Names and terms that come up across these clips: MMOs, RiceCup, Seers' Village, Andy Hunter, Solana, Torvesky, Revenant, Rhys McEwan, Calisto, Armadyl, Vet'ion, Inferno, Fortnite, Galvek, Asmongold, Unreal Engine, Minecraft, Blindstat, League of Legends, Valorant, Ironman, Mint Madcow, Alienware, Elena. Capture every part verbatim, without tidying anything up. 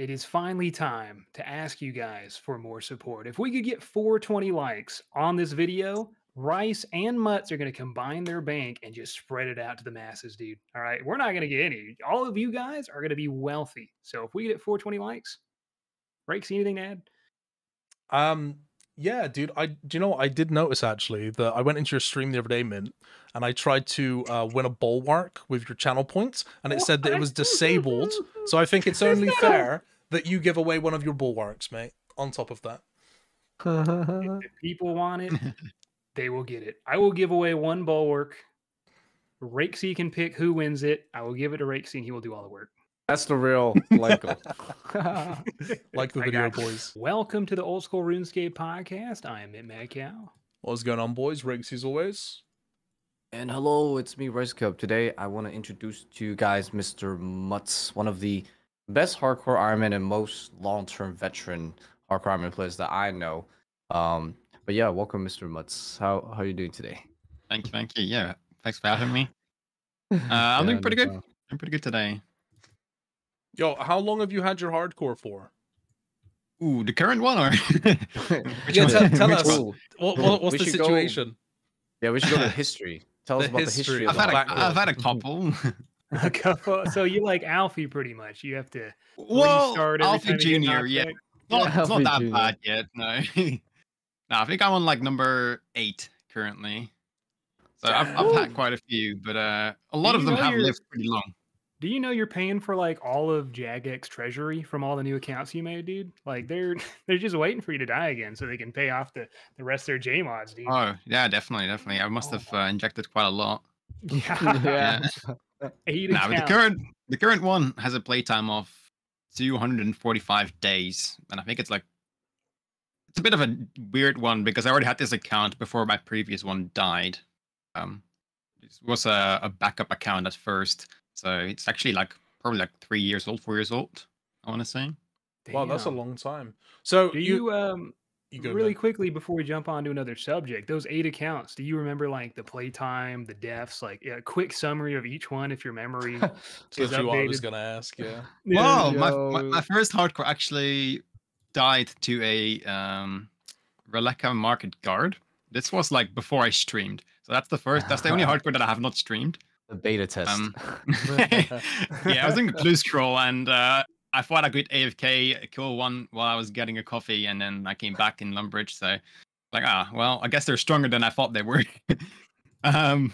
It is finally time to ask you guys for more support. If we could get four twenty likes on this video, Rice and Mutts are going to combine their bank and just spread it out to the masses, dude. All right, we're not going to get any. All of you guys are going to be wealthy. So if we get four twenty likes, Raikesy, anything to add? Um, yeah, dude. I do you know I did notice actually that I went into your stream the other day, Mint, and I tried to uh, win a bulwark with your channel points, and it what? said that it was disabled. So I think it's only fair that you give away one of your bulwarks, mate. On top of that, if, if people want it. They will get it. I will give away one bulwark. Raikesy can pick who wins it. I will give it to Raikesy and he will do all the work. That's the real Michael. Like the video, boys. Welcome to the Old School RuneScape podcast. I am Mint Madcow. What's going on, boys? Raikesy as always. And hello, it's me, RiceCup. Today, I want to introduce to you guys Mister Muts, one of the best hardcore Ironman and most long-term veteran hardcore Ironman players that I know. Um... But yeah, welcome, Mister Mutz. How how are you doing today? Thank you, thank you. Yeah, thanks for having me. Uh, I'm yeah, doing pretty no good. Problem. I'm pretty good today. Yo, how long have you had your hardcore for? Ooh, the current one, or yeah, one? tell, tell us what, what, what's we the situation? Go, yeah, we should go to history. Tell us the about history. the history. I've, had a, I've had a couple. a couple. So you like Alfie, pretty much. You have to well, restart Alfie Junior. Yeah, not, yeah, it's not that Junior bad yet. No. No, I think I'm on like number eight currently. So I've, I've had quite a few, but uh, a lot of them have lived pretty long. Do you know you're paying for like all of Jagex treasury from all the new accounts you made, dude? Like they're they're just waiting for you to die again so they can pay off the, the rest of their J mods, dude. Oh, yeah, definitely, definitely. I must have uh, injected quite a lot. Yeah. yeah. Eight no, but the current the current one has a playtime of two hundred forty-five days, and I think it's like It's a bit of a weird one because I already had this account before my previous one died. Um, it was a, a backup account at first, so it's actually like probably like three years old, four years old. I want to say. Damn. Wow, that's a long time. So do you, you um you go really back. quickly before we jump on to another subject? Those eight accounts. Do you remember like the playtime, the deaths, like a quick summary of each one if your memory is updated? I was gonna ask. Yeah. Wow, my, my my first hardcore actually died to a um Relekka market guard. This was like before I streamed, so that's the first that's the only hardcore that I have not streamed. The beta test. Um, yeah, I was in the blue scroll and uh I thought I could A F K kill one while I was getting a coffee, and then I came back in Lumbridge, so like ah well I guess they're stronger than I thought they were. um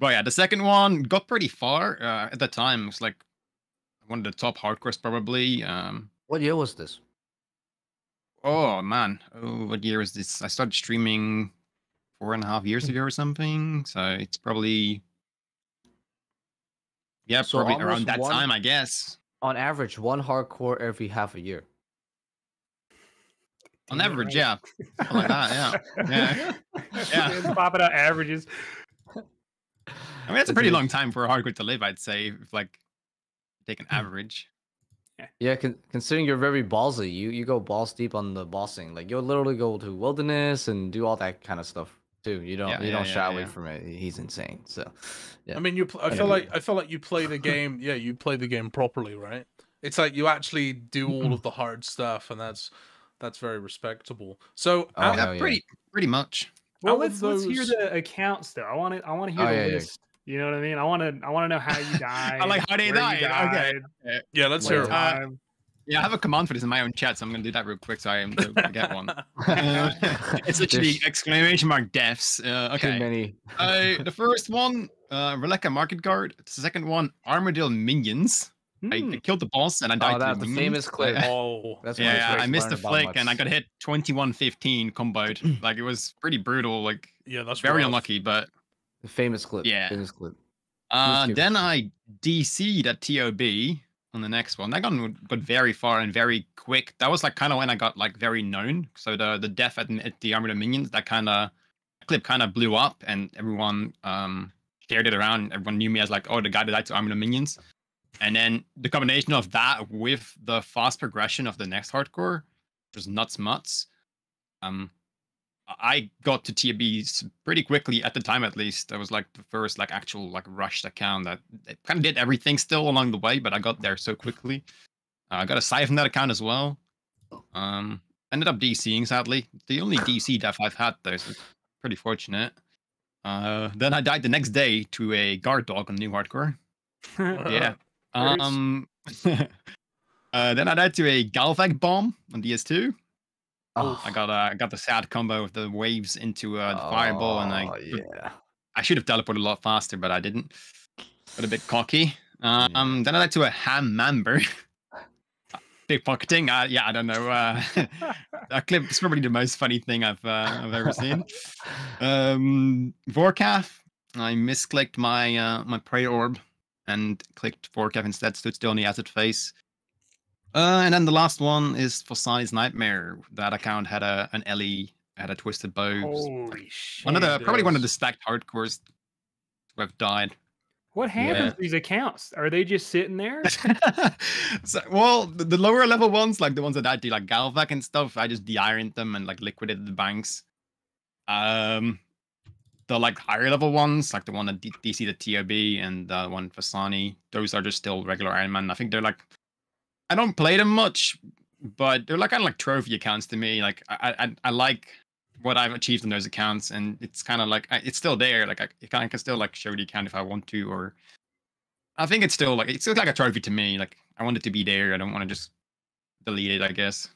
but yeah, the second one got pretty far. Uh, at the time it was like one of the top hardcores probably. Um what year was this? Oh man, oh, what year is this? I started streaming four and a half years ago or something. So it's probably, yeah, so probably around that one, time, I guess. On average, one hardcore every half a year. On Damn average, right. yeah. Like that, yeah. Yeah. yeah. Popping out averages. I mean, that's a pretty long time for a hardcore to live, I'd say, if like take an average. Yeah, yeah con considering you're very ballsy, you, you go balls deep on the bossing. Like, you'll literally go to wilderness and do all that kind of stuff, too. You don't yeah, you yeah, don't yeah, shy yeah. away from it. He's insane. So, yeah. I mean, you. I feel like I feel like you play the game. Yeah, you play the game properly, right? It's like you actually do all of the hard stuff, and that's that's very respectable. So, oh, I, yeah, pretty yeah. pretty much. Well, let's those... let's hear the accounts though. I want to I want to hear oh, the yeah, list. Yeah. You know what I mean? I want to. I want to know how you died. I like how they died. died. Okay. Yeah, let's hear. Uh, yeah, I have a command for this in my own chat, so I'm gonna do that real quick. So I am to get one. Uh, it's literally exclamation mark deaths. Uh, okay. Too many. uh, the first one, uh, Relekka market guard. The second one, Armadyl minions. Mm. I, I killed the boss and I died. Oh, that's the famous clip. Oh, that's yeah. I missed the flick and I got hit twenty-one fifteen comboed. Like it was pretty brutal. Like yeah, that's very rough. Unlucky, but. The famous clip. Yeah. Famous clip. Uh, then I D C'd at T O B on the next one. That got, got very far and very quick. That was like kind of when I got like very known. So the the death at, at the Armored Minions, that kind of clip kind of blew up and everyone um, shared it around. Everyone knew me as like, oh, the guy that died to Armored Minions. And then the combination of that with the fast progression of the next hardcore, just nuts mutts. Um, I got to T O Bs pretty quickly at the time, at least. That was like the first like actual like rushed account that kind of did everything still along the way, but I got there so quickly. I uh, got a scythe from that account as well. Um, ended up DCing, sadly. The only D C death I've had, though, so pretty fortunate. Uh, then I died the next day to a guard dog on New Hardcore. Yeah. Um, uh, then I died to a Galvek bomb on D S two. Oh. I got uh, I got the sad combo with the waves into uh, the oh, fireball, and I yeah. I should have teleported a lot faster, but I didn't. Got a bit cocky. Um, yeah. Then I died to a ham member. Pickpocketing, uh, yeah, I don't know. Uh, that clip is probably the most funny thing I've uh, I've ever seen. Um, Vorkath, I misclicked my uh, my prey orb and clicked Vorkath instead. Stood still on the acid face. Uh, and then the last one is Fossani's Nightmare. That account had a an Ellie, had a twisted bow. Holy shit! One of the probably one of the stacked hardcores who have died. What happens yeah. to these accounts? Are they just sitting there? So, well, the, the lower level ones, like the ones that I do, like Galvek and stuff, I just de-ironed them and like liquidated the banks. Um, the like higher level ones, like the one that D C the T O B and the one Fasani, those are just still regular Iron Man. I think they're like, I don't play them much, but they're like kind of like trophy accounts to me. Like I, I, I like what I've achieved in those accounts, and it's kind of like it's still there. Like I, I can still like show the account if I want to, or I think it's still like it's still like a trophy to me. Like I want it to be there. I don't want to just delete it, I guess.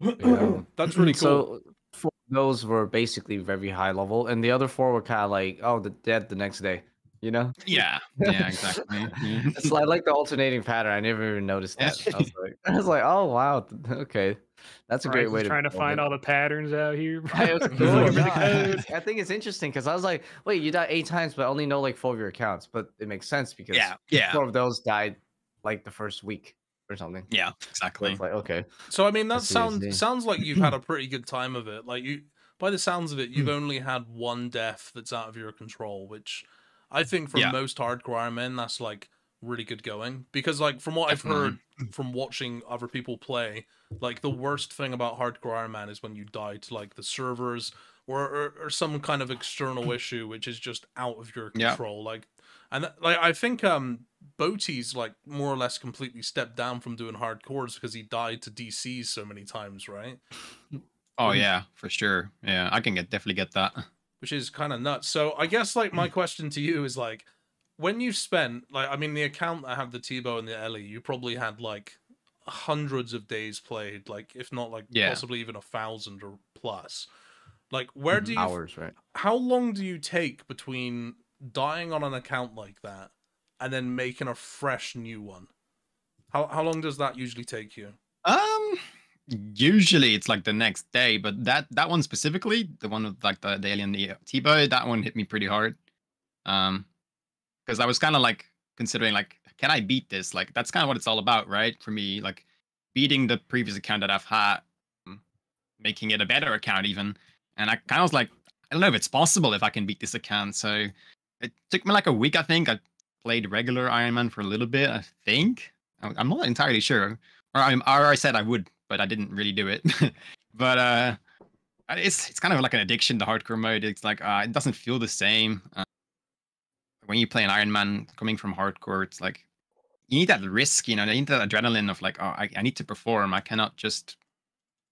Yeah. That's really cool. So four of those were basically very high level, and the other four were kind of like oh, the dead the next day, you know? Yeah, yeah, exactly. Yeah. So I like the alternating pattern. I never even noticed that. I was like, I was like oh wow, okay. That's a great way to trying to find all the patterns out here. I, was cool. I think it's interesting because I was like, wait, you died eight times, but I only know like four of your accounts. But it makes sense because yeah, yeah. four of those died like the first week or something. Yeah, exactly. So like okay. So I mean, that sounds sounds like you've had a pretty good time of it. Like you, by the sounds of it, you've only had one death that's out of your control, which I think for yeah. most hardcore Iron Men, that's like really good going. Because like from what Definitely. I've heard from watching other people play. Like the worst thing about hardcore Iron Man is when you die to like the servers or, or, or some kind of external issue which is just out of your control. Yeah. Like, and that, like I think um Boaty's like more or less completely stepped down from doing hardcores because he died to D Cs so many times, right? Oh yeah, for sure. Yeah, I can get definitely get that. Which is kind of nuts. So I guess like my question to you is like, when you've spent like I mean the account that had the Tebow and the Ellie, you probably had like hundreds of days played, like if not like yeah. possibly even a thousand or plus. Like where do you hours, right? How long do you take between dying on an account like that and then making a fresh new one? How how long does that usually take you? Um, usually it's like the next day, but that that one specifically, the one with like the, the alien the T-Bow, that one hit me pretty hard. Um, because I was kind of like considering like, can I beat this? Like, that's kind of what it's all about, right? For me, like, beating the previous account that I've had, making it a better account even. And I kind of was like, I don't know if it's possible if I can beat this account. So it took me like a week, I think. I played regular Iron Man for a little bit, I think. I'm not entirely sure. Or, I'm, or I said I would, but I didn't really do it. But uh, it's it's kind of like an addiction to hardcore mode. It's like, uh, it doesn't feel the same. Uh, when you play an Iron Man coming from hardcore, it's like you need that risk, you know, you need that adrenaline of like, oh, I, I need to perform. I cannot just.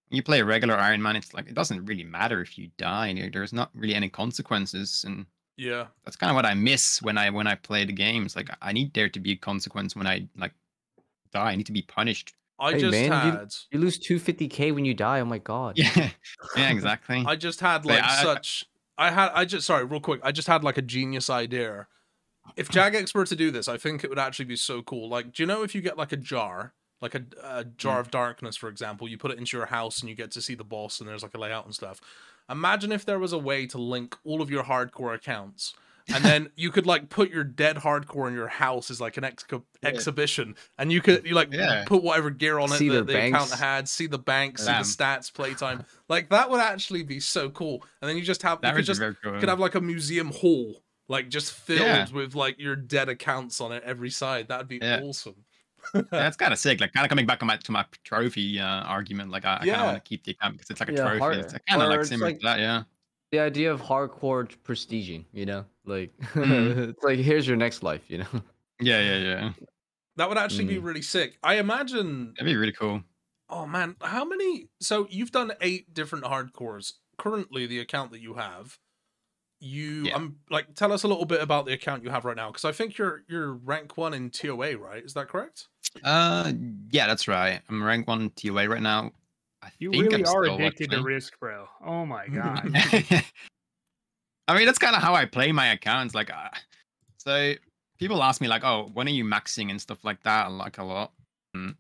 When you play a regular Iron Man, it's like it doesn't really matter if you die. There's not really any consequences, and yeah, that's kind of what I miss when I when I play the games. Like I need there to be a consequence when I like die. I need to be punished. I hey, just man, had you, you lose two hundred fifty K when you die. Oh my god. Yeah, yeah, exactly. I just had like yeah, such. I, I had I just sorry, real quick. I just had like a genius idea. If Jagex were to do this, I think it would actually be so cool. Like, do you know if you get like a jar, like a, a jar mm. of darkness, for example, you put it into your house and you get to see the boss and there's like a layout and stuff. Imagine if there was a way to link all of your hardcore accounts and then you could like put your dead hardcore in your house as like an ex yeah. exhibition and you could you like yeah. put whatever gear on see it that the, the account had, see the banks, Lamb. see the stats, playtime. Like that would actually be so cool. And then you just have, that you could just cool. could have like a museum hall. Like, just filled yeah. with, like, your dead accounts on it every side. That would be yeah. awesome. Yeah, that's kind of sick. Like, kind of coming back on my, to my trophy uh, argument. Like, I, I yeah. kind of want to keep the account because it's like a yeah, trophy. Hard, it's kind of like similar like to that, yeah. The idea of hardcore prestiging, you know? Like, mm. it's like, here's your next life, you know? Yeah, yeah, yeah. That would actually mm. be really sick. I imagine... That'd be really cool. Oh, man. How many... So you've done eight different hardcores. Currently, the account that you have, you... Yeah. Um, like, tell us a little bit about the account you have right now, because I think you're you're rank one in T O A, right? Is that correct? Uh, Yeah, that's right. I'm rank one in T O A right now. I you think really I'm are addicted to Risk, bro. Oh, my God. I mean, that's kind of how I play my accounts. Like, uh, so... People ask me like, "Oh, when are you maxing and stuff like that?" Like a lot. And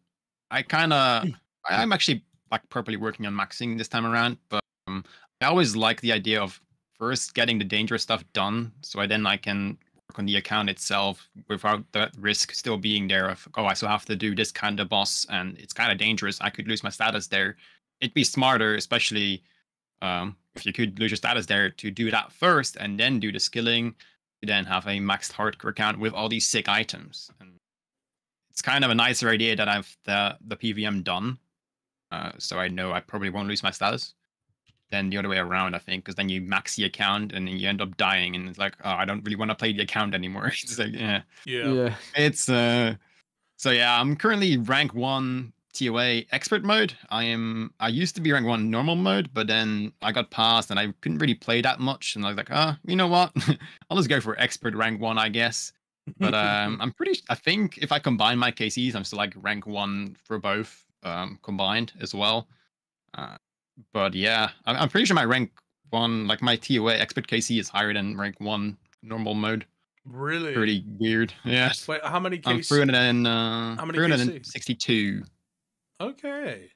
I kind of, I'm actually like properly working on maxing this time around. But um, I always like the idea of first getting the dangerous stuff done, so I then I can work on the account itself without that risk still being there of, "Oh, I still have to do this kind of boss, and it's kind of dangerous. I could lose my status there." It'd be smarter, especially um, if you could lose your status there, to do that first and then do the skilling. You then have a maxed hardcore account with all these sick items, and it's kind of a nicer idea that I've the the P V M done, uh, so I know I probably won't lose my status. Then the other way around, I think, because then you max the account and then you end up dying, and it's like, oh, I don't really want to play the account anymore. It's like, yeah, yeah, yeah. It's uh, so yeah, I'm currently rank one T O A expert mode. I am. I used to be rank one normal mode, but then I got past and I couldn't really play that much. And I was like, ah, oh, you know what? I'll just go for expert rank one, I guess. But um, I'm pretty. I think if I combine my K Cs, I'm still like rank one for both um, combined as well. Uh, but yeah, I'm, I'm pretty sure my rank one, like my T O A expert K C, is higher than rank one normal mode. Really? Pretty weird. Yeah. Wait, how many K Cs? I'm three hundred and, uh, how many three hundred sixty-two. K Cs? Okay.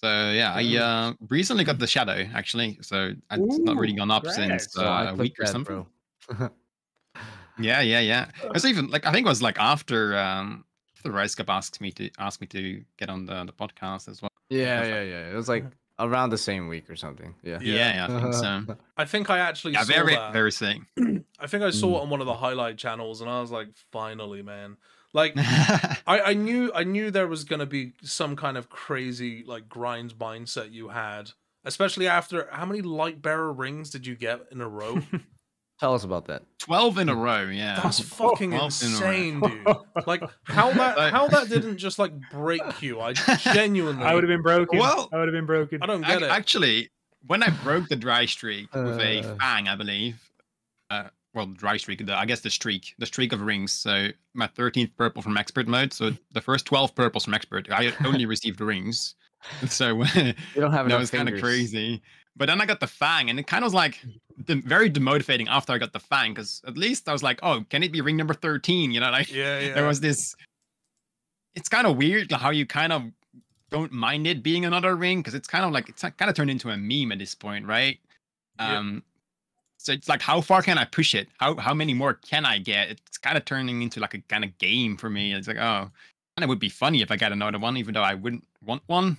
So yeah, I uh, recently got the shadow actually, so it's Ooh, not really gone up great. since uh, a week or something. yeah, yeah, yeah. It was even like I think it was like after um, the RiceCup asked me to ask me to get on the the podcast as well. Yeah, yeah, like, yeah. It was like around the same week or something. Yeah, yeah, yeah I think so. I think I actually yeah, saw very that. very same. I think I saw mm. it on one of the highlight channels, and I was like, finally, man. Like I, I knew I knew there was gonna be some kind of crazy like grind mindset you had. Especially after how many light bearer rings did you get in a row? Tell us about that. Twelve in a row, yeah. That's fucking insane, in dude. Like how that how that didn't just like break you. I genuinely I would have been broken. Well, I would have been broken. I don't get I, it. Actually, when I broke the dry streak uh... with a fang, I believe. Uh Well, dry streak, the, I guess the streak, the streak of rings. So my thirteenth purple from expert mode. So the first twelve purples from expert, I only received rings. So you don't have that was kind of crazy. But then I got the fang, and it kind of was like de very demotivating after I got the fang, because at least I was like, oh, can it be ring number thirteen? You know, like yeah, yeah. there was this. It's kind of weird how you kind of don't mind it being another ring, because it's kind of like it's kind of turned into a meme at this point, right? Yeah. Um. So it's like, how far can I push it? How how many more can I get? It's kind of turning into like a kind of game for me. It's like, oh, and it would be funny if I got another one, even though I wouldn't want one.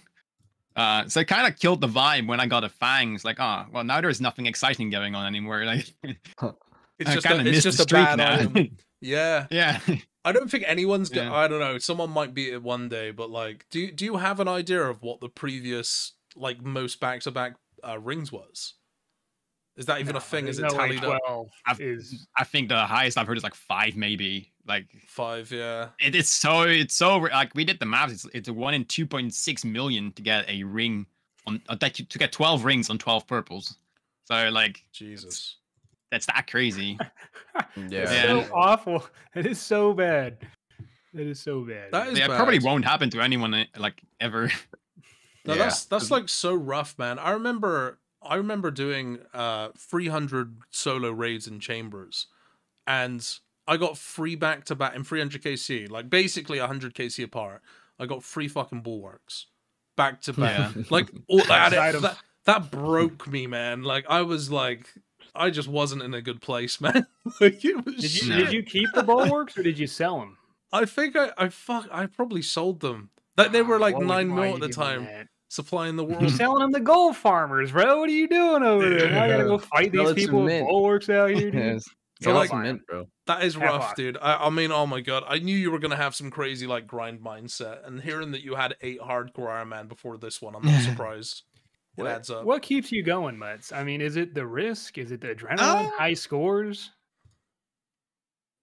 Uh, so it kind of killed the vibe when I got a fangs. Like, oh, well, now there's nothing exciting going on anymore. Like, it's I just a, it's just a bad item. Yeah, yeah. I don't think anyone's. Yeah. I don't know. Someone might beat it one day, but like, do do you have an idea of what the previous like most back to back uh, rings was? Is that even no, a thing? Is it no tallied up? Is... I think the highest I've heard is like five, maybe. Like five, yeah. It is so it's so like we did the maps. It's it's a one in two point six million to get a ring on that to get twelve rings on twelve purples. So like Jesus, that's that crazy. Yeah, it's so yeah. awful. It is so bad. It is so bad. That is yeah, bad. It probably won't happen to anyone like ever. No, yeah. that's that's like so rough, man. I remember. I remember doing uh, three hundred solo raids in Chambers, and I got three back-to-back in three hundred K C, like basically one hundred K C apart. I got three fucking bulwarks back-to-back. Yeah. Like, all that, that, that broke me, man. Like, I was like, I just wasn't in a good place, man. Like, it was did, you, did you keep the bulwarks, or did you sell them? I think I, I, fuck, I probably sold them. Like, they were like oh, nine mil at the time. That? Supplying the world. You're selling them to gold farmers, bro. What are you doing over there? Now I gotta go fight these people with bulwarks out here, dude. Yes. So like, mint, bro. That is rough, dude. I, I mean, oh my god. I knew you were gonna have some crazy like grind mindset, and hearing that you had eight hardcore Iron Man before this one, I'm not surprised. It what, adds up. What keeps you going, Muts? I mean, is it the risk? Is it the adrenaline? Uh, High scores?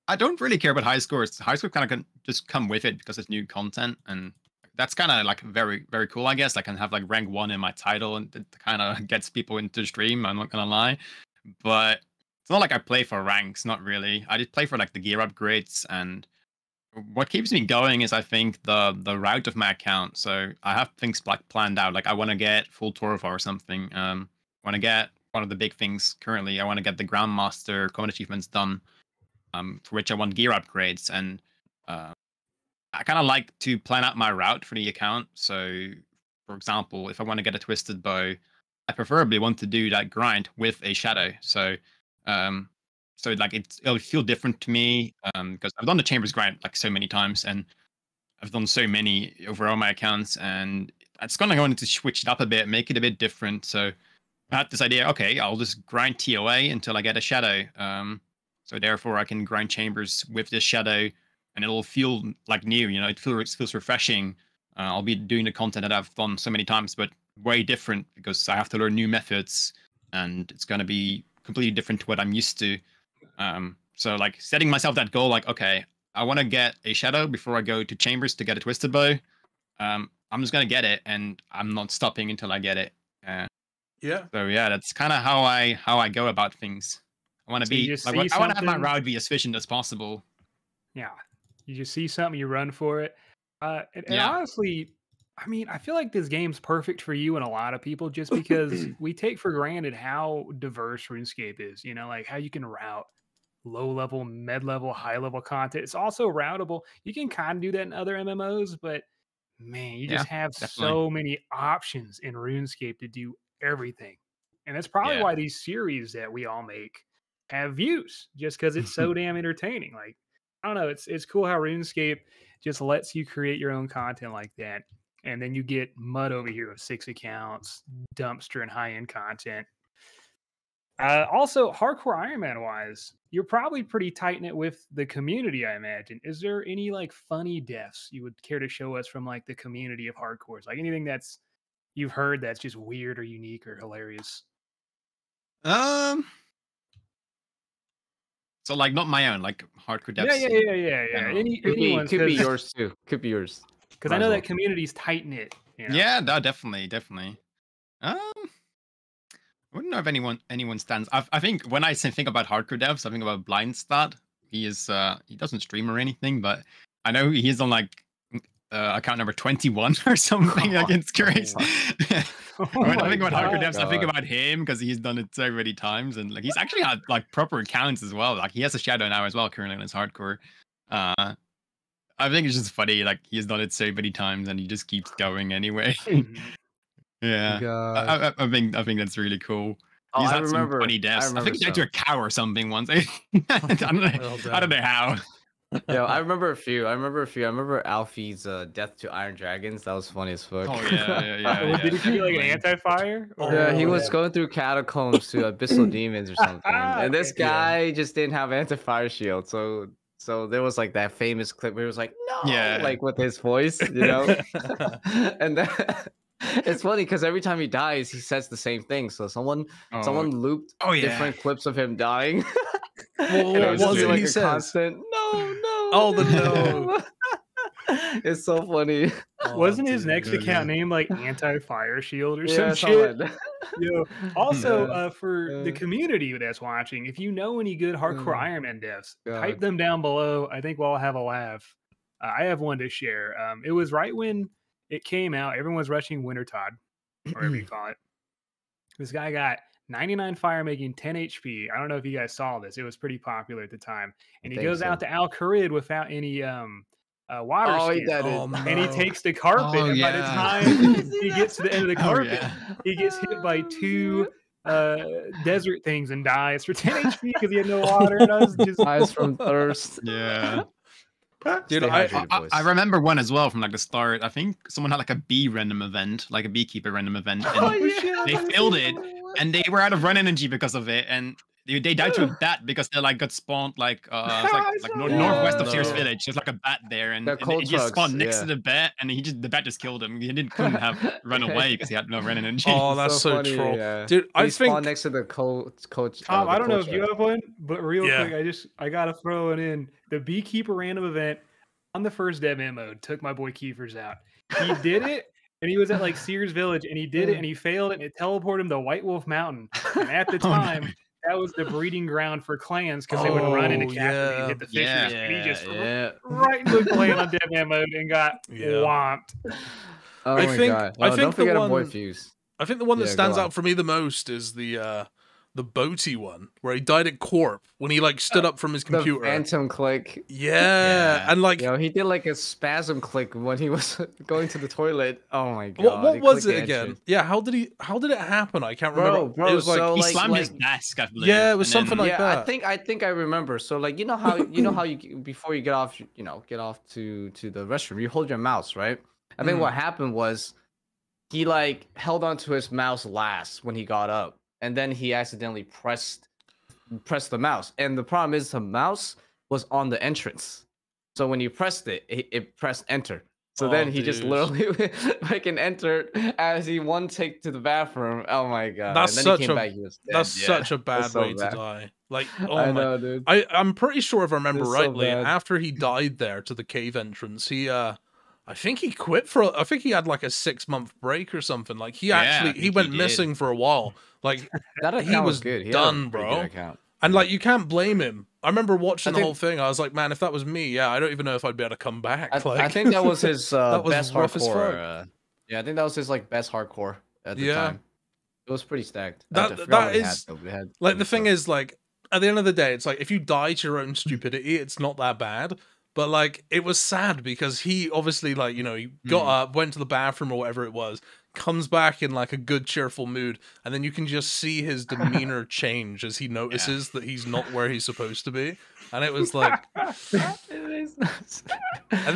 I don't really care about high scores. High score kind of can just come with it because it's new content, and that's kind of like very, very cool, I guess. I can have like rank one in my title, and it kind of gets people into stream, I'm not gonna lie. But it's not like I play for ranks, not really. I just play for like the gear upgrades, and what keeps me going is I think the the route of my account. So I have things like planned out. Like I want to get full Torva or something. Um, I want to get one of the big things currently. I want to get the Grandmaster common achievements done, um, for which I want gear upgrades. And uh, I kind of like to plan out my route for the account. So, for example, if I want to get a Twisted Bow, I preferably want to do that grind with a Shadow. So, um, so like it's, it'll feel different to me, um, because I've done the Chambers grind like so many times, and I've done so many over all my accounts, and it's kind of going to switch it up a bit, make it a bit different. So I had this idea, okay, I'll just grind T O A until I get a Shadow. Um, so therefore I can grind Chambers with this Shadow, and it'll feel like new, you know, it feels, it feels refreshing. Uh, I'll be doing the content that I've done so many times, but way different, because I have to learn new methods, and it's going to be completely different to what I'm used to. Um, so like setting myself that goal, like, okay, I want to get a Shadow before I go to Chambers to get a Twisted Bow. Um, I'm just going to get it, and I'm not stopping until I get it. Uh, yeah. So yeah, that's kind of how I, how I go about things. I want to so be, like, I want to have my route be as efficient as possible. Yeah. You just see something, you run for it. Uh, and, and yeah. honestly, I mean, I feel like this game's perfect for you and a lot of people, just because we take for granted how diverse RuneScape is, you know, like how you can route low level, mid level, high level content. It's also routable. You can kind of do that in other M M Os, but man, you yeah, just have definitely. so many options in RuneScape to do everything. And that's probably yeah. why these series that we all make have views, just because it's so damn entertaining. Like, I don't know. It's, it's cool how RuneScape just lets you create your own content like that. And then you get Mud over here with six accounts, Dumpster, and high-end content. Uh, also, hardcore Ironman-wise, you're probably pretty tight-knit with the community, I imagine. Is there any, like, funny deaths you would care to show us from, like, the community of hardcores? Like, anything that's you've heard that's just weird or unique or hilarious? Um... So, like, not my own, like, hardcore deaths. Yeah, yeah, yeah, yeah, yeah. Any, could be, could be yours, too. Could be yours. Because I know that community's tight-knit. You know? Yeah, no, definitely, definitely. Um, I wouldn't know if anyone anyone stands. I, I think when I think about hardcore devs, I think about Blindstat. He is uh, he doesn't stream or anything, but I know he's on like uh, account number twenty-one or something. Oh, like it's crazy. Oh when I think about God. hardcore devs, God. I think about him because he's done it so many times, and like he's actually had like proper accounts as well. Like he has a Shadow now as well currently on his hardcore. Uh, I think it's just funny, like, he's done it so many times, and he just keeps going anyway. yeah. I, I, I think I think that's really cool. Oh, he's I had remember, some funny deaths. I, I think he died to a cow or something once. I, don't know, well I don't know how. Yeah, I remember a few. I remember a few. I remember Alfie's uh, death to Iron Dragons. That was funny as fuck. Oh, yeah, yeah, yeah. yeah. Did he be like an anti-fire? Or... Yeah, he was yeah. going through catacombs to abyssal demons or something. ah, and this guy yeah. just didn't have anti-fire shield, so... So there was like that famous clip where he was like, no, yeah. like with his voice, you know? And that, it's funny because every time he dies, he says the same thing. So someone oh. someone looped oh, yeah. different clips of him dying. Well, what was, was it like he a says? Constant, no, no. All the no. It's so funny. Oh, Wasn't his next good, account yeah. name like Anti-Fire Shield or yeah, some shit? You know, also, yeah. uh, for yeah. the community that's watching, if you know any good hardcore yeah. Ironman devs, God. type them down below. I think we'll all have a laugh. Uh, I have one to share. Um, it was right when it came out. Everyone's rushing Winter Todd, or whatever you call it. This guy got ninety-nine fire making ten H P. I don't know if you guys saw this. It was pretty popular at the time. And I he goes so. out to Al-Kharid without any... Um, Uh, water oh, he oh, no. and he takes the carpet, oh, and yeah. by the time he gets to the end of the carpet, oh, yeah. he gets hit by two uh desert things and dies for ten H P because he had no water, and I was just dies from thirst. Yeah, dude, I, I, I remember one as well from like the start. I think someone had like a bee random event, like a beekeeper random event, and oh, yeah. they filled it, and they were out of run energy because of it, and They, they died to a bat because they like got spawned like uh like, like nor yeah, northwest of no. Seers' Village. There's like a bat there, and, and he just spawned trucks, next yeah. to the bat, and he just the bat just killed him. He didn't couldn't have run away because he had no running energy. Oh, that's so, so troll, yeah. dude. I he think spawned next to the coach. coach uh, Tom, the I don't know if you have one, but real yeah. quick, I just I gotta throw it in. The beekeeper random event on the first dev mode took my boy Kiefer's out. He did it. And he was at like Seers' Village, and he did it, and he failed, and it teleported him to White Wolf Mountain. And at the time, oh, no. that was the breeding ground for clans because oh, they would run into captivity yeah. and hit the fisheries, yeah, and he just yeah. right into the clan on Deadman mode and got yeah. whomped. Oh I my think, god! Oh, I think don't forget the one, boy fuse. I think the one that yeah, stands out for me the most is the uh, the Boaty one, where he died at Corp when he like stood uh, up from his computer. The phantom click. Yeah. yeah, and like you know, he did like a spasm click when he was going to the toilet. Oh my god! What, what was it again? Shit. Yeah, how did he? How did it happen? I can't bro, remember. Bro, it was so like he like, slammed like, his desk. I believe. Yeah, it was something then, like yeah, that. I think I think I remember. So like you know how you know how you before you get off you know get off to to the restroom you hold your mouse right. I think mm. what happened was he like held onto his mouse last when he got up. And then he accidentally pressed pressed the mouse. And the problem is the mouse was on the entrance. So when you pressed it, it, it pressed enter. So oh, then he dude. just literally like an enter as he one take to the bathroom. Oh my god. That's and then such he came a back, he was dead. That's yeah. such a bad so way bad. to die. Like oh I my know, dude. I, I'm pretty sure if I remember rightly, so after he died there to the cave entrance, he uh I think he quit for, I think he had like a six month break or something. Like he yeah, actually, he went he missing for a while. Like that he was good. He done, bro. And like, you can't blame him. I remember watching I the think, whole thing. I was like, man, if that was me, yeah, I don't even know if I'd be able to come back. I, like, I think that was his uh, that was best hardcore. Uh, yeah. I think that was his like best hardcore at the yeah. time. It was pretty stacked. That, that is had, had like, the thing is like, at the end of the day, it's like, if you die to your own stupidity, it's not that bad. But, like, it was sad because he obviously, like, you know, he got mm. up, went to the bathroom or whatever it was, comes back in, like, a good, cheerful mood, and then you can just see his demeanor change as he notices yeah. that he's not where he's supposed to be. And it was like... and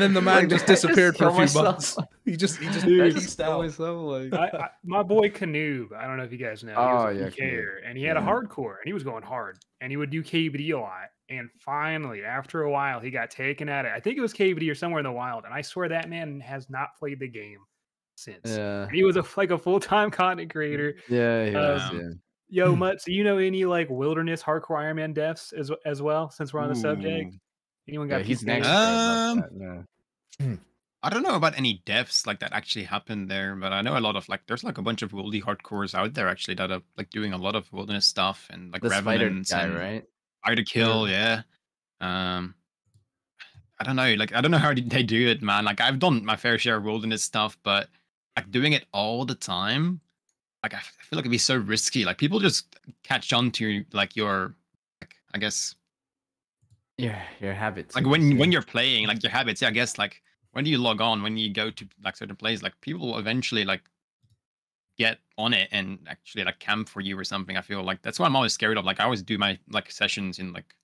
then the man like, just disappeared just for a few myself. months. He just... He just Dude, just out. Myself, like... I, I, my boy Canoe, I don't know if you guys know, oh, he was yeah, care, and he had yeah. a hardcore, and he was going hard, and he would do K B D a lot. And finally, after a while, he got taken out of, I think it was K V D or somewhere in the wild. And I swear that man has not played the game since. Yeah. And he was a, like a full-time content creator. Yeah, he um, was, yeah. Yo, Mutt, so you know any like wilderness hardcore Iron Man deaths as, as well, since we're on the Ooh. subject? Anyone got yeah, he's next. Um, that, yeah. I don't know about any deaths like that actually happened there, but I know a lot of like, there's like a bunch of wildy hardcores out there actually that are like doing a lot of wilderness stuff and like the Revenants guy, and, right? Fire to kill, yeah. yeah. Um, I don't know, like I don't know how they do it, man. Like I've done my fair share of wilderness stuff, but like doing it all the time, like I feel like it'd be so risky. Like people just catch on to like your, like, I guess, yeah, your habits. Like when yeah. when you're playing, like your habits. Yeah, I guess like when do you log on? When you go to like certain places, like people eventually like get on it and actually like camp for you or something. I feel like that's what I'm always scared of. Like I always do my like sessions in like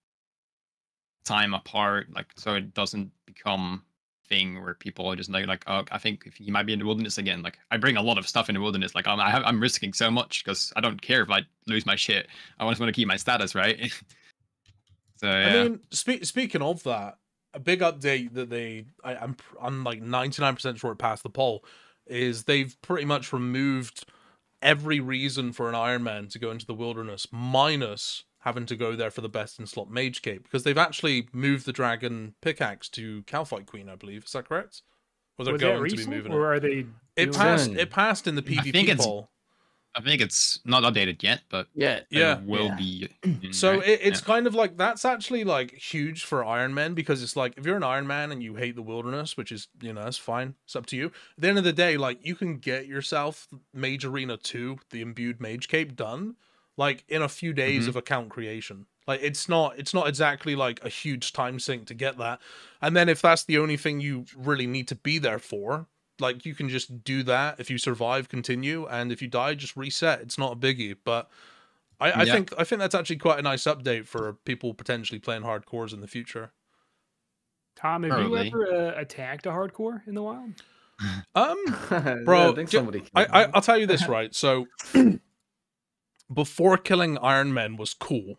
time apart, like so it doesn't become a thing where people are just like, like oh, I think if you might be in the wilderness again. Like I bring a lot of stuff in the wilderness. Like I'm I have, I'm risking so much because I don't care if I lose my shit. I just want to keep my status right. So yeah. I mean, spe speaking of that, a big update that they I, I'm I'm like ninety-nine percent sure it passed the poll. Is they've pretty much removed every reason for an Iron Man to go into the wilderness, minus having to go there for the best in slot mage cape, because they've actually moved the dragon pickaxe to Calfite Queen, I believe. Is that correct? Was, was it going to be moving? Or are they? It passed. It passed in the PvP poll. I think it's not updated yet, but yeah, yeah, it will yeah. be. In, so right? it, it's yeah. kind of like that's actually like huge for Iron Man, because it's like if you're an Iron Man and you hate the wilderness, which is, you know, that's fine. It's up to you. At the end of the day, like you can get yourself Mage Arena two, the imbued mage cape done like in a few days mm-hmm. of account creation. Like it's not it's not exactly like a huge time sink to get that. And then if that's the only thing you really need to be there for, like you can just do that. If you survive, continue, and if you die, just reset. It's not a biggie. But I, I yeah. think I think that's actually quite a nice update for people potentially playing hardcores in the future. Tom, have Probably. you ever uh, attacked a hardcore in the wild? Um, bro, yeah, I think somebody can. I, I, I'll tell you this, right? So before killing Iron Men was cool,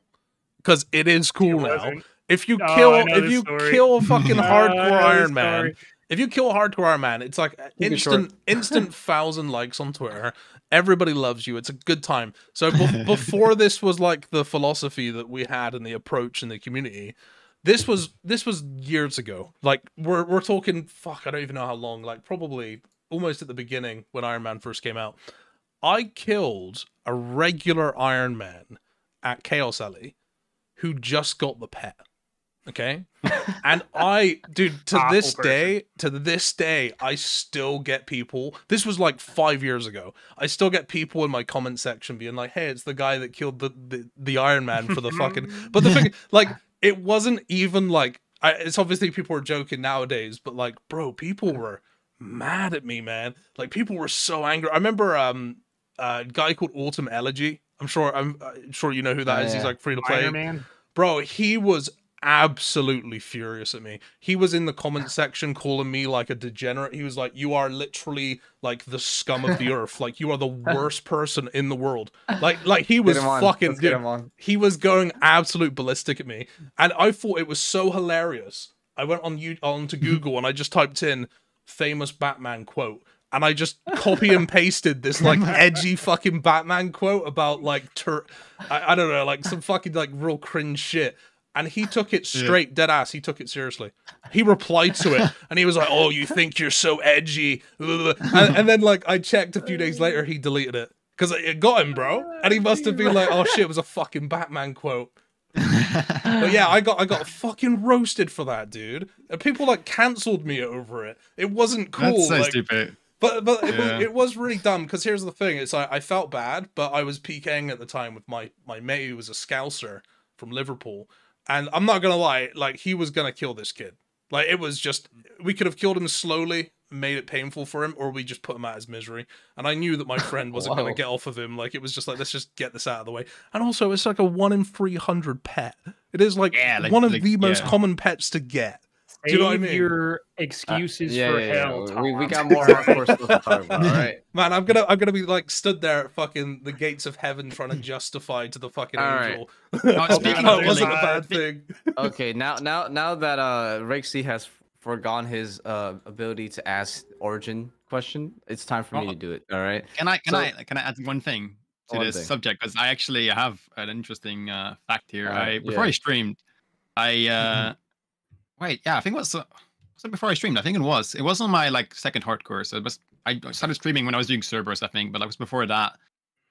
because it is cool now. If you oh, kill, if you story. kill a fucking hardcore Iron Man, story. if you kill hardcore Iron Man, it's like instant, instant thousand likes on Twitter. Everybody loves you. It's a good time. So be before this was like the philosophy that we had and the approach in the community. This was this was years ago. Like we're we're talking. Fuck, I don't even know how long. Like probably almost at the beginning when Iron Man first came out. I killed a regular Iron Man at Chaos Alley, who just got the pet. Okay, and I, dude, to Awful this person. day, to this day, I still get people. This was like five years ago. I still get people in my comment section being like, "Hey, it's the guy that killed the the, the Iron Man for the fucking." But the thing, like, it wasn't even like. I, it's obviously people are joking nowadays, but like, bro, people were mad at me, man. Like, people were so angry. I remember um uh, a guy called Autumn Elegy. I'm sure. I'm, I'm sure you know who that yeah. is. He's like free to play. Iron Man. Bro, he was absolutely furious at me. He was in the comment section calling me like a degenerate. He was like, you are literally like the scum of the earth. Like, you are the worst person in the world. Like, like he was fucking, dude, he was going absolute ballistic at me. And I thought it was so hilarious. I went on you onto Google and I just typed in famous Batman quote. And I just copy and pasted this like edgy fucking Batman quote about like, tur I, I don't know, like some fucking like real cringe shit. And he took it straight, yeah. dead ass. He took it seriously. He replied to it, and he was like, "Oh, you think you're so edgy?" And, and then, like, I checked a few days later, he deleted it because it got him, bro. And he must have been like, "Oh shit, it was a fucking Batman quote." But yeah, I got I got fucking roasted for that, dude. And people like cancelled me over it. It wasn't cool. That's so like, stupid. But but it, yeah. was, it was really dumb because here's the thing: it's I, I felt bad, but I was PKing at the time with my my mate who was a Scouser from Liverpool. And I'm not gonna lie, like he was gonna kill this kid. Like it was just, we could have killed him slowly, made it painful for him, or we just put him out of his misery. And I knew that my friend wasn't wow. gonna get off of him. Like it was just like, let's just get this out of the way. And also, it's like a one in three hundred pet. It is like, yeah, like one of like, the most yeah. common pets to get. Do you know what I mean? Your excuses uh, yeah, for yeah, hell. Yeah. We, we got more hardcore stuff to talk about, all right? Man, I'm gonna, I'm gonna be like stood there at fucking the gates of heaven trying to justify to the fucking all angel. Right. Oh, speaking oh, of it wasn't uh, a bad thing. Okay, now, now, now that uh, Raikesy has forgone his uh ability to ask origin question, it's time for oh. me to do it. All right. Can I, can so, I, can I add one thing to one this thing. subject? Because I actually have an interesting uh, fact here. Right, I yeah. before I streamed, I. uh Wait, yeah, I think it was, uh, was it before I streamed. I think it was. It was on my like second hardcore. So it was. I started streaming when I was doing Cerberus, I think, but like, it was before that.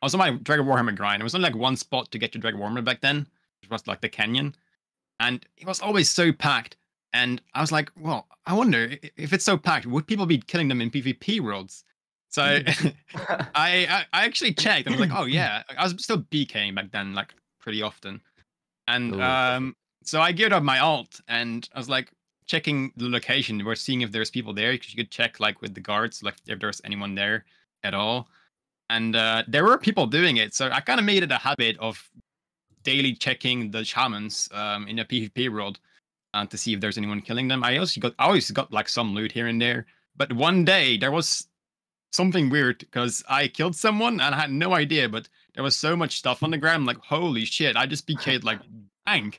I was on my Dragon Warhammer grind. It was only like one spot to get to Dragon Warhammer back then, which was like the canyon, and it was always so packed. And I was like, well, I wonder if it's so packed, would people be killing them in PvP worlds? So I, I I actually checked. And I was like, oh yeah, I was still BKing back then, like pretty often, and Ooh. um. So I geared up my alt and I was like checking the location. We're seeing if there's people there because you could check like with the guards, like if there's anyone there at all. And uh, there were people doing it. So I kind of made it a habit of daily checking the shamans um, in a PvP world uh, to see if there's anyone killing them. I also got, I always got like some loot here and there. But one day there was something weird because I killed someone and I had no idea, but there was so much stuff on the ground. Like, holy shit, I just B K'd like bang.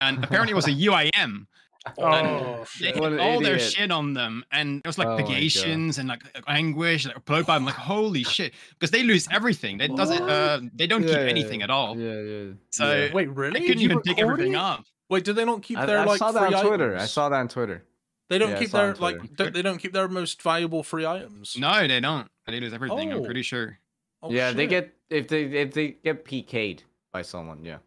And apparently it was a U I M. Oh, they had all idiot. their shit on them. And it was like oh pagations and like anguish, like blow by. I'm like, holy shit. Because they lose everything. They, doesn't, uh, they don't yeah, keep yeah, anything yeah. at all. Yeah, yeah. So yeah. Wait, really? They couldn't even pick everything up. Wait, do they not keep I, their I like saw that free on Twitter. Items? I saw that on Twitter. They don't yeah, keep their like don't, they don't keep their most valuable free items. No, they don't. They lose everything, oh. I'm pretty sure. Oh, yeah, shit. they get if they if they get P K'd by someone, yeah.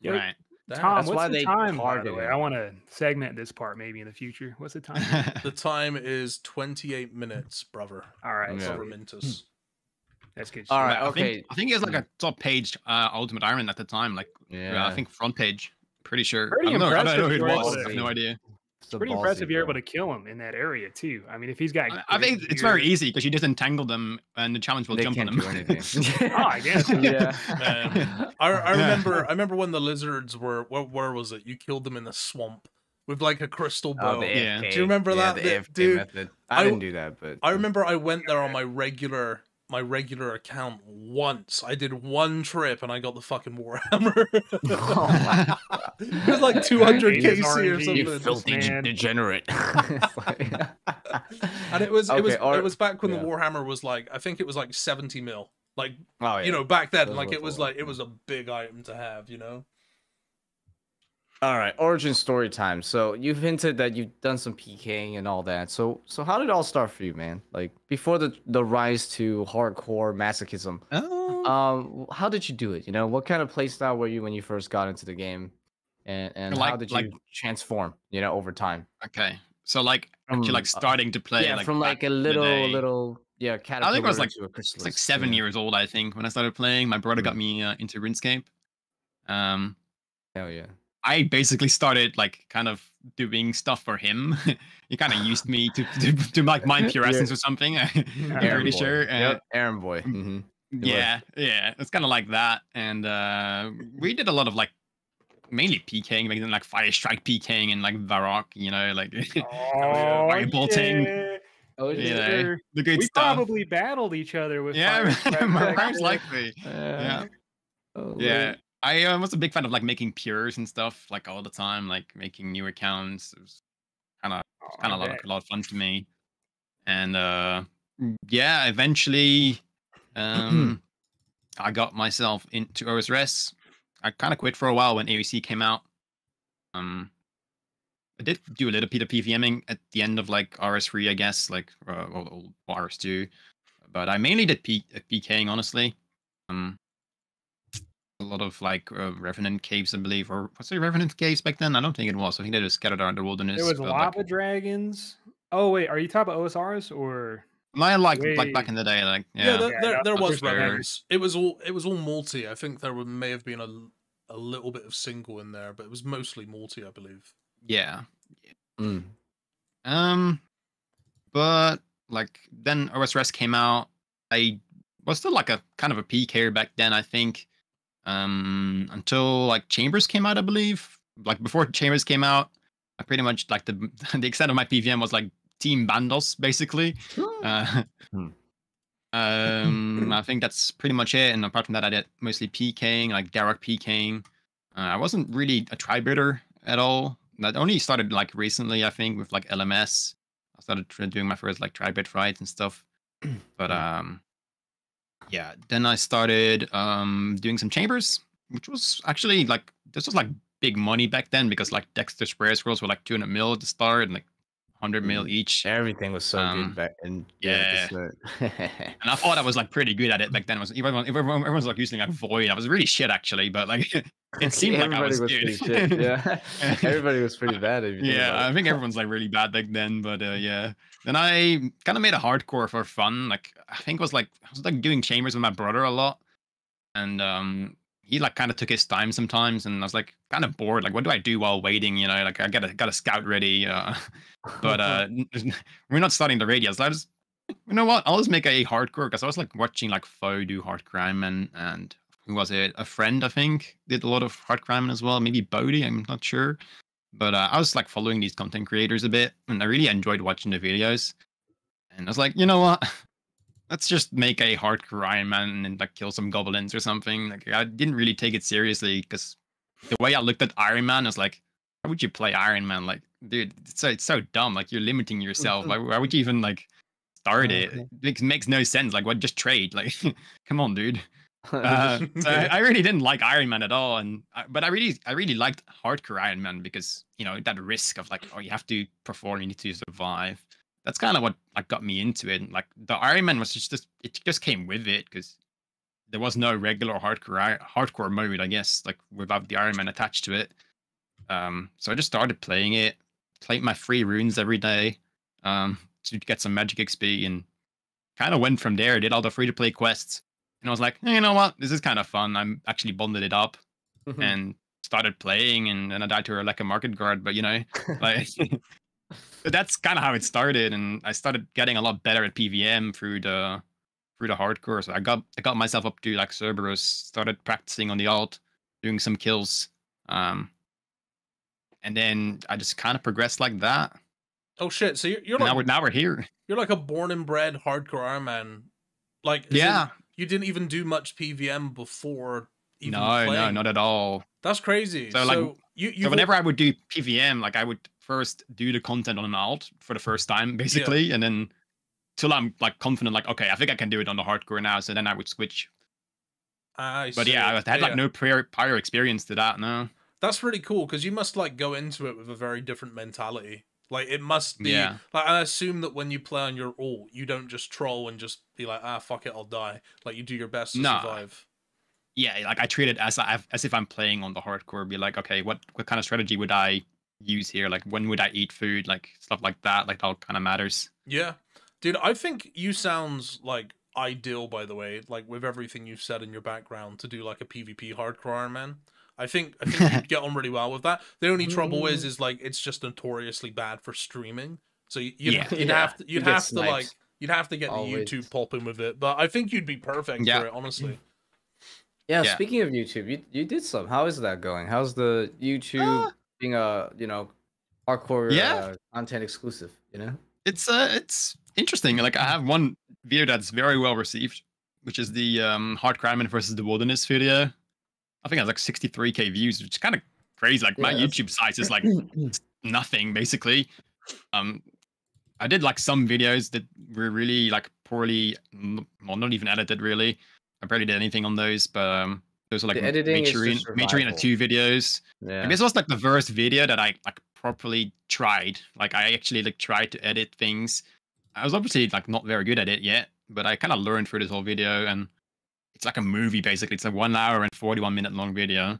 yeah. Right. Tom, That's what's why the they time, by the way? I want to segment this part maybe in the future. What's the time? The time is twenty-eight minutes, brother. All right. Yeah. Mintus. That's good. All right. Okay. I think, I think it was like a top page uh, Ultimate Iron at the time. Like, yeah. uh, I think front page. Pretty sure. Pretty I, don't know, I don't know who it was. I have no idea. It's pretty impressive ball. You're able to kill him in that area, too. I mean, if he's got... I think it's very easy because you just entangle them and the challenge will they jump on them. oh, I guess. Yeah. Man. I, I remember I remember when the lizards were... Where, where was it? You killed them in the swamp with like a crystal bow. Oh, yeah. Do you remember yeah, that? The the, dude, method. I didn't I, do that, but... I remember I went there on my regular my regular account once. I did one trip and I got the fucking Warhammer. Oh, it was like two hundred K C or something. You filthy man. Degenerate. And it was okay, it was or, it was back when yeah. the Warhammer was like, I think it was like seventy mil. Like oh, yeah. you know, back then, Those like it was like it was a big item to have, you know. All right, origin story time. So you've hinted that you've done some PKing and all that. So, so how did it all start for you, man? Like before the the rise to hardcore masochism. Oh. Um, how did you do it? You know, what kind of playstyle were you when you first got into the game, and and like, how did you like, transform? You know, over time. Okay, so like from, actually like starting to play. Yeah, like from like a little little yeah. Caterpillar I think I was like, was like seven yeah. years old. I think when I started playing, my brother mm. got me uh, into RuneScape. Um. Hell yeah. I basically started like kind of doing stuff for him. He kind of used me to, to to like mine pure essence yeah. or something. I'm pretty sure. Yep. Errand boy. Mm-hmm. Yeah, yeah. It's kind of like that. And uh, we did a lot of like mainly PKing, like, like fire strike PKing and like Varrock, you know, like oh, fire bolting. Yeah. Oh, yeah. Know, the good we stuff. probably battled each other with yeah, fire likely. Uh, yeah. Oh, yeah. Wait. I uh, was a big fan of like making pures and stuff like all the time, like making new accounts. It was kind of kind of a lot of fun to me. And uh, yeah, eventually um, I got myself into O S R S. I kind of quit for a while when A O C came out. Um, I did do a little bit of P V Ming at the end of like R S three, I guess, like uh, or, or R S two. But I mainly did P PKing, honestly. Um, A lot of like uh, Revenant caves, I believe, or was it Revenant caves back then? I don't think it was. I think they just scattered around the wilderness. There was lava like... dragons. Oh wait, are you talking about O S Rs or? My like wait. like back in the day, like yeah, yeah there, there, there was Revenants. It was all it was all multi. I think there were, may have been a a little bit of single in there, but it was mostly multi, I believe. Yeah. Mm. Um, but like then O S R S came out. I was still like a kind of a P K back then, I think. Um, until like Chambers came out, I believe. Like before Chambers came out, I pretty much like the the extent of my P V M was like team bandos, basically. Uh, um, I think that's pretty much it. And apart from that, I did mostly PKing, like Darrock PKing. Uh, I wasn't really a tributer at all. That only started like recently, I think, with like L M S. I started doing my first like tribute fights and stuff. But um. Yeah, then I started um, doing some Chambers, which was actually like, this was like big money back then because like Dexter's Prayer Scrolls were like two hundred mil at the start and like one hundred mil each. Everything was so um, good back then. Yeah. And I thought I was like pretty good at it back then. It was, everyone, everyone, everyone was like using like Void. I was really shit actually, but like it seemed like I was, was good. Shit, yeah. Everybody was pretty bad. If you yeah, I think everyone's like really bad back then, but uh, yeah. Then I kind of made a hardcore for fun. Like I think it was like I was like doing Chambers with my brother a lot, and um, he like kind of took his time sometimes. And I was like kind of bored. Like what do I do while waiting? You know, like I gotta got a scout ready. Uh, but uh, we're not starting the radio. So I just, you know what? I'll just make a hardcore because I was like watching like Foe do hardcrime and and who was it? A friend I think did a lot of hardcrime as well. Maybe Bodhi. I'm not sure. But uh, I was like following these content creators a bit, and I really enjoyed watching the videos. And I was like, you know what? Let's just make a hardcore Iron Man and like kill some goblins or something. Like I didn't really take it seriously because the way I looked at Iron Man, I was like, why would you play Iron Man? Like, dude, it's so it's so dumb. Like you're limiting yourself. Like, why would you even like start it? It makes no sense. Like, what? Just trade. Like, come on, dude. uh, so I really didn't like Iron Man at all, and but I really, I really liked hardcore Iron Man because you know that risk of like, oh, you have to perform, you need to survive. That's kind of what like got me into it. And, like the Iron Man was just, just, it just came with it because there was no regular hardcore hardcore mode, I guess, like without the Iron Man attached to it. Um, so I just started playing it, played my free runes every day um, to get some magic X P, and kind of went from there. I did all the free to play quests. And I was like, hey, you know what? This is kind of fun. I actually bonded it up mm-hmm. and started playing, and then I died to her like a market guard. But, you know, like that's kind of how it started. And I started getting a lot better at P V M through the through the hardcore. So I got I got myself up to like Cerberus, started practicing on the alt, doing some kills. Um, and then I just kind of progressed like that. Oh, shit. So you're, you're like, now, we're, now we're here. You're like a born and bred hardcore Iron Man Like, yeah, you didn't even do much P V M before. Even no, playing. no, not at all. That's crazy. So, so like, you, so whenever I would do P V M, like I would first do the content on an alt for the first time, basically, yeah. and then till I'm like confident, like okay, I think I can do it on the hardcore now. So then I would switch. I but see. yeah, I had yeah, like yeah. no prior prior experience to that. No, that's really cool because you must like go into it with a very different mentality. Like it must be. Yeah. Like I assume that when you play on your alt, you don't just troll and just be like, ah, fuck it, I'll die. Like you do your best to nah. survive. Yeah, like I treat it as as if I'm playing on the hardcore. Be like, okay, what what kind of strategy would I use here? Like, when would I eat food? Like stuff like that. Like that all kind of matters. Yeah, dude, I think you sound like ideal. By the way, like with everything you've said in your background, to do like a P V P hardcore Ironman. I think I think you'd get on really well with that. The only trouble is, is like it's just notoriously bad for streaming. So you'd, yeah, you'd yeah. have to, you'd you have to like, you'd have to get Always. the YouTube popping with it. But I think you'd be perfect yeah. for it, honestly. Yeah, yeah. Speaking of YouTube, you you did some. How is that going? How's the YouTube uh, being a you know hardcore yeah. uh, content exclusive? You know, it's uh, it's interesting. Like I have one video that's very well received, which is the um, Hardcore Ironman versus the Wilderness video. I think I was like sixty-three K views, which is kind of crazy. Like yeah, my that's... YouTube size is like nothing basically. Um, I did like some videos that were really like poorly, well, not even edited really. I barely did anything on those, but um, those are like Matriarina two videos. Yeah. And this was like the first video that I like properly tried. Like I actually like tried to edit things. I was obviously like not very good at it yet, but I kind of learned through this whole video and. It's like a movie, basically. It's a one hour and forty-one minute long video.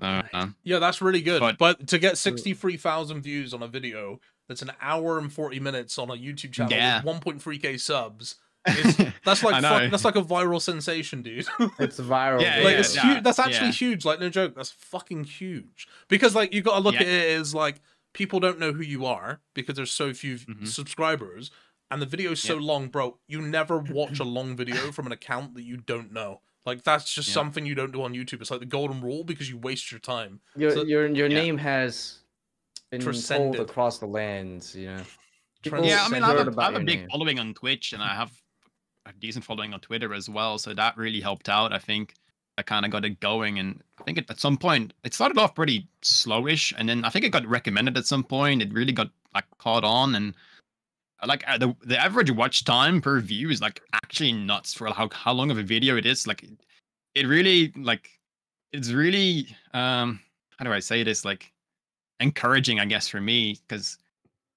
Uh, yeah, that's really good. But, but to get sixty-three thousand views on a video that's an hour and forty minutes on a YouTube channel yeah. with one point three K subs, is, that's like fuck, that's like a viral sensation, dude. It's viral. Yeah, like, yeah, it's yeah. huge. That's actually yeah. huge. Like no joke. That's fucking huge. Because like you gotta look yeah. at it as like people don't know who you are because there's so few mm-hmm. subscribers. And the video's so yep. long, bro, you never watch a long video from an account that you don't know. Like, that's just yeah. something you don't do on YouTube. It's like the golden rule because you waste your time. Your so, your, your yeah. name has been told across the lands, you know. People yeah, I mean, I have, a, I have a big name. following on Twitch, and I have a decent following on Twitter as well, so that really helped out, I think. I kind of got it going, and I think it, at some point, it started off pretty slowish, and then I think it got recommended at some point. It really got, like, caught on, and... Like the the average watch time per view is like actually nuts for how how long of a video it is. Like it really like it's really um how do I say this like encouraging I guess for me because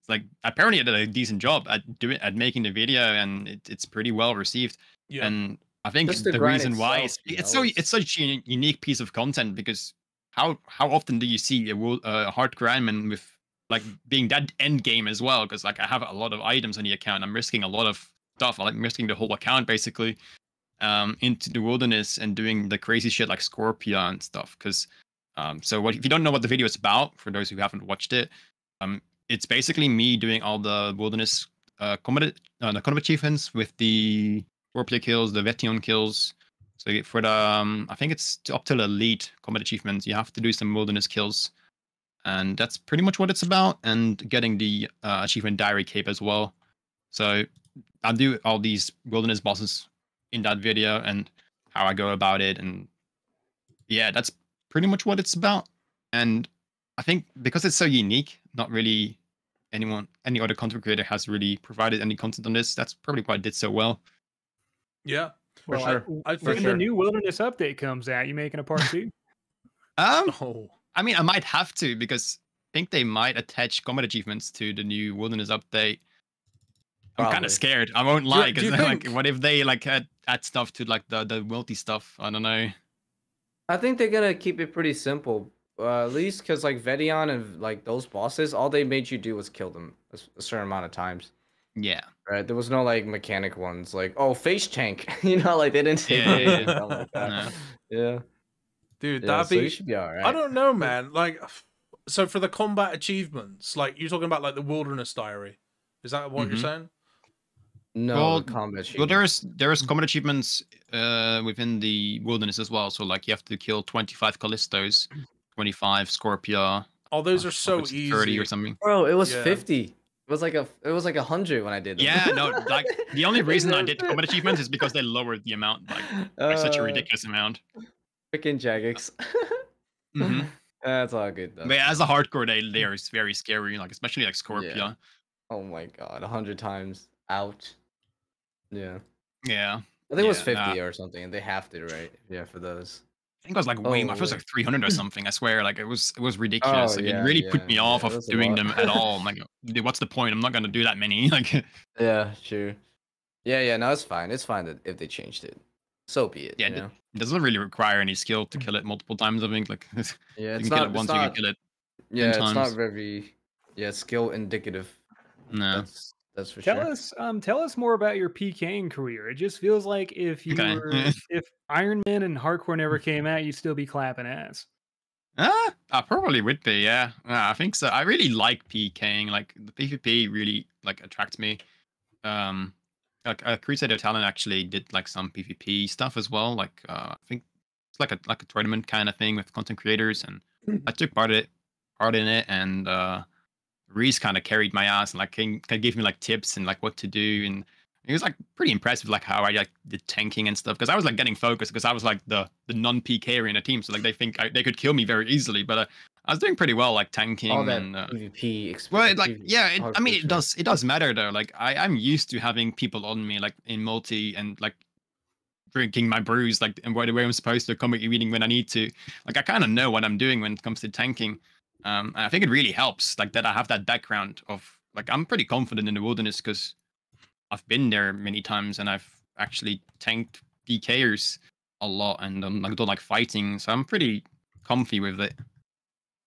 like apparently I did a decent job at doing at making the video and it, it's pretty well received. Yeah. And I think the, the reason itself, why it's, it's so it's such a unique piece of content because how how often do you see a uh, hardcore Ironman with like being that end game as well, because like I have a lot of items on the account. I'm risking a lot of stuff. I'm like risking the whole account basically um, into the wilderness and doing the crazy shit like Scorpia and stuff. Because um, so what, if you don't know what the video is about, for those who haven't watched it, um, it's basically me doing all the wilderness uh, combat uh, the combat achievements with the Scorpia kills, the Vet'ion kills. So for the um, I think it's up to the elite combat achievements, you have to do some wilderness kills. And that's pretty much what it's about, and getting the uh, achievement diary cape as well. So I do all these wilderness bosses in that video and how I go about it. And yeah, that's pretty much what it's about. And I think because it's so unique, not really anyone, any other content creator has really provided any content on this. That's probably why it did so well. Yeah, for well, sure. I, I think when sure. the new wilderness update comes out, you making a part two? um. Oh. I mean, I might have to because I think they might attach combat achievements to the new wilderness update. I'm kind of scared. I won't lie. Because like, what if they like add, add stuff to like the the wealthy stuff? I don't know. I think they're gonna keep it pretty simple, uh, at least because like Vet'ion and like those bosses, all they made you do was kill them a, a certain amount of times. Yeah. Right. There was no like mechanic ones like oh face tank. you know, like they didn't. Yeah. yeah, yeah. like that. No. Yeah. Dude, yeah, that'd so be, should be all right. I don't know, man. Like, so for the combat achievements, like you're talking about like the Wilderness Diary. Is that what mm-hmm. you're saying? No, well, the combat achievements. Well, there's there's combat achievements uh, within the wilderness as well. So like you have to kill twenty-five Calistos, twenty-five Scorpia. Oh, those are so easy. thirty or something. Bro, it was yeah. fifty. was like a it was like a hundred when I did them. Yeah, no, like the only reason I did combat achievements is because they lowered the amount like, like uh, such a ridiculous amount. Freaking Jagex. Mm-hmm. That's all good though. But yeah, as a hardcore day there is very scary, like especially like Scorpia. Yeah. Oh my god, a hundred times out. Yeah. Yeah. I think yeah, it was fifty uh, or something, and they halved it, right? Yeah, for those. I think it was like way oh, much. It was like three hundred or something. I swear, like it was, it was ridiculous. Oh, like, yeah, it really yeah, put me yeah, off of doing them at all. I'm like, dude, what's the point? I'm not gonna do that many. Like, yeah, sure. Yeah, yeah. No, it's fine. It's fine that if they changed it, so be it. Yeah, you know? It doesn't really require any skill to kill it multiple times. I think, like, yeah, it's you can not, kill it once, not, you can kill it. Yeah, it's times. not very, yeah, skill indicative. No. That's, That's for tell sure. Tell us, um, tell us more about your PKing career. It just feels like if you okay. were, if Iron Man and Hardcore never came out, you'd still be clapping ass. Ah, I probably would be. Yeah, yeah, I think so. I really like PKing. Like the PvP really like attracts me. Um, like uh, Crusader Talon actually did like some PvP stuff as well. Like uh, I think it's like a like a tournament kind of thing with content creators, and I took part it part in it, and. Uh, Reese kind of carried my ass and like kind of gave me like tips and like what to do, and it was like pretty impressive like how I like did tanking and stuff, because I was like getting focused because I was like the the non-PKer in a team, so like they think I, they could kill me very easily, but uh, I was doing pretty well like tanking. All that and uh, PvP experience. Well, it, like yeah, it, I mean it does it does matter though. Like I I'm used to having people on me like in multi and like drinking my brews like and where I'm supposed to, combat eating when I need to. Like I kind of know what I'm doing when it comes to tanking. Um, and I think it really helps, like that I have that background of like I'm pretty confident in the wilderness because I've been there many times and I've actually tanked PKers a lot and um, I don't like fighting, so I'm pretty comfy with it.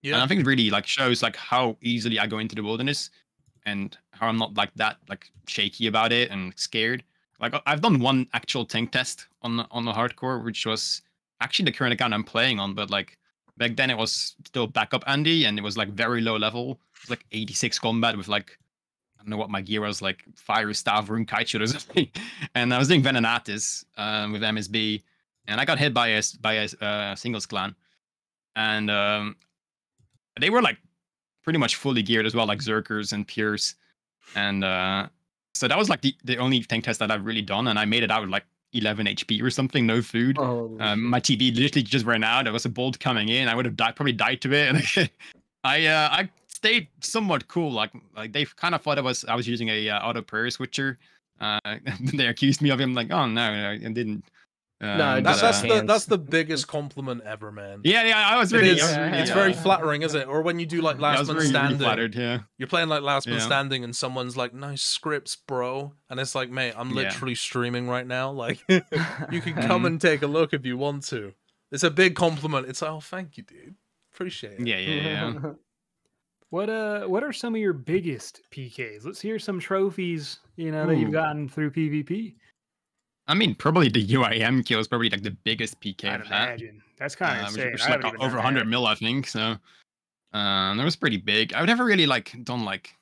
Yeah, and I think it really like shows like how easily I go into the wilderness and how I'm not like that like shaky about it and scared. Like I've done one actual tank test on the, on the hardcore, which was actually the current account I'm playing on, but like. Back then it was still backup Andy, and it was like very low level. It was like eighty-six combat with like, I don't know what my gear was, like Fire Staff, Rune Kaichut or something. And I was doing Venonatis um, with M S B, and I got hit by a, by a uh, singles clan. And um, they were like pretty much fully geared as well, like Zerkers and Pierce. And uh, so that was like the, the only tank test that I've really done, and I made it out with like eleven H P or something, no food. Oh, um, my T B literally just ran out. There was a bolt coming in. I would have died, probably died to it. And I uh, I stayed somewhat cool. Like like they kind of thought I was I was using a uh, auto prayer switcher. Uh, they accused me of him. Like oh no, no I didn't. Um, no, that's but, uh, that's the that's the biggest compliment ever, man. Yeah, yeah, I was really. It is, I was really it's yeah. very flattering, is it? Or when you do like last yeah, man really, standing, really flattered, yeah. You're playing like last yeah. man standing, and someone's like, "Nice scripts, bro," and it's like, "Mate, I'm literally yeah. streaming right now. Like, you can come and take a look if you want to." It's a big compliment. It's like, "Oh, thank you, dude. Appreciate it." Yeah, yeah, yeah. What uh, what are some of your biggest P Ks? Let's hear some trophies you know Ooh. that you've gotten through PvP. I mean, probably the U I M kill is probably like the biggest P K I'd imagine. That's kind of uh, insane. Which was, like, over one hundred mil, I think. So um, that was pretty big. I've never really like done like,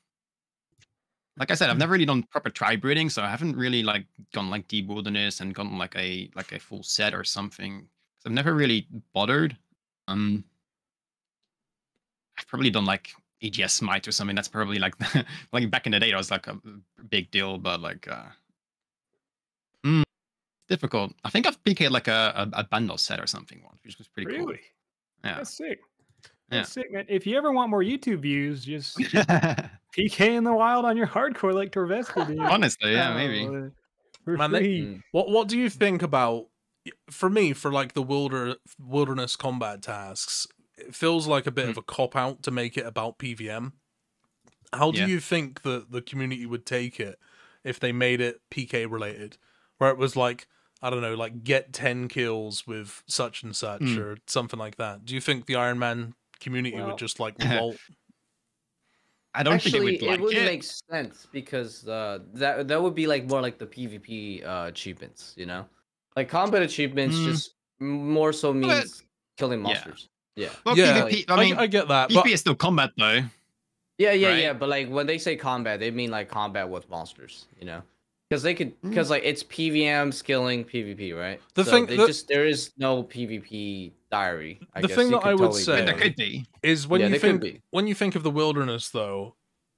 like I said, I've never really done proper tribe breeding, so I haven't really like gone like deep wilderness and gotten like a like a full set or something. So I've never really bothered. Um, I've probably done like A G S Smite or something. That's probably like like back in the day, that was like a big deal, but like. Uh, mm. Difficult. I think I've P K'd like a, a, a bundle set or something once, which was pretty really? cool. Yeah. That's sick. That's yeah. sick, man. If you ever want more YouTube views, just P K in the wild on your hardcore like Torvesky did. Honestly, yeah, maybe. Man, they, what what do you think about, for me, for like the wilder, wilderness combat tasks, it feels like a bit mm. of a cop-out to make it about P V M. How do yeah. you think that the community would take it if they made it P K related? Where it was like, I don't know, like get ten kills with such and such mm. or something like that. Do you think the Iron Man community well, would just like revolt? I don't Actually, think it would like it. Would it. Make sense because uh, that that would be like more like the PvP uh, achievements, you know? Like combat achievements mm. just more so means but, killing monsters. Yeah. Yeah, well, yeah PvP, I, mean, I, I get that. PvP but... is still combat though. Yeah, yeah, right? yeah. But like when they say combat, they mean like combat with monsters, you know? Because they could, because like it's P V M skilling P V P, right? The so thing they that, just there is no P V P diary. I the guess. thing you that I would totally say is when yeah, you think when you think of the wilderness, though,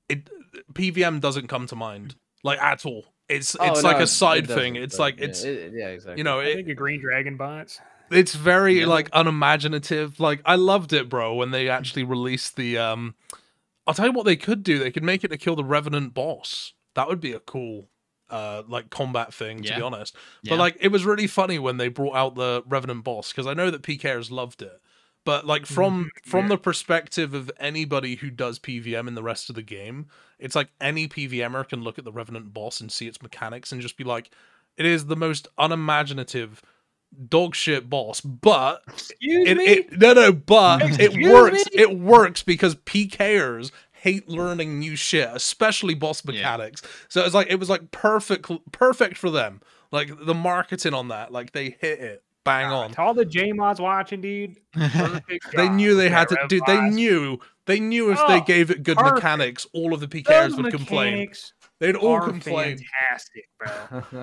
it P V M doesn't come to mind, like, at all. It's oh, it's no, like a side it thing. It's like it's yeah, it, yeah exactly. You know, it, I think a green dragon bots. It's very yeah. like unimaginative. Like, I loved it, bro, when they actually released the. Um, I'll tell you what they could do. They could make it to kill the Revenant boss. That would be a cool, uh, like combat thing. To yeah. be honest, yeah. but like it was really funny when they brought out the Revenant boss, because I know that P Kers loved it. But like from yeah. from the perspective of anybody who does P V M in the rest of the game, it's like any P V Mer can look at the Revenant boss and see its mechanics and just be like, it is the most unimaginative dog shit boss, but Excuse it, me? it no no but Excuse it works me? it works because P Kers hate learning new shit, especially boss mechanics. Yeah. So it's like it was like perfect perfect for them. Like the marketing on that, like they hit it. Bang on. It's all the J mods watching, dude. They knew they had to, dude. They knew, they knew if oh, they gave it good perfect. mechanics, all of the P Kers would complain. They'd all complain. Fantastic, bro.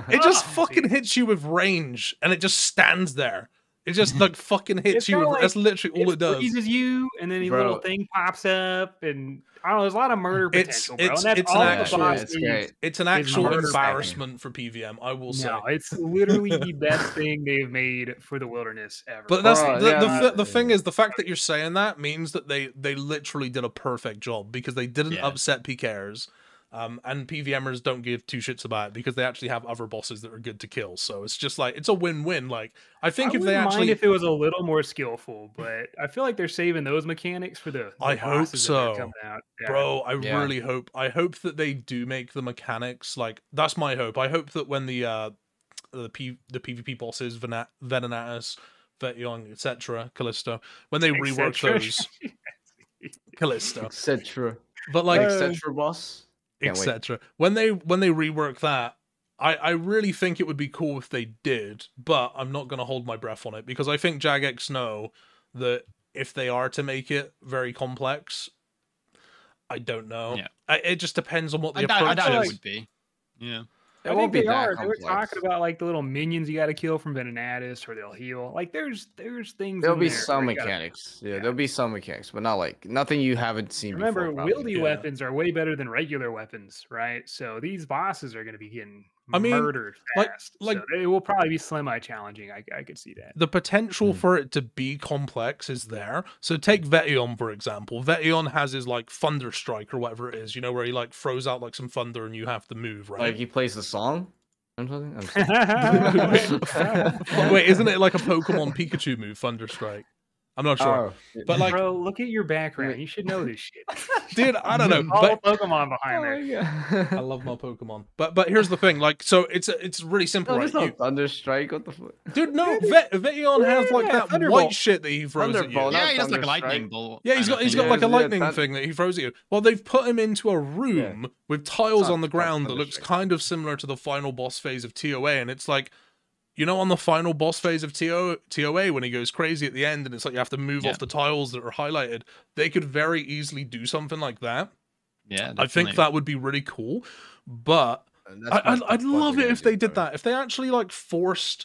It just oh, fucking dude. hits you with range, and it just stands there. It just like fucking hits it's you. With, like, that's literally all it, it does. It freezes you, and then a little thing pops up, and I don't know. There's a lot of murder potential, it's, bro. It's, and that's it's all an actual. It's, great. it's an actual it's embarrassment thing. for P V M. I will say, no, it's literally the best thing they've made for the wilderness ever. But that's oh, the, yeah, the, yeah. the thing is, the fact that you're saying that means that they they literally did a perfect job, because they didn't yeah. upset P Kers. Um, and P V Mers don't give two shits about it, because they actually have other bosses that are good to kill. So it's just like, it's a win-win. Like, I think I if they actually mind if it was a little more skillful, but I feel like they're saving those mechanics for the, the I hope so coming out. Yeah. Bro, I yeah. really hope I hope that they do make the mechanics, like, that's my hope. I hope that when the uh the P the PvP bosses, Ven Venanatus, Vet'ion, et cetera, Calisto, when they et rework those Calisto. et cetera. But like et cetera boss. Etc. When they when they rework that, I I really think it would be cool if they did, but I'm not going to hold my breath on it, because I think Jagex know that if they are to make it very complex, I don't know. Yeah. I, it just depends on what the I approach doubt, I doubt is. It would be. Yeah. It won't be hard. They were talking about like the little minions you got to kill from Venanatus, or they'll heal. Like there's there's things. There'll in be there some mechanics. Gotta... Yeah, yeah, there'll be some mechanics, but not like nothing you haven't seen. Remember, before, wieldy yeah. weapons are way better than regular weapons, right? So these bosses are going to be getting I mean, murdered fast. Like, like so it will probably be semi-challenging. I I could see that. The potential mm. for it to be complex is there. So take Vet'ion for example. Vet'ion has his like thunder strike or whatever it is, you know, where he like throws out like some thunder and you have to move, right? Like he plays the song? I'm talking. I'm Wait, isn't it like a Pokemon Pikachu move, Thunder Strike? I'm not sure. Oh. But like, bro, look at your background. You should know this shit. Dude, I don't know. All but... Pokemon behind oh there. I love my Pokemon. But but here's the thing, like, so it's it's really simple, no, right? No you... Thunder Strike, what the fuck? Dude, no, Vet Vet'ion has like yeah, that white shit that he throws at you. Yeah, he has like a lightning bolt. Yeah, he's got he's got yeah, like a lightning yeah, that... thing that he throws at you. Well, they've put him into a room yeah. with tiles on the ground that looks kind of similar to the final boss phase of T O A, and it's like, you know, on the final boss phase of T O A, when he goes crazy at the end and it's like you have to move yeah. off the tiles that are highlighted, they could very easily do something like that. Yeah, definitely. I think that would be really cool. But I, I, I'd love it if they did that. If they actually like forced,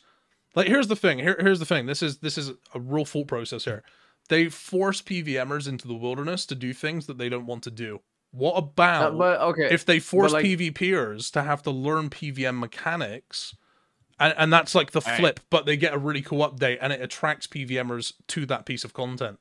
like here's the thing. Here, here's the thing. This is this is a real thought process here. They force P V Mers into the wilderness to do things that they don't want to do. What about uh, but, okay. if they force like... PvPers to have to learn P V M mechanics? And, and that's like the flip, right. but they get a really cool update, and it attracts P V Mers to that piece of content.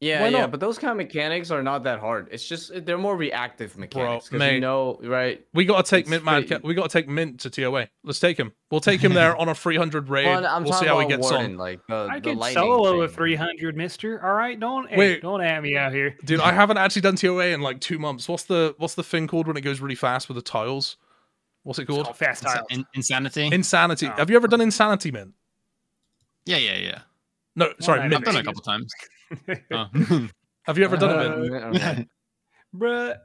Yeah, yeah, but those kind of mechanics are not that hard. It's just they're more reactive mechanics. Bro, mate, you know, right? We gotta take Mint Madcow. We gotta take Mint to T O A. Let's take him. We'll take him there on a three hundred raid. Well, I'm we'll see how he gets Warden, on. Like the, I the can solo a three hundred, Mister. All right, don't Wait, don't at me out here, dude. I haven't actually done T O A in like two months. What's the what's the thing called when it goes really fast with the tiles? What's it called? It's called fast tiles. In insanity. Insanity. Oh. Have you ever done Insanity, Mint? Yeah, yeah, yeah. No, sorry, Mint. I've done it a couple times. oh. Have you ever done uh, it, Mint? Okay. Bruh,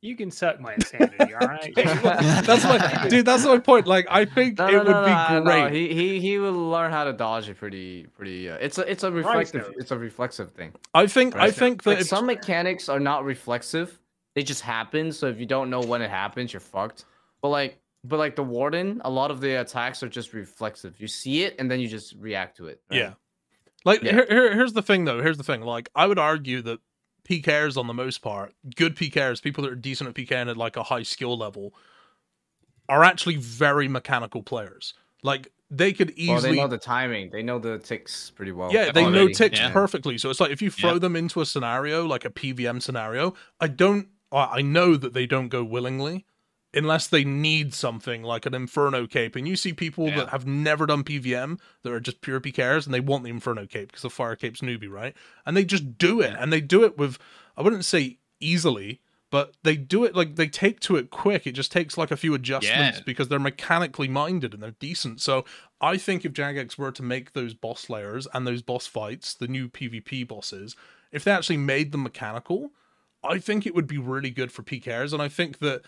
you can suck my insanity, all right? That's my dude. That's my point. Like, I think no, it no, would no, be no, great. No. He he he will learn how to dodge it pretty pretty. Uh, it's a it's a reflective right, it's a reflexive thing. I think right, I think so. that like, some mechanics are not reflexive. They just happen. So if you don't know when it happens, you're fucked. But like, but like the Warden, a lot of the attacks are just reflexive. You see it and then you just react to it. Right? Yeah. Like yeah. Here, here, here's the thing though. Here's the thing. Like I would argue that P Kers on the most part, good P Kers, people that are decent at PKing at like a high skill level, are actually very mechanical players. Like, they could easily... Well, they know the timing. They know the ticks pretty well. Yeah, they already. know ticks yeah. perfectly. So it's like, if you throw yeah. them into a scenario, like a P V M scenario, I don't... I know that they don't go willingly unless they need something like an Inferno Cape. And you see people yeah. that have never done P V M that are just pure P Kers, and they want the Inferno Cape because the Fire Cape's newbie, right? And they just do it. Yeah. And they do it with... I wouldn't say easily... But they do it, like, they take to it quick. It just takes, like, a few adjustments yeah. because they're mechanically minded and they're decent. So I think if Jagex were to make those boss layers and those boss fights, the new PvP bosses, if they actually made them mechanical, I think it would be really good for P Kers. And I think that,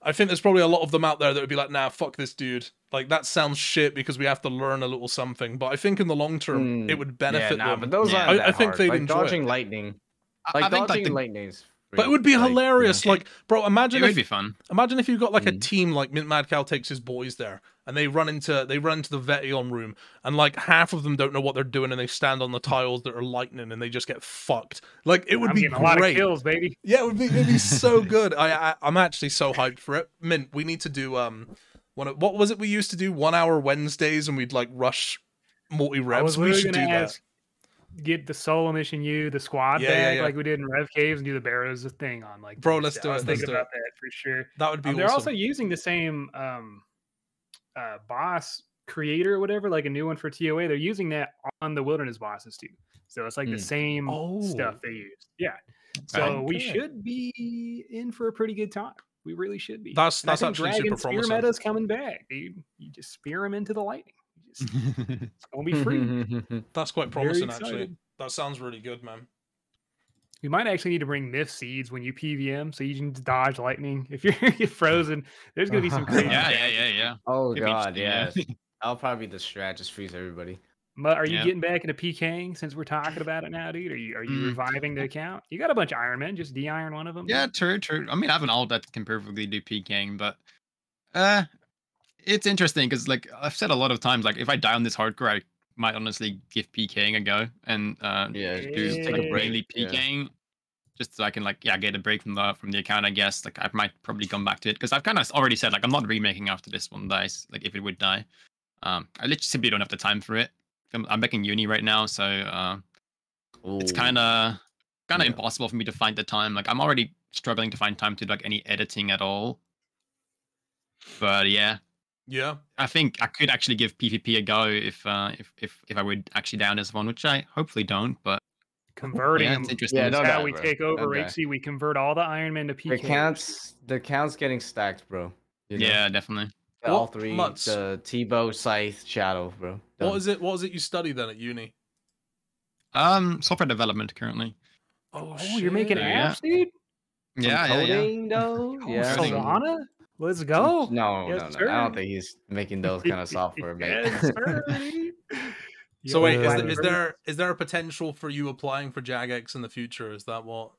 I think there's probably a lot of them out there that would be like, nah, fuck this dude. Like, that sounds shit because we have to learn a little something. But I think in the long term, mm, it would benefit yeah, nah, them. But those yeah. aren't I, I think hard. they'd like enjoy dodging it. lightning. Like, I, I dodging think, like, the... lightning is... But it would be like, hilarious, yeah. like, bro, imagine it if... It would be fun. Imagine if you got, like, mm. a team, like, Mint Madcow takes his boys there, and they run into they run into the Vet'ion room, and, like, half of them don't know what they're doing, and they stand on the tiles that are lightning, and they just get fucked. Like, it would I'm be great. a lot of kills, baby. Yeah, it would be, it'd be so good. I, I, I'm actually so hyped for it. Mint, we need to do... um, one of, What was it we used to do? One-hour Wednesdays, and we'd, like, rush multi-reps. We should do ask... that. Get the solo mission, you the squad yeah, bag yeah, yeah. like we did in Rev Caves, and do the Barrows thing on like. Bro, let's do it. I was thinking about that for sure. That would be. Um, awesome. They're also using the same um, uh, boss creator, or whatever, like a new one for T O A. They're using that on the Wilderness bosses too, so it's like mm. the same oh. stuff they used. Yeah, so okay. we should be in for a pretty good time. We really should be. That's and that's actually Dragon super promising. Spear meta's coming back, dude. You just spear him into the lightning. It's gonna be free. That's quite promising, actually. That sounds really good, man. You might actually need to bring myth seeds when you P V M, so you can dodge lightning. If you're get frozen, there's gonna be some crazy. yeah, yeah, yeah, yeah. Oh It'd god, yeah. I'll probably be the strat, just freeze everybody. But are you yeah. getting back into PKing since we're talking about it now, dude? Are you are you mm. reviving the account? You got a bunch of Iron Men, just de-iron one of them. Yeah, true, true. I mean, I have an alt that can perfectly do PKing, but uh. it's interesting because, like I've said a lot of times, like if I die on this hardcore, I might honestly give PKing a go and uh, yeah, do just take like, a break. PKing, yeah. just so I can like yeah get a break from the from the account. I guess like I might probably come back to it because I've kind of already said like I'm not remaking after this one dies. Like if it would die, um, I literally simply don't have the time for it. I'm, I'm back in uni right now, so uh, it's kind of kind of yeah. impossible for me to find the time. Like I'm already struggling to find time to do like any editing at all. But yeah. Yeah, I think I could actually give PvP a go if uh, if if if I would actually down this one, which I hopefully don't. But converting, yeah, it's interesting. Yeah, no, how no, we bro. take over okay. Raikesy, we convert all the Iron Men to P K. The counts, the counts getting stacked, bro. You know? Yeah, definitely. What all three: Muts. the Tebow, Scythe, Shadow, bro. Done. What is it? What is it you study then at uni? Um, software development currently. Oh, oh you're making apps, yeah. dude. Yeah, From yeah, coding, yeah. Though? yeah. Solana. Let's go. No, yes, no, no. I don't think he's making those kind of software, man. Yes, so wait, is there, is there is there a potential for you applying for Jagex in the future? Is that what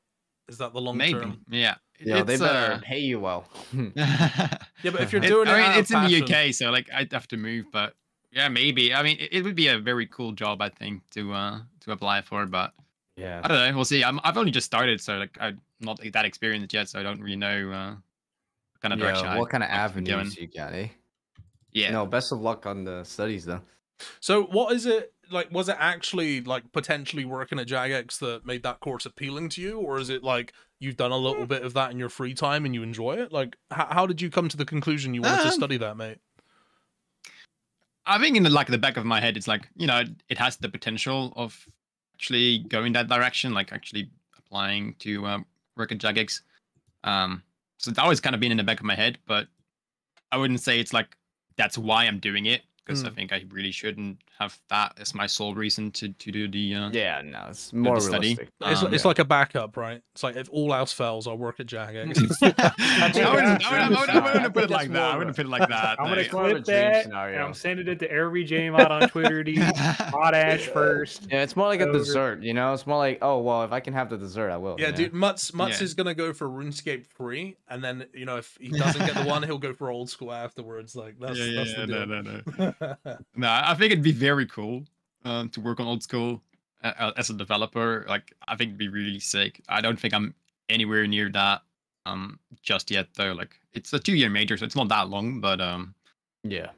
is that the long Maybe. term? Yeah. Yeah, it's, they better uh... pay you well. yeah, but if you're doing it, it I mean, it's in passion. the U K, so like I'd have to move, but yeah, maybe. I mean, it, it would be a very cool job, I think, to uh to apply for, but yeah, I don't know. We'll see. I'm I've only just started, so like I'm not that experienced yet, so I don't really know. Uh, Kind of yeah, what I, kind of avenues you got, eh? Yeah. No, best of luck on the studies, though. So what is it, like, was it actually, like, potentially working at Jagex that made that course appealing to you? Or is it, like, you've done a little bit of that in your free time and you enjoy it? Like, how, how did you come to the conclusion you wanted um, to study that, mate? I think in, the, like, the back of my head, it's like, you know, it has the potential of actually going that direction, like, actually applying to um, work at Jagex. Um... So it's always kind of been in the back of my head, but I wouldn't say it's like, that's why I'm doing it. Because mm. I think I really shouldn't have that as my sole reason to, to do the uh, Yeah, no, it's more realistic. Study. It's, um, it's yeah. like a backup, right? It's like, if all else fails, I'll work at Jagex. I wouldn't put it like that. I wouldn't put it like that. I'm going to clip that, scenario. and I'm sending it to every J-Mod on Twitter, dude. Hot ash first. Yeah, it's more like a dessert, you know? It's more like, oh, well, if I can have the dessert, I will. Yeah, dude, Mutz, Mutz is going to go for RuneScape three, and then, you know, if he doesn't get the one, he'll go for Old School afterwards. Like, that's the deal. No, I think it'd be very cool um, to work on Old School uh, as a developer, like, I think it'd be really sick. I don't think I'm anywhere near that um just yet though. Like, it's a two year major, so it's not that long, but um yeah,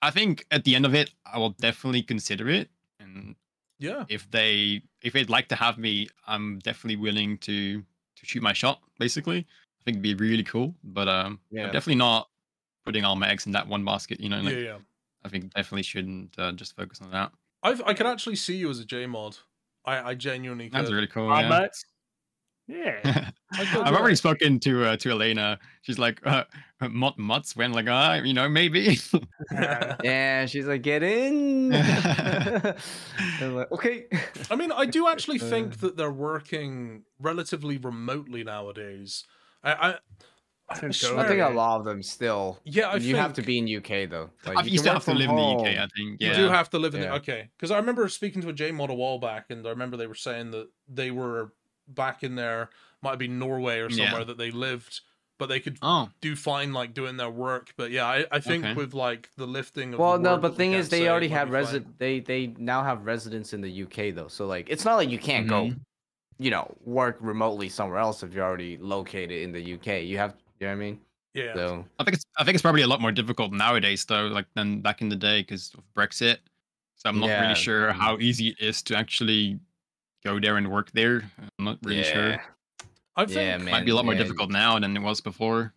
I think at the end of it I will definitely consider it. And yeah, if they if they'd like to have me, I'm definitely willing to to shoot my shot, basically. I think it'd be really cool, but um yeah, I'm definitely not putting all my eggs in that one basket, you know. Like, yeah, yeah, I think definitely shouldn't uh, just focus on that. I've, I can actually see you as a J mod. I, I genuinely could. That's really cool. Yeah. I yeah. I've already spoken to uh, to Elena. She's like, uh, Mut Muts when, like, ah, uh, you know, maybe. Yeah, she's like, get in. I'm like, okay. I mean, I do actually think that they're working relatively remotely nowadays. I... I I, I think a lot of them still. Yeah, I you think... have to be in U K though. Like, I you, you still have to live home. in the U K. I think yeah. you do have to live in yeah. the okay. Because I remember speaking to a J mod a while back, and I remember they were saying that they were back in there, might be Norway or somewhere yeah. that they lived, but they could oh. do fine like doing their work. But yeah, I, I think okay. with like the lifting. Of well, the no, but the thing is, they already have resident. They they now have residents in the U K though, so like it's not like you can't mm-hmm. go, you know, work remotely somewhere else if you're already located in the U K. You have. You know what I mean? Yeah. So I think it's I think it's probably a lot more difficult nowadays though, like than back in the day because of Brexit. So I'm not yeah. really sure how easy it is to actually go there and work there. I'm not really yeah. sure. I think yeah, man, it might be a lot more man. difficult now than it was before.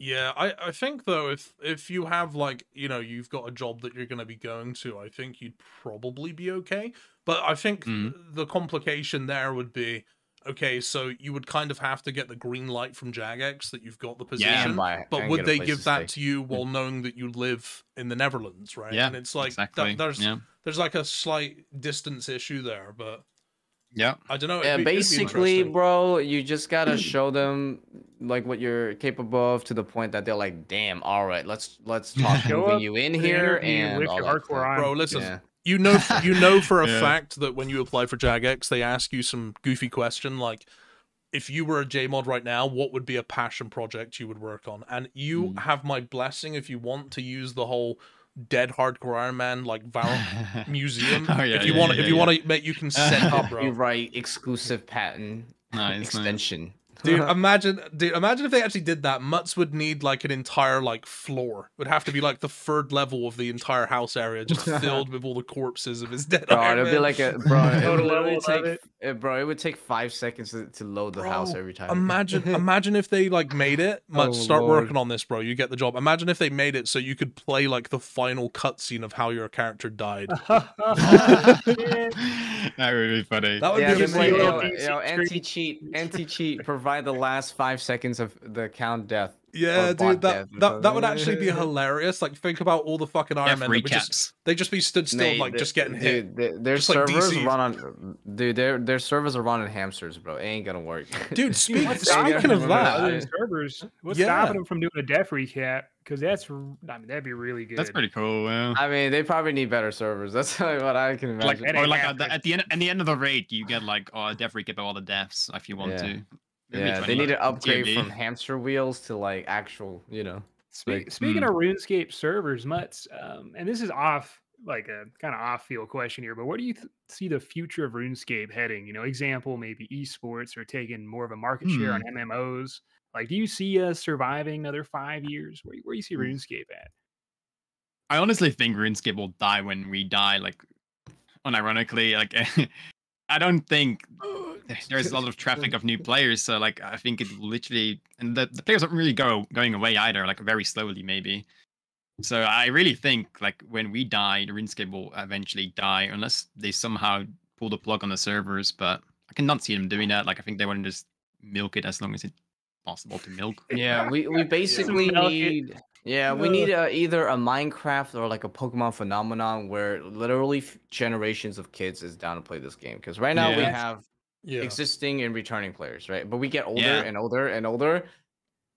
Yeah, I, I think though if if you have like, you know, you've got a job that you're gonna be going to, I think you'd probably be okay. But I think mm. the complication there would be, okay, so you would kind of have to get the green light from Jagex that you've got the position, yeah, my, but would they give to that to you while knowing that you live in the Netherlands, right? Yeah, and it's like exactly. th there's yeah. there's like a slight distance issue there, but yeah, I don't know. Yeah, be, basically, bro, you just gotta show them like what you're capable of to the point that they're like, damn, all right, let's let's talk moving you in here and all that stuff. Bro, listen. Yeah. You know, you know for a yeah. fact that when you apply for Jagex, they ask you some goofy question like, if you were a J mod right now, what would be a passion project you would work on? And you mm. have my blessing if you want to use the whole dead hardcore Iron Man like Varrock museum. Oh, yeah, if you yeah, want, yeah, if yeah, you yeah. want to make, you can set up bro. You write exclusive patent nice, extension. Nice. Dude, imagine, dude, imagine if they actually did that. Mutts would need like an entire like floor. It would have to be like the third level of the entire house area, just filled with all the corpses of his dead. Bro, it'd be like a bro. It would literally take, it. bro. It would take five seconds to, to load the bro, house every time. Imagine, imagine if they like made it. Mutts, oh, start Lord. working on this, bro. You get the job. Imagine if they made it so you could play like the final cutscene of how your character died. That would be funny. That would yeah, be like, you know, you know, anti-cheat, anti-cheat. Provide the last five seconds of the count death. Yeah, dude, that, that that would actually be hilarious. Like, think about all the fucking Iron Men. They just they just be stood still, Nate, like the, just getting hit. Dude, their just servers like run on, dude. Their their servers are running hamsters, bro. It ain't gonna work. Dude, speak, speaking speaking of that, servers. What's yeah. stopping them from doing a death recap? Because that's, I mean, that'd be really good. That's pretty cool. Yeah. I mean, they probably need better servers. That's what I can imagine. Like, or like at the, at the end, at the end of the raid, you get like oh, a death recap of all the deaths if you want yeah. to. Yeah, they need an upgrade T V from hamster wheels to like actual, you know. Spe like, speaking mm. of RuneScape servers, Mutts, um, and this is off, like a kind of off-field question here, but where do you th see the future of RuneScape heading? You know, example, maybe esports or taking more of a market share mm. on M M Os. Like, do you see us surviving another five years? Where where do you see RuneScape at? I honestly think RuneScape will die when we die. Like, unironically, like. I don't think there's a lot of traffic of new players, so like I think it literally, and the, the players aren't really go going away either, like very slowly maybe. So I really think like when we die, the RuneScape will eventually die unless they somehow pull the plug on the servers. But I cannot see them doing that. Like I think they want to just milk it as long as it's possible to milk. Yeah, we we basically yeah. need. Yeah, we need uh, either a Minecraft or like a Pokemon phenomenon where literally generations of kids is down to play this game. Because right now yeah. we have yeah. existing and returning players, right? But we get older yeah. and older and older,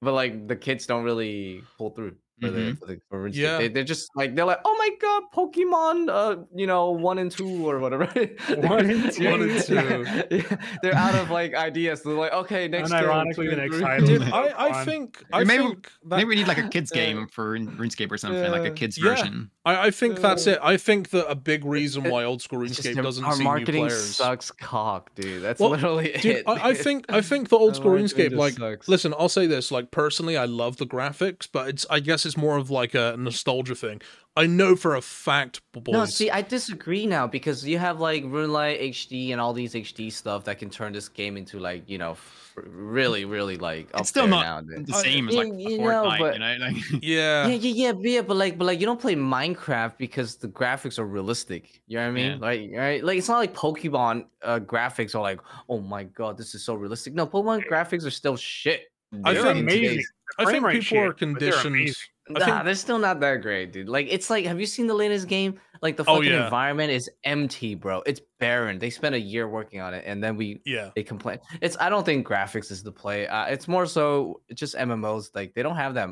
but like the kids don't really pull through. for mm-hmm. the, for, the, for RuneScape. Yeah. They, they're just like, they're like, oh my god, Pokemon, uh, you know, one and two or whatever. one and two. One and two. Yeah. Yeah. They're out of like ideas. So they're like, okay, next. And ironically, game, the next title. Dude, I, I think I maybe think that, maybe we need like a kids game uh, for RuneScape or something, uh, like a kids yeah. version. I, I think uh, that's it. I think that a big reason why Old School RuneScape doesn't our see new players. Marketing sucks cock, dude. That's well, literally dude, it. I, I think I think the Old School RuneScape, like, sucks. Listen, I'll say this, like, personally, I love the graphics, but it's I guess it's more of like a nostalgia thing. I know for a fact, boys. No, see, I disagree now because you have like RuneLite H D and all these H D stuff that can turn this game into like, you know, really, really like. It's up still there not now, the same I, as like you Fortnite, know, but, you know? Like, yeah. yeah, yeah, yeah, yeah, but like, but like, you don't play Minecraft because the graphics are realistic. You know what I mean? Yeah. Like, right? Like, it's not like Pokemon uh, graphics are like, oh my god, this is so realistic. No, Pokemon graphics are still shit. I they're think amazing. I think people shit, are conditioned. I nah, think... they're still not that great, dude. Like, it's like, have you seen the latest game? Like, the fucking oh, yeah. environment is empty, bro. It's barren. They spent a year working on it, and then we, yeah, they complain. It's I don't think graphics is the play. Uh, it's more so just M M Os. Like, they don't have that,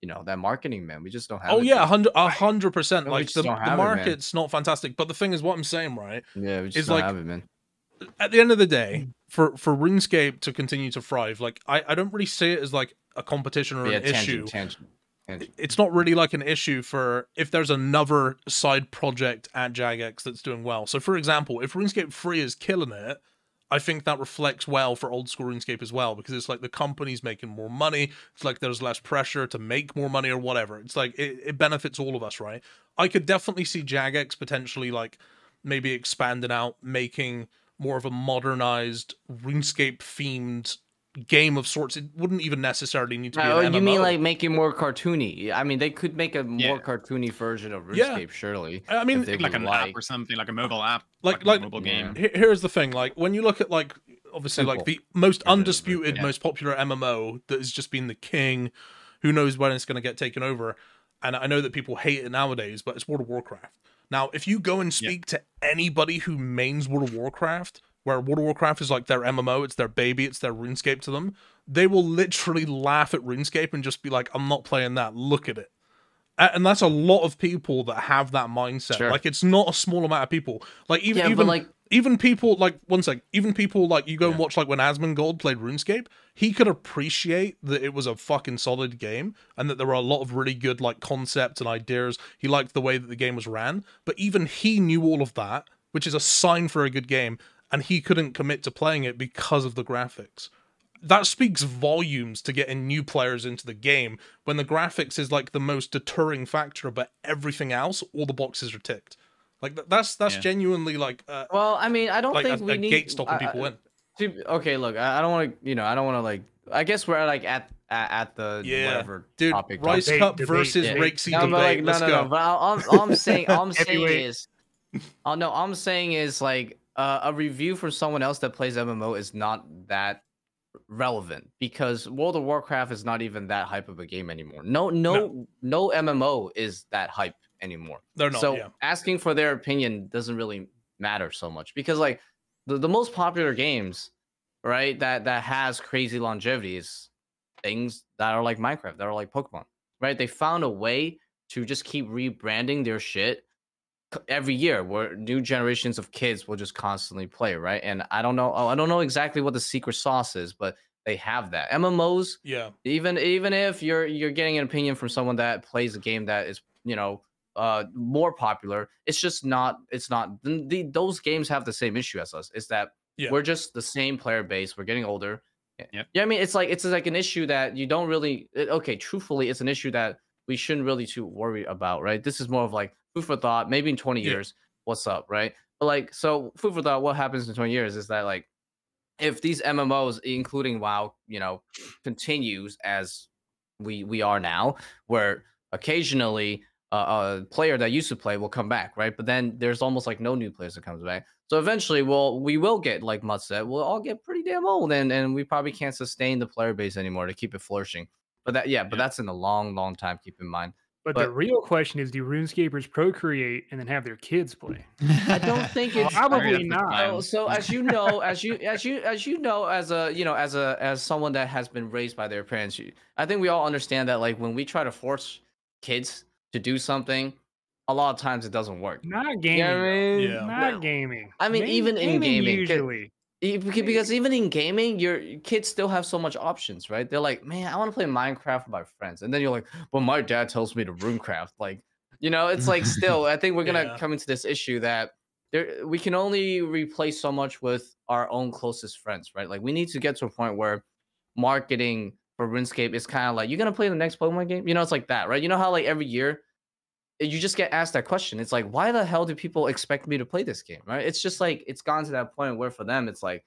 you know, that marketing, man. We just don't have. Oh it, yeah, a hundred percent. Like the, the market's it, not fantastic. But the thing is, what I'm saying, right? Yeah, we just don't like, have it, man. At the end of the day, for for RuneScape to continue to thrive, like I, I don't really see it as like a competition or yeah, an tangent, issue. Tangent, tangent. It's not really like an issue for if there's another side project at Jagex that's doing well. So, for example, if RuneScape three is killing it, I think that reflects well for Old School RuneScape as well, because it's like the company's making more money. It's like there's less pressure to make more money or whatever. It's like it, it benefits all of us, right? I could definitely see Jagex potentially like maybe expanding out, making more of a modernized RuneScape themed game of sorts. It wouldn't even necessarily need to be. Oh, an you M M O. Mean like make it more cartoony? I mean, they could make a more yeah. cartoony version of RuneScape, yeah. surely. I mean, like an like. app or something, like a mobile app, like, like, like a mobile yeah. game. Here's the thing: like when you look at like obviously Simple. like the most undisputed, yeah. most popular M M O that has just been the king. Who knows when it's going to get taken over? And I know that people hate it nowadays, but it's World of Warcraft. Now, if you go and speak yeah. to anybody who mains World of Warcraft, where World of Warcraft is like their M M O, it's their baby, it's their RuneScape to them, they will literally laugh at RuneScape and just be like, I'm not playing that, look at it. And that's a lot of people that have that mindset. Sure. Like, it's not a small amount of people. Like, even, yeah, even, like... even people, like, one sec, even people, like, you go yeah. and watch, like, when Asmongold played RuneScape, he could appreciate that it was a fucking solid game and that there were a lot of really good, like, concepts and ideas. He liked the way that the game was ran, but even he knew all of that, which is a sign for a good game, and he couldn't commit to playing it because of the graphics. That speaks volumes to getting new players into the game when the graphics is, like, the most deterring factor, but everything else, all the boxes are ticked. Like, that's that's yeah. genuinely, like... Uh, well, I mean, I don't like think a, we a need... gate stopping people I, in. To, okay, look, I, I don't want to, you know, I don't want to, like... I guess we're, like, at at, at the yeah. whatever Dude, topic. Dude, RiceCup versus yeah. Raikesy no, debate, like, let's no, no, go. No, but all, all I'm saying, all I'm saying is... Oh, no, all I'm saying is, like, uh, a review from someone else that plays M M O is not that relevant, because World of Warcraft is not even that hype of a game anymore. No, no, no, no M M O is that hype anymore. They're not, so yeah. asking for their opinion doesn't really matter so much, because like the, the most popular games, right, that that has crazy longevity is things that are like Minecraft, that are like Pokemon, right? They found a way to just keep rebranding their shit every year, where new generations of kids will just constantly play, right? And I don't know, I don't know exactly what the secret sauce is, but they have that. M M Os, yeah. Even even if you're you're getting an opinion from someone that plays a game that is, you know, uh more popular, it's just not it's not the, the, those games have the same issue as us. It's that yeah. we're just the same player base. We're getting older. Yeah. Yeah, I mean, it's like it's like an issue that you don't really okay. Truthfully, it's an issue that we shouldn't really too worry about, right? This is more of like food for thought. Maybe in twenty yeah. years, what's up, right? But like, so food for thought. What happens in twenty years is that like, if these M M Os, including WoW, you know, continues as we we are now, where occasionally uh, a player that used to play will come back, right? But then there's almost like no new players that comes back. So eventually, we'll we will get like Mutt said, we'll all get pretty damn old, and and we probably can't sustain the player base anymore to keep it flourishing. But that yeah, but yeah. that's in a long, long time. Keep in mind. But, but the real question is, do RuneScapers procreate and then have their kids play? I don't think it's probably not. So, so as you know, as you as you as you know, as a you know, as a as someone that has been raised by their parents, you, I think we all understand that like when we try to force kids to do something, a lot of times it doesn't work. Not gaming. You know what I mean? Yeah. Not well, gaming. I mean, Game, even in gaming, usually. Kid, because even in gaming, your kids still have so much options, right? They're like, man, I want to play Minecraft with my friends. And then you're like, but my dad tells me to RuneCraft. Like, you know, it's like still, I think we're going to yeah. come into this issue that there, we can only replace so much with our own closest friends, right? Like, we need to get to a point where marketing for RuneScape is kind of like, you're going to play the next Pokemon game? You know, it's like that, right? You know how like every year you just get asked that question. It's like, why the hell do people expect me to play this game, right? It's just like, it's gone to that point where for them, it's like,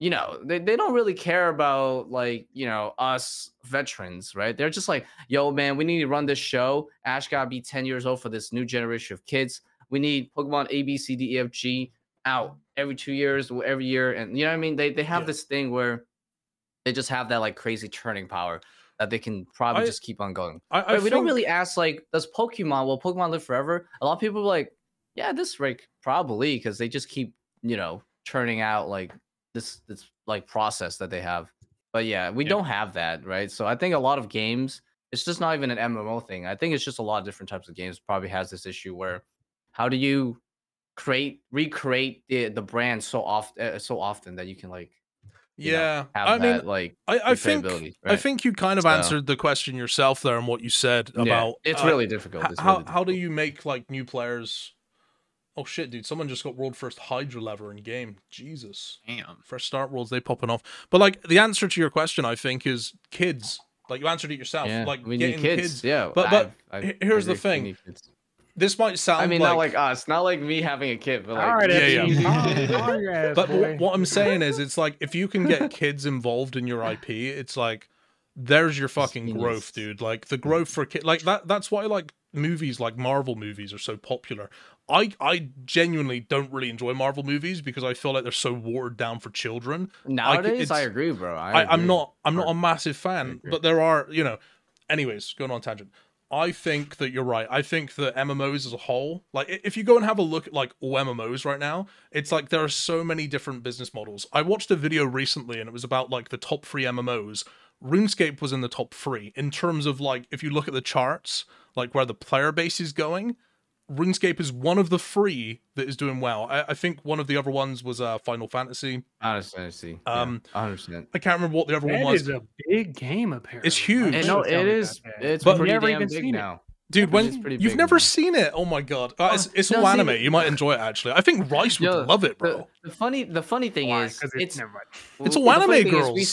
you know, they, they don't really care about like, you know, us veterans, right? They're just like, yo, man, we need to run this show. Ash gotta be ten years old for this new generation of kids. We need Pokemon A, B, C, D, E, F, G out every two years, every year. And you know what I mean? They, they have yeah. this thing where they just have that like crazy churning power that they can probably I, just keep on going. I, I we think... don't really ask, like, does Pokemon, will Pokemon live forever? A lot of people are like, yeah, this like probably, because they just keep, you know, churning out, like, this, this like, process that they have. But, yeah, we yeah. don't have that, right? So I think a lot of games, it's just not even an M M O thing. I think it's just a lot of different types of games probably has this issue where how do you create, recreate the, the brand so, oft, uh, so often that you can, like, You yeah, know, I that, mean, like, I, I think right? I think you kind of so. answered the question yourself there, and what you said about yeah, it's uh, really difficult. It's how really difficult. How do you make like new players? Oh shit, dude! Someone just got world first Hydra lever in game. Jesus, damn! Fresh start worlds, they popping off. But like the answer to your question, I think, is kids. Like you answered it yourself. Yeah, like we getting need kids. kids. Yeah, but but I've, I've, here's I've, the thing. This might sound I mean, like... not like us, not like me having a kid, but like... All right, yeah, yeah. oh, yes, but boy. what I'm saying is, it's like, if you can get kids involved in your I P, it's like, there's your fucking Genius. growth, dude. Like, the growth for kids... Like, that. that's why, like, movies, like Marvel movies are so popular. I, I genuinely don't really enjoy Marvel movies because I feel like they're so watered down for children. Nowadays, I, I agree, bro. I agree. I, I'm not, I'm not a massive fan, but there are, you know... Anyways, going on tangent. I think that you're right. I think that M M Os as a whole, like if you go and have a look at like all M M Os right now, it's like there are so many different business models. I watched a video recently and it was about like the top three M M Os. RuneScape was in the top three in terms of like, if you look at the charts, like where the player base is going, RuneScape is one of the three that is doing well. I, I think one of the other ones was uh, Final Fantasy. Final Fantasy. Um, yeah, one hundred percent. I can't remember what the other that one was. It is a big game, apparently. It's huge. And no, it is. It's but pretty never damn even big seen now. It. Dude, when you've big, never man. seen it. Oh my god. Uh, it's it's no, all see, anime. You might enjoy it actually. I think Rice would yo, love it, bro. The, the funny the funny thing Why? is it's it's, never it's all well, anime girls. We,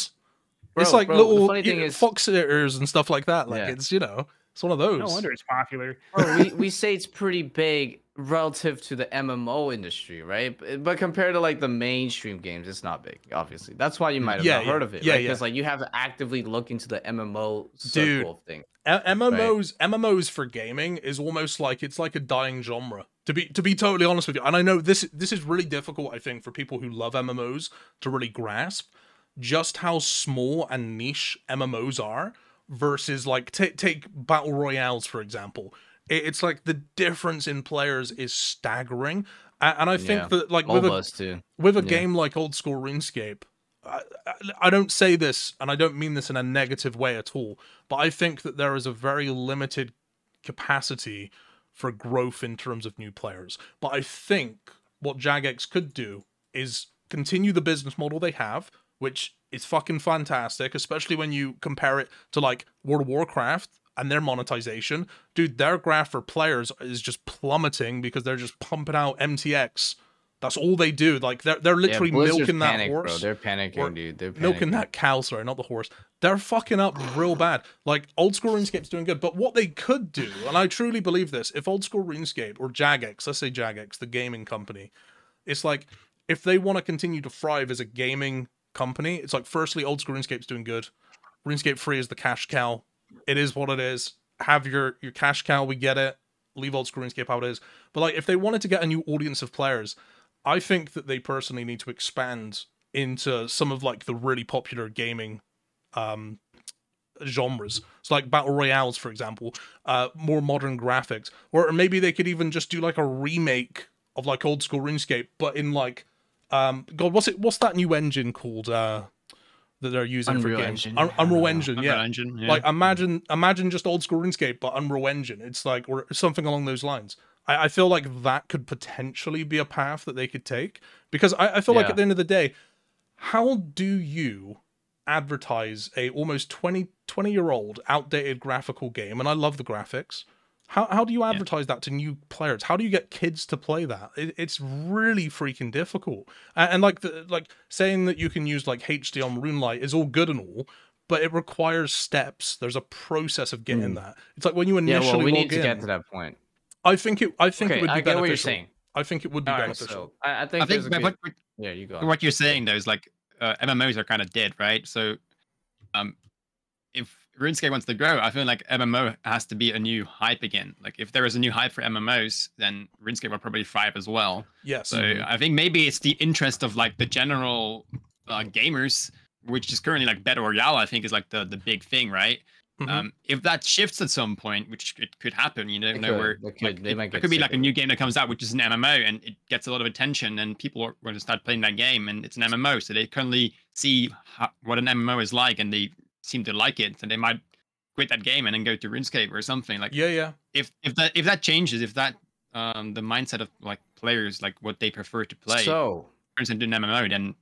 bro, it's like bro, little you know, is, fox sitters and stuff like that. Like yeah. it's, you know, it's one of those. No wonder it's popular. Bro, we, we say it's pretty big relative to the M M O industry, right? But, but compared to like the mainstream games, it's not big, obviously. That's why you might have yeah, not yeah. heard of it, yeah, right? Because yeah. like you have to actively look into the M M O circle Dude, thing. M M Os, right? M M Os for gaming is almost like it's like a dying genre. To be to be totally honest with you, and I know this this is really difficult, I think, for people who love M M Os to really grasp just how small and niche M M Os are. Versus like take take battle royales for example, it, it's like the difference in players is staggering, and, and I think yeah. that like with a, too. with a yeah. game like Old School RuneScape, I, I, I don't say this and I don't mean this in a negative way at all, but I think that there is a very limited capacity for growth in terms of new players. But I think what Jagex could do is continue the business model they have, which is fucking fantastic, especially when you compare it to like World of Warcraft and their monetization. Dude, their graph for players is just plummeting because they're just pumping out M T X. That's all they do. Like they're they're literally yeah, milking that panic, horse. Bro. They're panicking, or, dude. They're panicking. Milking that cow, sorry, not the horse. They're fucking up real bad. Like Old School RuneScape's doing good, but what they could do, and I truly believe this, if Old School RuneScape or Jagex, let's say Jagex, the gaming company, it's like if they want to continue to thrive as a gaming company, it's like firstly Old School RuneScape's doing good. RuneScape free is the cash cow. It is what it is. Have your your cash cow, we get it. Leave Old School RuneScape how it is. But like if they wanted to get a new audience of players, I think that they personally need to expand into some of like the really popular gaming um genres. So like battle royales, for example, uh, more modern graphics, or maybe they could even just do like a remake of like Old School RuneScape, but in like, um, God, what's it? What's that new engine called? Uh, that they're using Unreal for games. Engine. Un Unreal Engine, yeah. Unreal Engine, yeah. Like imagine, imagine just Old School RuneScape, but Unreal Engine. It's like, or something along those lines. I, I feel like that could potentially be a path that they could take, because I, I feel yeah. like at the end of the day, how do you advertise a almost twenty, twenty year old outdated graphical game? And I love the graphics. How, how do you advertise yeah. that to new players? How do you get kids to play that? It, it's really freaking difficult. And, and like the, like saying that you can use like H D on RuneLite is all good and all, but it requires steps. There's a process of getting mm. that. It's like when you initially yeah, well, we log need to in, get to that point. I think it. I think okay, it would be I get beneficial. What you're saying. I think it would be all beneficial. Right, so I, I think. I think good... what, yeah, you go. On. What you're saying though is like uh, M M Os are kind of dead, right? So, um, if RuneScape wants to grow, I feel like M M O has to be a new hype again. Like if there is a new hype for M M Os, then RuneScape will probably thrive as well. Yes. So mm-hmm. I think maybe it's the interest of like the general uh, gamers, which is currently like Battle Royale. I think is like the the big thing, right? Mm-hmm. Um, if that shifts at some point, which it could happen, you don't know where it could, like, it, it could be like a new game that comes out, which is an M M O, and it gets a lot of attention, and people are going to start playing that game, and it's an M M O, so they currently see how, what an M M O is like, and they seem to like it, so they might quit that game and then go to RuneScape or something. Like, yeah, yeah. If if that if that changes, if that um the mindset of like players, like what they prefer to play, so turns into an M M O, then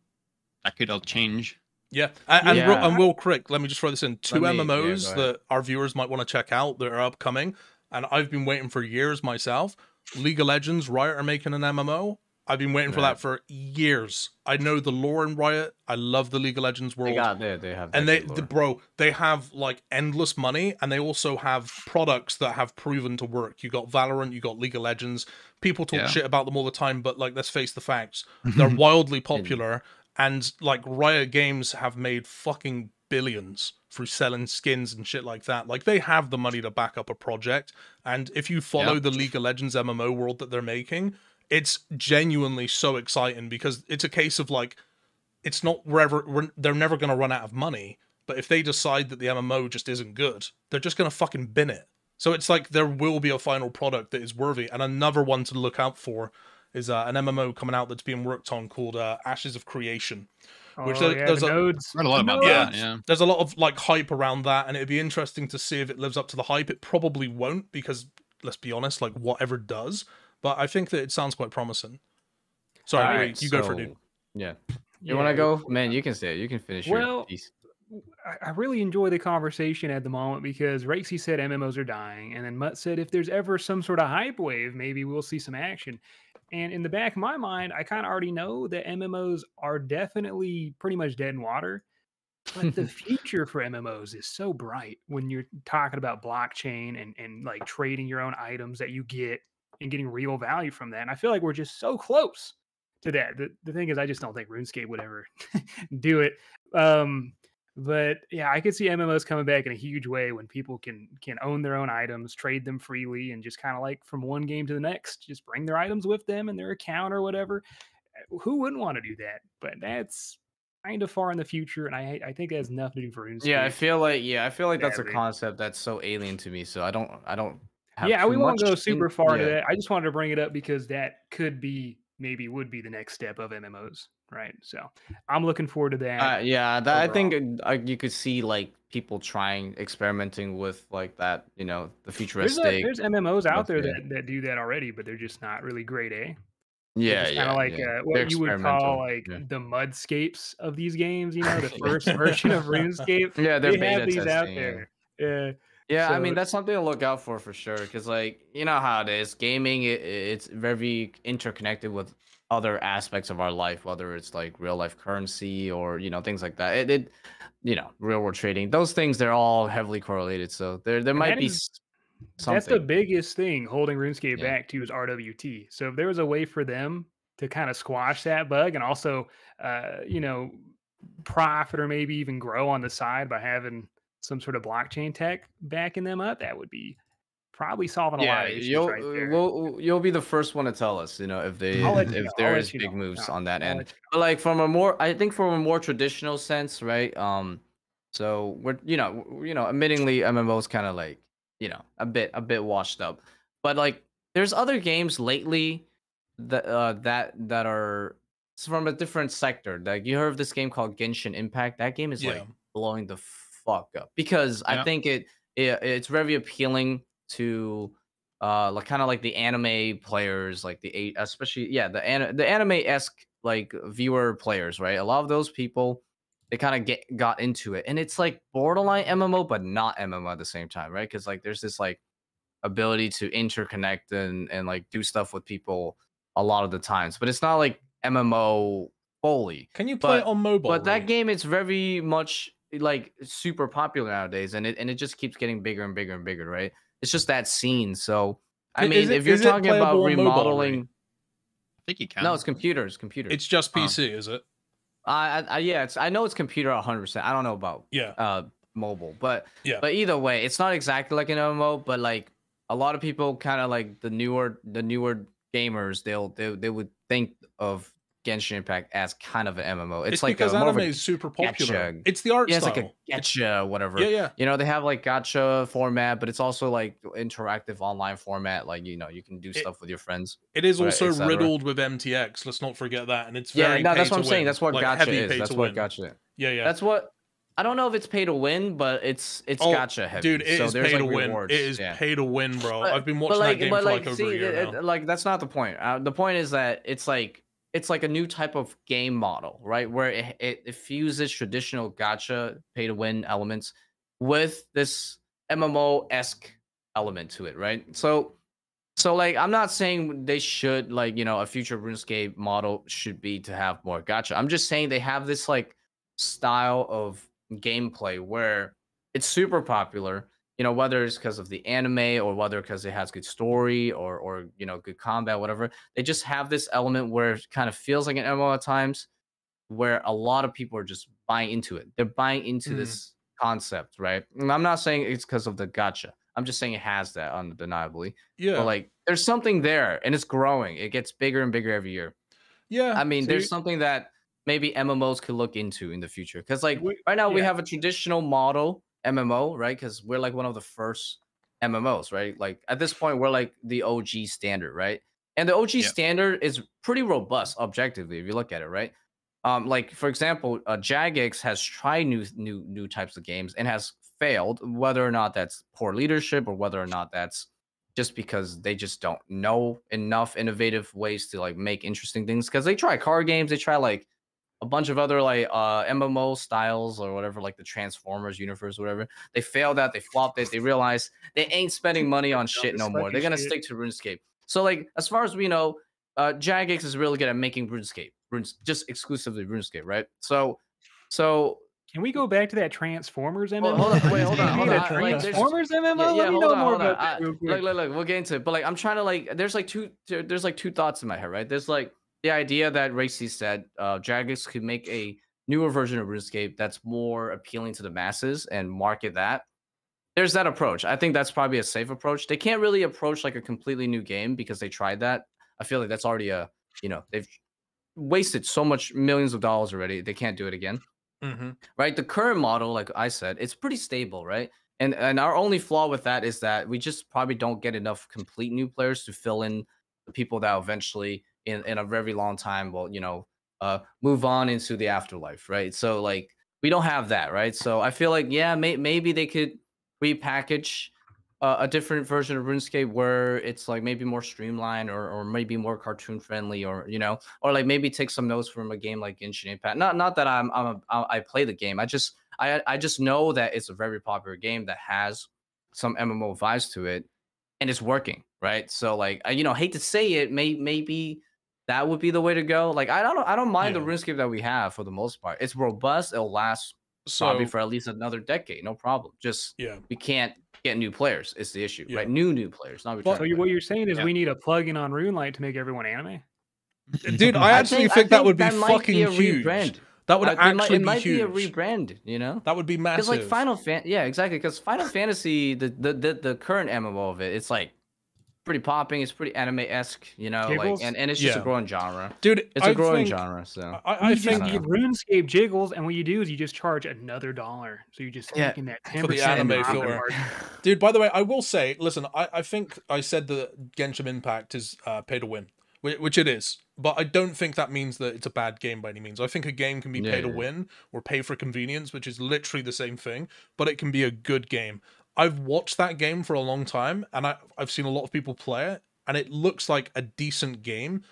that could all change. Yeah, and, yeah. And, and Will Crick, let me just throw this in. Two me, M M Os yeah, that our viewers might want to check out that are upcoming, and I've been waiting for years myself. League of Legends, Riot are making an M M O. I've been waiting right. for that for years. I know the lore in Riot. I love the League of Legends world. They got there, they have and they, the, bro, they have like endless money, and they also have products that have proven to work. You got Valorant, you got League of Legends. People talk yeah. shit about them all the time, but like, let's face the facts. They're wildly popular. And like Riot Games have made fucking billions through selling skins and shit like that. Like they have the money to back up a project. And if you follow yep. the League of Legends M M O world that they're making, it's genuinely so exciting, because it's a case of like, it's not wherever we're, they're never going to run out of money. But if they decide that the M M O just isn't good, they're just going to fucking bin it. So it's like there will be a final product that is worthy. And another one to look out for is uh, an M M O coming out that's being worked on called uh, Ashes of Creation, which oh, there, yeah, there's the a, nodes. a lot the about nodes. That. Yeah, there's a lot of like hype around that, and it'd be interesting to see if it lives up to the hype. It probably won't, because let's be honest, like whatever does. But I think that it sounds quite promising. Sorry, right, wait, you so, go for it, dude. Yeah, you yeah. want to go, man? You can say it. You can finish. Well, your piece. I really enjoy the conversation at the moment, because Raikesy said M M Os are dying, and then Mutt said if there's ever some sort of hype wave, maybe we'll see some action. And in the back of my mind, I kind of already know that M M Os are definitely pretty much dead in water. But the future for M M Os is so bright when you're talking about blockchain and, and like trading your own items that you get and getting real value from that. And I feel like we're just so close to that. The, the thing is, I just don't think RuneScape would ever do it. Um, but yeah, I could see M M Os coming back in a huge way when people can can own their own items, trade them freely, and just kind of like from one game to the next, just bring their items with them and their account or whatever. Who wouldn't want to do that? But that's kind of far in the future, and I I think it has nothing to do for RuneScape. Yeah, I feel like yeah, I feel like that's a concept that's so alien to me. So I don't I don't. Have yeah, we won't go super far in, yeah. to that. I just wanted to bring it up because that could be maybe would be the next step of M M Os. Right, so I'm looking forward to that. Uh, yeah, that, I think uh, you could see like people trying, experimenting with like that. You know, the futuristic. There's, a, there's M M Os out there that, that do that already, but they're just not really grade A. Yeah, yeah. Kind of like yeah. Uh, what they're you would call like yeah. the Mudscapes of these games. You know, the first version of RuneScape. Yeah, they're they beta have these testing, out there. Yeah. Uh, Yeah, so, I mean, that's something to look out for for sure, because like you know how it is, gaming it, it's very interconnected with other aspects of our life, whether it's like real life currency or you know things like that. It, it you know, real world trading, those things they're all heavily correlated. So there, there might be is, something. That's the biggest thing holding RuneScape yeah. back to is R W T. So if there was a way for them to kind of squash that bug and also, uh, you know, profit or maybe even grow on the side by having some sort of blockchain tech backing them up, that would be probably solving a yeah, lot of issues you'll, right there. We'll, you'll be the first one to tell us, you know, if they if you know. there I'll is big know. moves no, on that I'll end. But like from a more, I think from a more traditional sense, right? Um, So we're, you know, you know, admittingly M M O's kind of like, you know, a bit, a bit washed up, but like there's other games lately that, uh, that, that are from a different sector. Like you heard of this game called Genshin Impact. That game is yeah. like blowing the fuck up because yeah. I think it, it, it's very appealing to, uh, like kind of like the anime players, like the eight, especially, yeah, the, an the anime-esque like viewer players, right? A lot of those people, they kind of get got into it, and it's like borderline M M O but not M M O at the same time, right? Because like there's this like ability to interconnect and and like do stuff with people a lot of the times, but it's not like M M O fully. Can you play but, it on mobile? But right? That game, it's very much like super popular nowadays, and it and it just keeps getting bigger and bigger and bigger, right? It's just that scene. So I is mean, it, if you're talking about remodeling, mobile, right? I think you can. No, it's computers. Computers. It's just P C, um, is it? I, I yeah, it's I know it's computer one hundred percent. I don't know about yeah uh mobile, but yeah, but either way, it's not exactly like an M M O, but like a lot of people kind of like the newer the newer gamers, they'll they they would think of Genshin Impact as kind of an M M O. It's, it's like because a, anime is super popular. Gacha. It's the art yeah, it's style. Like a gacha, whatever. Yeah, yeah. You know, they have like gacha format, but it's also like interactive online format. Like, you know, you can do it, stuff with your friends. It is also right, riddled with M T X. Let's not forget that. And it's very yeah. No, that's what I'm win. saying. That's what like, gacha is. That's what win. gacha. Is. Yeah, yeah. That's what. I don't know if it's pay to win, but it's it's oh, gacha heavy. Dude, it so is pay like to rewards. win. It is yeah. pay to win, bro. But, I've been watching like, that game for like over a year. Like, that's not the point. The point is that it's like. It's like a new type of game model, right? Where it, it, it fuses traditional gacha pay-to-win elements with this M M O-esque element to it, right? So, so like, I'm not saying they should, like, you know, a future RuneScape model should be to have more gacha. I'm just saying they have this, like, style of gameplay where it's super popular, you know, whether it's because of the anime or whether because it has good story or, or you know, good combat, whatever. They just have this element where it kind of feels like an M M O at times where a lot of people are just buying into it. They're buying into mm. this concept, right? And I'm not saying it's because of the gacha. I'm just saying it has that undeniably. Yeah. But, like, there's something there, and it's growing. It gets bigger and bigger every year. Yeah. I mean, so there's something that maybe M M Os could look into in the future. Because, like, we, right now yeah. we have a traditional model M M O, right? Because we're like one of the first M M Os, right? Like at this point, we're like the O G standard, right? And the O G yeah. standard is pretty robust objectively if you look at it, right? Um, like for example, uh, Jagex has tried new, new, new types of games and has failed. Whether or not that's poor leadership or whether or not that's just because they just don't know enough innovative ways to like make interesting things. Because they try card games, they try like a bunch of other like uh, M M O styles or whatever, like the Transformers universe, or whatever. They failed at, they flopped it, they realized they ain't spending money on shit no more. They're gonna shit. stick to RuneScape. So like, as far as we know, uh, Jagex is really good at making RuneScape, Runes just exclusively RuneScape, right? So, so can we go back to that Transformers M M O? Well, hold on, wait, hold on, hold on. Transformers like, M M O? Yeah, yeah, Let me know on, more about that. I, real quick. Look, look, look, we'll get into it. But like, I'm trying to like, there's like two, there's like two thoughts in my head, right? There's like the idea that Raikesy said uh, Jagex could make a newer version of RuneScape that's more appealing to the masses and market that. There's that approach. I think that's probably a safe approach. They can't really approach like a completely new game because they tried that. I feel like that's already a, you know, they've wasted so much millions of dollars already. They can't do it again. Mm-hmm. Right? The current model, like I said, it's pretty stable, right? And and our only flaw with that is that we just probably don't get enough complete new players to fill in the people that eventually In, in a very long time will, you know, uh, move on into the afterlife, right? So, like, we don't have that, right? So I feel like, yeah, may maybe they could repackage uh, a different version of RuneScape where it's, like, maybe more streamlined or, or maybe more cartoon-friendly or, you know, or, like, maybe take some notes from a game like Genshin Impact. Not not that I'm, I'm a, I play the game. I just, I, I just know that it's a very popular game that has some M M O vibes to it, and it's working, right? So, like, I, you know, hate to say it, may, maybe... that would be the way to go. Like I don't, I don't mind yeah. the RuneScape that we have for the most part. It's robust. It'll last so, probably for at least another decade, no problem. Just yeah, we can't get new players. It's the issue, yeah. right? New new players. Not well, so you, what you're saying is yeah. we need a plug-in on RuneLite to make everyone anime. Dude, I actually I think, think, I think that would be that fucking be a huge. Rebrand. That would I, actually it might, it be huge. It might be a rebrand. You know, that would be massive. Because like Final Fan, yeah, exactly. Because Final Fantasy, the, the the the current M M O of it, it's like pretty popping. It's pretty anime-esque, you know, Jiggles? like, and, and it's just yeah. a growing genre. Dude, it's I a growing think, genre, so. I, I think you RuneScape Jiggles, and what you do is you just charge another dollar. So you're just taking yeah, that ten percent for the anime filler. Dude, by the way, I will say, listen, I, I think I said that Genshin Impact is uh, pay to win, which it is. But I don't think that means that it's a bad game by any means. I think a game can be yeah, pay to yeah. win or pay for convenience, which is literally the same thing, but it can be a good game. I've watched that game for a long time, and I, I've seen a lot of people play it, and it looks like a decent game.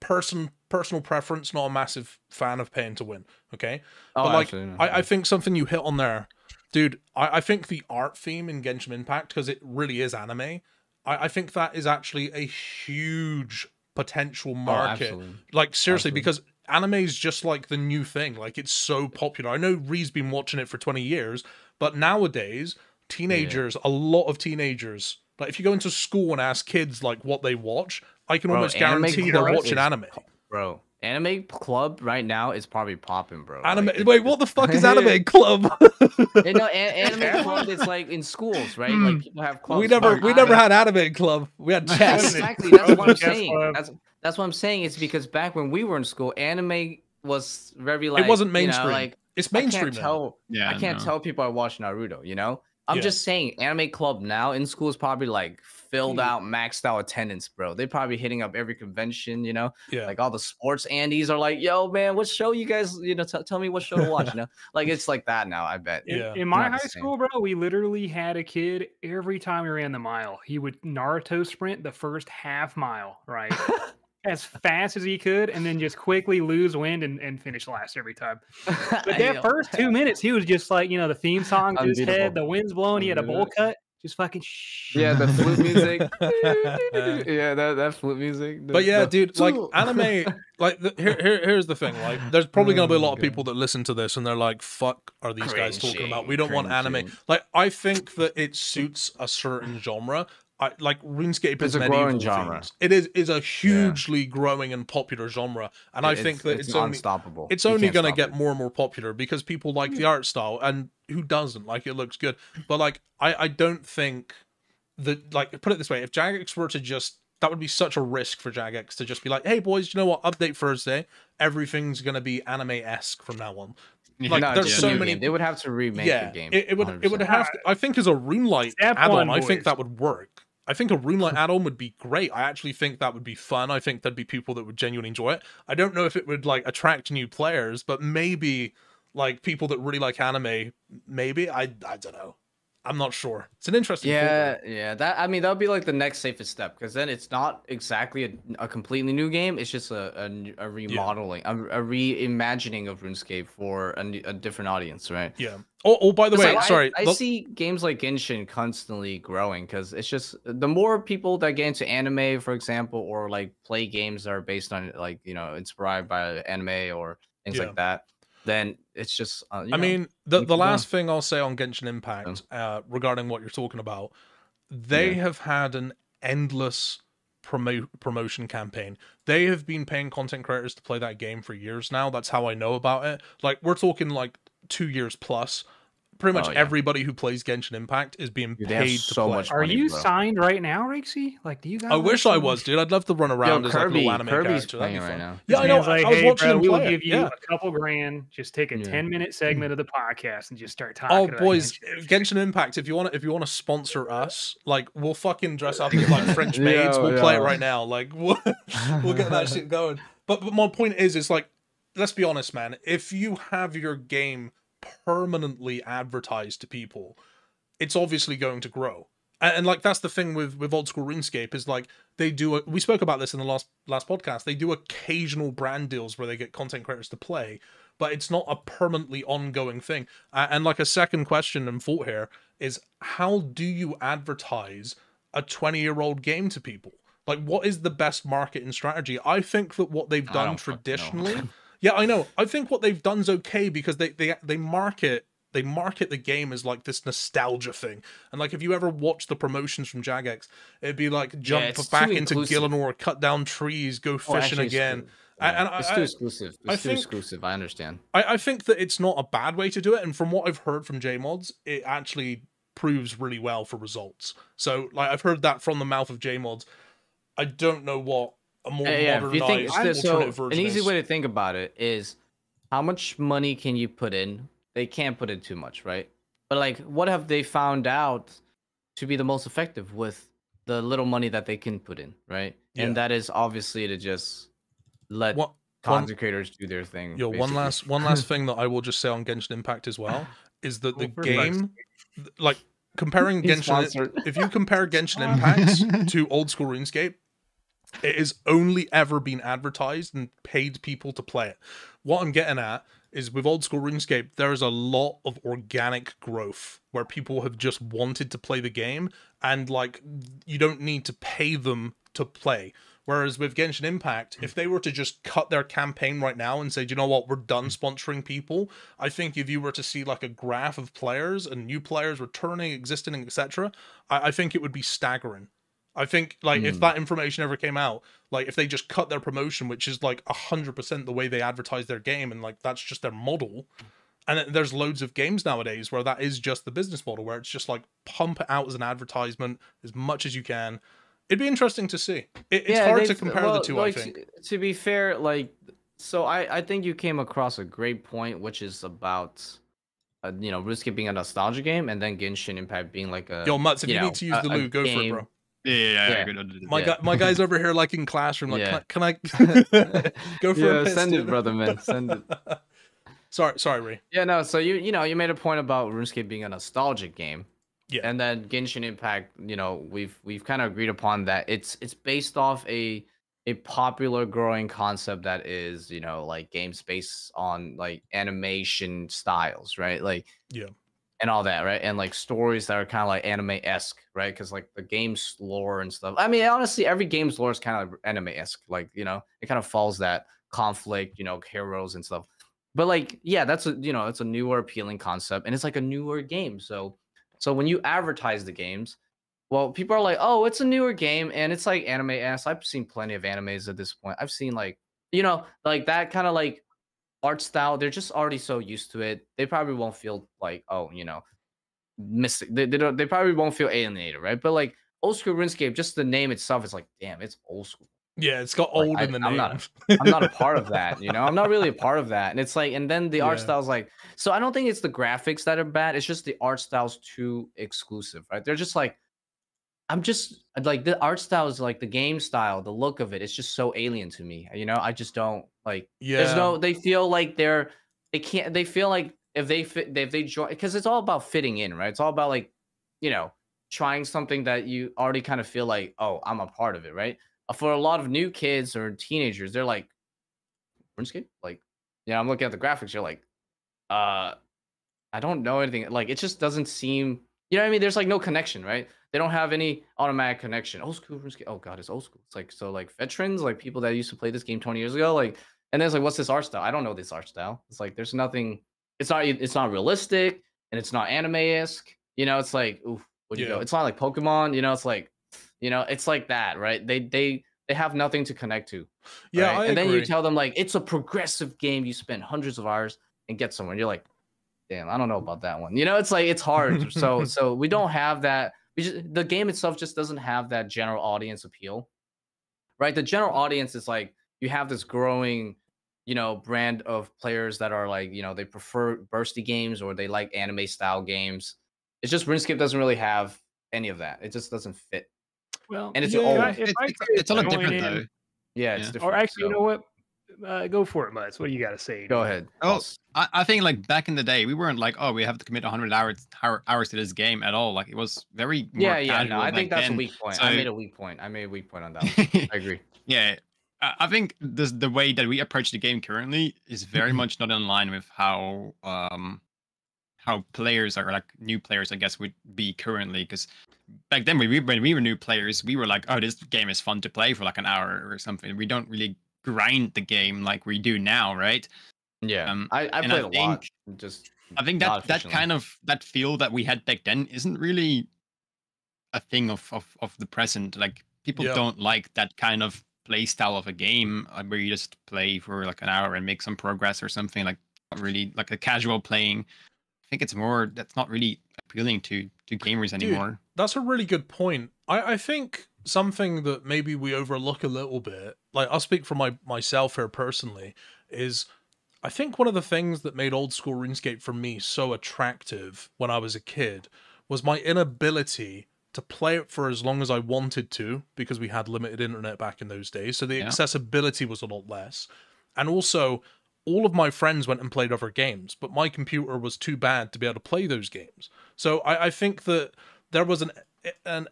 Person, personal preference, not a massive fan of paying to win, okay? Oh, but like, no. I, I think something you hit on there, dude, I, I think the art theme in Genshin Impact, because it really is anime, I, I think that is actually a huge potential market. Oh, like, seriously, absolutely. Because anime is just like the new thing. Like, it's so popular. I know Ree's been watching it for twenty years, but nowadays... Teenagers, yeah. a lot of teenagers. Like, if you go into school and ask kids like what they watch, I can bro, almost guarantee they're watching is, anime. Bro, anime club right now is probably popping, bro. Anime, like, wait, what the fuck is anime club? yeah, no, an anime club is like in schools, right? Mm. Like people have clubs. We never, we anime. never had anime club. We had chess. Exactly. That's what I'm saying. That's that's what I'm saying. It's because back when we were in school, anime was very like it wasn't mainstream. You know, like it's mainstream. I can't tell, yeah, I can't no. tell people I watch Naruto. You know. I'm yeah. just saying, anime club now in school is probably like filled yeah. out, maxed out attendance, bro. They're probably hitting up every convention, you know. Yeah. Like all the sports Andes are like, "Yo, man, what show you guys? You know, tell me what show to watch." You know, like it's like that now. I bet. Yeah. In my high school, bro, we literally had a kid every time we ran the mile. He would Naruto sprint the first half mile, right? as fast as he could, and then just quickly lose wind and, and finish last every time. But that first two minutes, he was just like, you know, the theme song to his head, the wind's blowing, he had a bowl cut, just fucking shh. Yeah, the flute music. yeah, that, that flute music. But yeah, dude, like anime, like the, here, here, here's the thing, like there's probably going to be a lot of people that listen to this and they're like, fuck are these guys talking about? We don't want anime. Like, I think that it suits a certain genre. I, like RuneScape is a growing genre. Things. It is is a hugely yeah. growing and popular genre, and it, I think it's, that it's, it's only unstoppable. It's only going to get it. more and more popular because people like yeah. the art style, and who doesn't? Like it looks good, but like I I don't think that like put it this way: if Jagex were to just that would be such a risk for Jagex to just be like, hey boys, you know what? Update Thursday, everything's going to be anime-esque from now on. Like no, there's so many game. They would have to remake yeah, the game. It, it would one hundred percent. It would have to, I think as a RuneLite add-on, I think that would work. I think a RuneLite add-on would be great. I actually think that would be fun. I think there'd be people that would genuinely enjoy it. I don't know if it would like attract new players, but maybe like people that really like anime. Maybe I I don't know. I'm not sure. It's an interesting. Yeah, thing. yeah. That I mean, that would be like the next safest step because then it's not exactly a, a completely new game. It's just a a, a remodeling, yeah. a, a reimagining of RuneScape for a, a different audience, right? Yeah. Oh, oh by the way, like, sorry. I, I see games like Genshin constantly growing because it's just the more people that get into anime, for example, or like play games that are based on like you know inspired by anime or things yeah. like that. Then it's just uh, you I know, mean the the last thing I'll say on Genshin Impact uh regarding what you're talking about, they yeah. have had an endless promo promotion campaign. They have been paying content creators to play that game for years now. That's how I know about it. Like we're talking like two years plus. Pretty much oh, yeah. everybody who plays Genshin Impact is being dude, paid to so play. Much money, Are you bro. signed right now, Raikesy? Like, do you guys? I wish I was, dude. I'd love to run around Yo, as Kirby, like a little anime Kirby's character. Playing right now. Yeah, I know. Like, I was hey, watching bro, him play. We'll give you yeah. a couple grand. Just take a yeah. ten-minute segment of the podcast and just start talking. Oh, about boys, Genshin. Genshin Impact. If you want, if you want to sponsor us, like, we'll fucking dress up as like French maids. Yo, we'll yo. play it right now. Like, we'll, we'll get that shit going. But but my point is, is like, let's be honest, man. If you have your game permanently advertised to people, it's obviously going to grow. And, and like that's the thing with with Old School RuneScape is like they do a, we spoke about this in the last last podcast, they do occasional brand deals where they get content creators to play, but it's not a permanently ongoing thing. Uh, and like a second question and thought here is, how do you advertise a twenty year old game to people? Like, what is the best marketing strategy? I think that what they've done traditionally Yeah, I know. I think what they've done's okay because they they they market they market the game as like this nostalgia thing. And like, if you ever watch the promotions from Jagex, it'd be like jump yeah, back into Gilanor, cut down trees, go fishing oh, again. Yeah. And I, it's too exclusive. It's I too think, exclusive. I understand. I, I think that it's not a bad way to do it. And from what I've heard from J Mods, it actually proves really well for results. So like I've heard that from the mouth of J mods. I don't know what a more uh, yeah, modernized think, alternative so version an easy is. Way to think about it is how much money can you put in? They can't put in too much, right? But like, what have they found out to be the most effective with the little money that they can put in, right? Yeah. And that is obviously to just let what, content creators do their thing. Yo, basically. one last one last thing that I will just say on Genshin Impact as well is that the game, like comparing He's Genshin, sponsored. If you compare Genshin Impact to Old School RuneScape, it has only ever been advertised and paid people to play it. What I'm getting at is with Old School RuneScape, there is a lot of organic growth where people have just wanted to play the game and, like, you don't need to pay them to play. Whereas with Genshin Impact, if they were to just cut their campaign right now and say, do you know what, we're done sponsoring people, I think if you were to see, like, a graph of players and new players returning, existing, et cetera, I, I think it would be staggering. I think, like, mm. if that information ever came out, like, if they just cut their promotion, which is, like, one hundred percent the way they advertise their game, and, like, that's just their model, and it, there's loads of games nowadays where that is just the business model, where it's just, like, pump it out as an advertisement as much as you can. It'd be interesting to see. It, it's yeah, hard to compare well, the two, like, I think. To, to be fair, like, so I, I think you came across a great point, which is about... Uh, you know, RuneScape being a nostalgia game, and then Genshin Impact being, like, a... Yo, Mutz, if you, you know, need to use a, the loo, go game. for it, bro. Yeah, yeah, yeah. yeah. My yeah. guy, my guy's over here like in classroom. Like, yeah. can I, can I go for yeah, a piss? Send it, brother, man. Send it. sorry, sorry, Ray. Yeah, no. So you, you know, you made a point about RuneScape being a nostalgic game. Yeah. And then Genshin Impact, you know, we've we've kind of agreed upon that it's it's based off a a popular growing concept that is, you know, like games based on like animation styles, right? Like yeah. And all that, right? And like stories that are kind of like anime-esque, right? Because like the game's lore and stuff. I mean, honestly, every game's lore is kind of anime-esque. Like, you know, it kind of follows that conflict, you know, heroes and stuff. But like, yeah, that's a, you know, it's a newer appealing concept, and it's like a newer game. So, so when you advertise the games, well, people are like, oh, it's a newer game, and it's like anime-esque. I've seen plenty of animes at this point. I've seen like, you know, like that kind of like art style. They're just already so used to it. They probably won't feel like, oh, you know, missing. They, they don't. They probably won't feel alienated, right? But like Old School RuneScape, just the name itself is like, damn, it's old school. Yeah, it's got old like, in I, the I'm name. Not a, I'm not a part of that. You know, I'm not really a part of that. And it's like, and then the yeah. art style's like, so I don't think it's the graphics that are bad. It's just the art style's too exclusive, right? They're just like, I'm just like the art style is like the game style, the look of it. It's just so alien to me. You know, I just don't like. Yeah. There's no. They feel like they're. They can't. They feel like if they fit, if they join, because it's all about fitting in, right? It's all about like, you know, trying something that you already kind of feel like, oh, I'm a part of it, right? For a lot of new kids or teenagers, they're like, RuneScape, like, yeah, I'm looking at the graphics. You're like, uh, I don't know anything. Like, it just doesn't seem. You know what I mean? There's like no connection, right? They don't have any automatic connection. Old School RuneScape. Oh god, it's old school. It's like so like veterans, like people that used to play this game twenty years ago, like, and then it's like, what's this art style? I don't know this art style. It's like there's nothing. It's not. It's not realistic, and it's not anime-esque. You know, it's like, oof, where'd you yeah. go? It's not like Pokemon. You know, it's like, you know, it's like that, right? They they they have nothing to connect to. Yeah, right? I and agree. Then you tell them like it's a progressive game. You spend hundreds of hours and get somewhere. And you're like, damn, I don't know about that one. You know, it's like it's hard. So so we don't have that. We just, the game itself just doesn't have that general audience appeal, right? The general audience is like you have this growing, you know, brand of players that are like, you know, they prefer bursty games or they like anime style games. It's just RuneScape doesn't really have any of that. It just doesn't fit. Well, and it's yeah, old. I, it's, it's, it's a lot different in, though. Yeah, it's yeah. different. Or actually, so. You know what? Uh, go for it, Mutz. What do you got to say? Go ahead. Oh, I, I think like back in the day, we weren't like, oh, we have to commit one hundred hours hours to this game at all. Like it was very yeah, yeah. No, I think that's then. a weak point. So, I made a weak point. I made a weak point on that one. I agree. Yeah, I think the the way that we approach the game currently is very much not in line with how um how players are like new players. I guess would be currently because. Back then, when we when we were new players, we were like, "Oh, this game is fun to play for like an hour or something." We don't really grind the game like we do now, right? Yeah, um, I, I played I think, a lot. Just I think that that kind of that feel that we had back then isn't really a thing of of, of the present. Like people yeah. don't like that kind of play style of a game where you just play for like an hour and make some progress or something. Like not really like a casual playing. I think it's more that's not really appealing to to gamers anymore. Dude, that's a really good point. I, I think something that maybe we overlook a little bit, like I'll speak for my myself here personally, is I think one of the things that made Old School RuneScape for me so attractive when I was a kid was my inability to play it for as long as I wanted to, because we had limited internet back in those days, so the yeah. accessibility was a lot less. And also, all of my friends went and played other games, but my computer was too bad to be able to play those games. So I, I think that there was an, an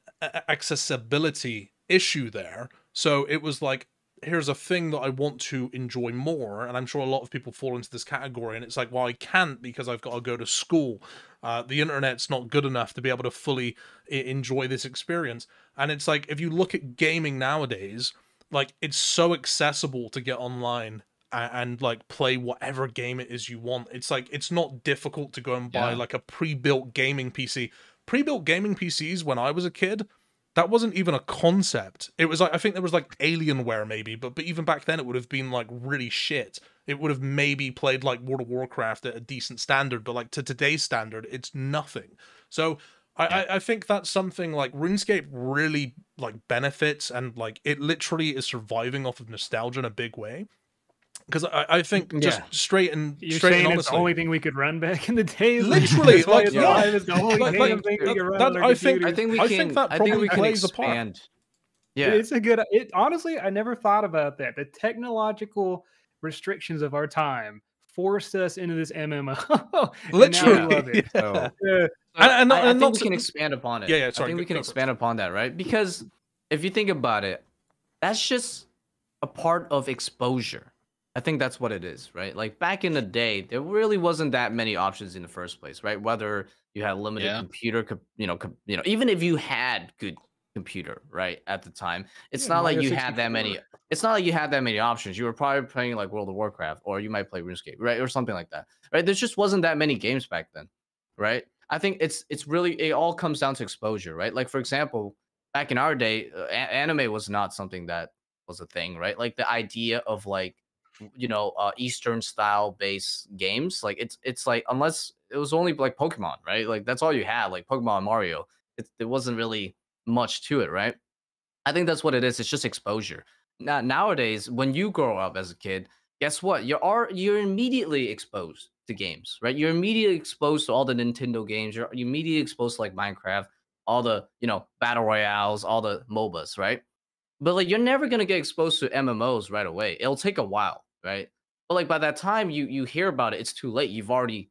accessibility issue there. So it was like, here's a thing that I want to enjoy more, and I'm sure a lot of people fall into this category, and it's like, well, I can't because I've got to go to school. Uh, the internet's not good enough to be able to fully enjoy this experience. And it's like, if you look at gaming nowadays, like, it's so accessible to get online and, and like play whatever game it is you want. It's like, it's not difficult to go and buy yeah. like a pre-built gaming P C. Pre-built gaming P Cs when I was a kid, that wasn't even a concept. It was like, I think there was like Alienware maybe, but but even back then it would have been like really shit. It would have maybe played like World of Warcraft at a decent standard, but like to today's standard, it's nothing. So I, I think that's something like RuneScape really like benefits, and like it literally is surviving off of nostalgia in a big way. Because I, I think just yeah. straight and You're straight saying and honestly, it's the only thing we could run back in the day. Literally, like I think I think we I can, think that probably I think we plays can expand. A part. Yeah, it's a good. It honestly, I never thought about that. The technological restrictions of our time forced us into this M M O. Literally, we love it. Yeah. So, yeah. And, and, and I, I think we to, can expand upon it. Yeah, yeah. Sorry, I think go, we can expand it. upon that, right? Because if you think about it, that's just a part of exposure. I think that's what it is, right? Like back in the day, there really wasn't that many options in the first place, right? Whether you had limited yeah. computer, com you know, com you know, even if you had good computer, right, at the time, it's yeah, not like you had that many. It's not like you had that many options. You were probably playing like World of Warcraft, or you might play RuneScape, right, or something like that, right? There just wasn't that many games back then, right? I think it's it's really it all comes down to exposure, right? Like for example, back in our day, uh, anime was not something that was a thing, right? Like the idea of like you know uh Eastern style based games, like it's it's like unless it was only like Pokemon, right? Like that's all you had, like Pokemon and Mario. It, there wasn't really much to it, right? I think that's what it is. It's just exposure. Now nowadays, when you grow up as a kid, guess what, you are you're immediately exposed to games, right? You're immediately exposed to all the Nintendo games. You're immediately exposed to like Minecraft, all the you know battle royales, all the MOBAs, right? But like you're never gonna get exposed to M M Os right away. It'll take a while, right? But like by that time you you hear about it, it's too late. You've already,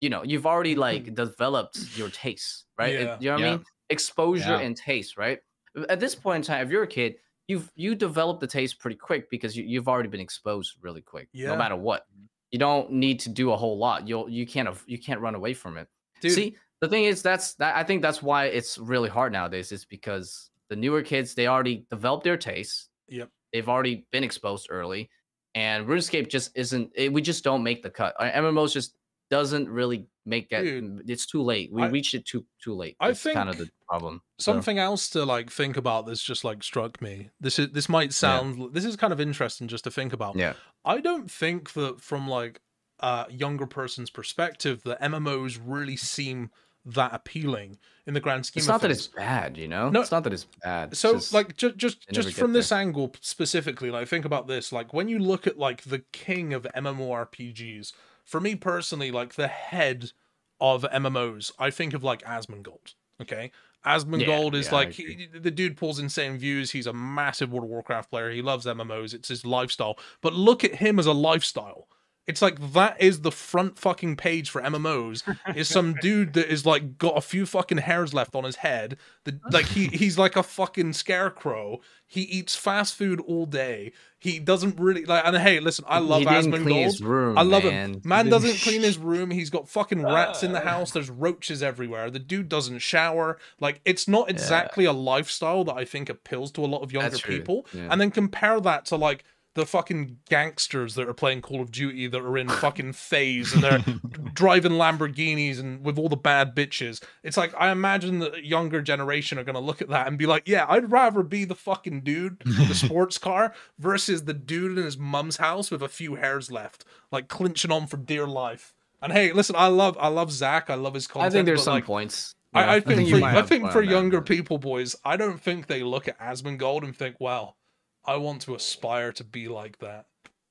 you know, you've already like developed your taste, right? Yeah. It, you know what yeah. I mean? Exposure yeah. and taste, right? At this point in time, if you're a kid, you've you develop the taste pretty quick because you, you've already been exposed really quick, yeah. no matter what. You don't need to do a whole lot. You'll you can't you can't run away from it. Dude. See, the thing is that's that I think that's why it's really hard nowadays, is because the newer kids, they already developed their tastes. Yep. They've already been exposed early. And RuneScape just isn't, it, we just don't make the cut. Our M M Os just doesn't really make that. Dude, it's too late. We I, reached it too too late. I that's think kind of the problem. Something so. else to like think about that's just like struck me. This is this might sound yeah. this is kind of interesting just to think about. Yeah. I don't think that from like a younger person's perspective, the M M Os really seem that appealing in the grand scheme. It's not of that it's bad, you know. No, it's not that it's bad. It's so, just, like, just just just from this there. angle specifically, like, think about this. Like, when you look at like the king of MMORPGs, for me personally, like the head of M M Os, I think of like Asmongold. Okay, Asmongold yeah, is yeah, like he, the dude pulls insane views. He's a massive World of Warcraft player. He loves M M Os. It's his lifestyle. But look at him as a lifestyle. It's like, that is the front fucking page for M M Os, is some dude that is like got a few fucking hairs left on his head. The, like he he's like a fucking scarecrow. He eats fast food all day. He doesn't really like. And hey, listen, I love Asmongold. I love man. him. Man doesn't clean his room. He's got fucking rats in the house. There's roaches everywhere. The dude doesn't shower. Like, it's not exactly yeah. a lifestyle that I think appeals to a lot of younger people. Yeah. And then compare that to like the fucking gangsters that are playing Call of Duty, that are in fucking phase and they're driving Lamborghinis and with all the bad bitches. It's like, I imagine the younger generation are going to look at that and be like, yeah, I'd rather be the fucking dude with the sports car versus the dude in his mum's house with a few hairs left, like clinching on for dear life. And hey, listen, I love I love Zach. I love his content. I think there's some like, points. Yeah, I, I think, I think for, I think for younger people, boys, I don't think they look at Asmongold and think, wow, I want to aspire to be like that.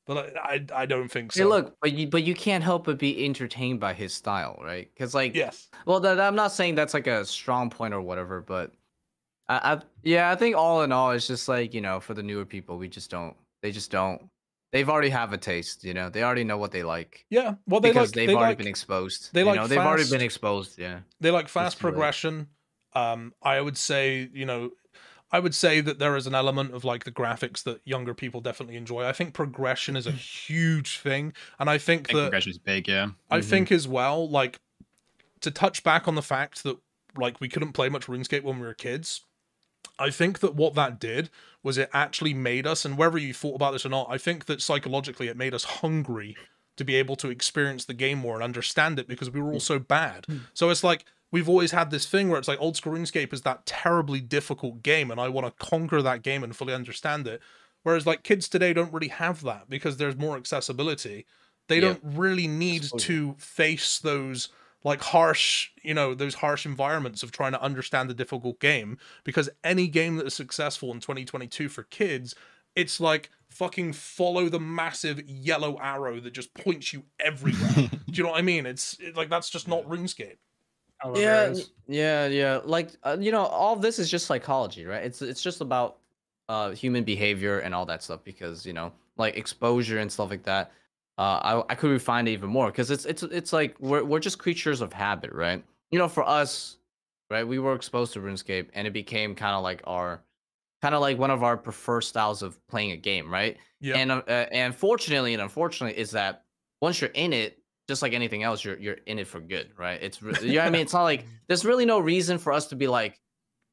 But I, I, I don't think so. Hey, look, but you, but you can't help but be entertained by his style, right? Because, like, yes. Well, th I'm not saying that's like a strong point or whatever, but I, I, yeah, I think all in all, it's just like, you know, for the newer people, we just don't, they just don't, they've already have a taste, you know, they already know what they like. Yeah, well, they because like, they've they already like, been exposed. They you like, know? Fast, they've already been exposed. Yeah, they like fast it's progression. Um, I would say, you know. I would say that there is an element of like the graphics that younger people definitely enjoy. I think progression is a huge thing. And I think, I think that progression is big, yeah. I mm-hmm. think as well, like to touch back on the fact that like we couldn't play much RuneScape when we were kids. I think that what that did was it actually made us, and whether you thought about this or not, I think that psychologically it made us hungry to be able to experience the game more and understand it because we were all so bad. So it's like, we've always had this thing where it's like Old School RuneScape is that terribly difficult game and I want to conquer that game and fully understand it. Whereas like kids today don't really have that because there's more accessibility. They yeah. don't really need to face those like harsh, you know, those harsh environments of trying to understand a difficult game, because any game that is successful in twenty twenty-two for kids, it's like fucking follow the massive yellow arrow that just points you everywhere. Do you know what I mean? It's it, like, that's just not RuneScape. Yeah, yeah, yeah. Like, uh, you know, all of this is just psychology, right? It's it's just about uh, human behavior and all that stuff, because, you know, like exposure and stuff like that. Uh, I I could refine it even more because it's it's it's like we're we're just creatures of habit, right? You know, for us, right? We were exposed to RuneScape, and it became kind of like our, kind of like one of our preferred styles of playing a game, right? Yeah. And uh, and fortunately and unfortunately is that once you're in it, just like anything else, you're you're in it for good, right? It's you know what I mean. It's not like there's really no reason for us to be like,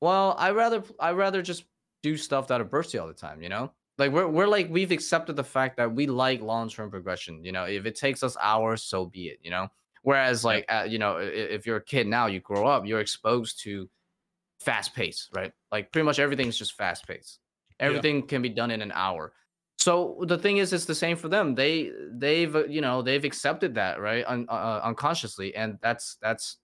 well, I rather I rather just do stuff that'll burst you all the time, you know. Like we're we're like we've accepted the fact that we like long term progression, you know. If it takes us hours, so be it, you know. Whereas like yeah. uh, you know, if you're a kid now, you grow up, you're exposed to fast pace, right? Like pretty much everything's just fast pace. Everything yeah. can be done in an hour. So the thing is, it's the same for them. They, they've, you know, they've accepted that, right, Un, uh, unconsciously, and that's that's,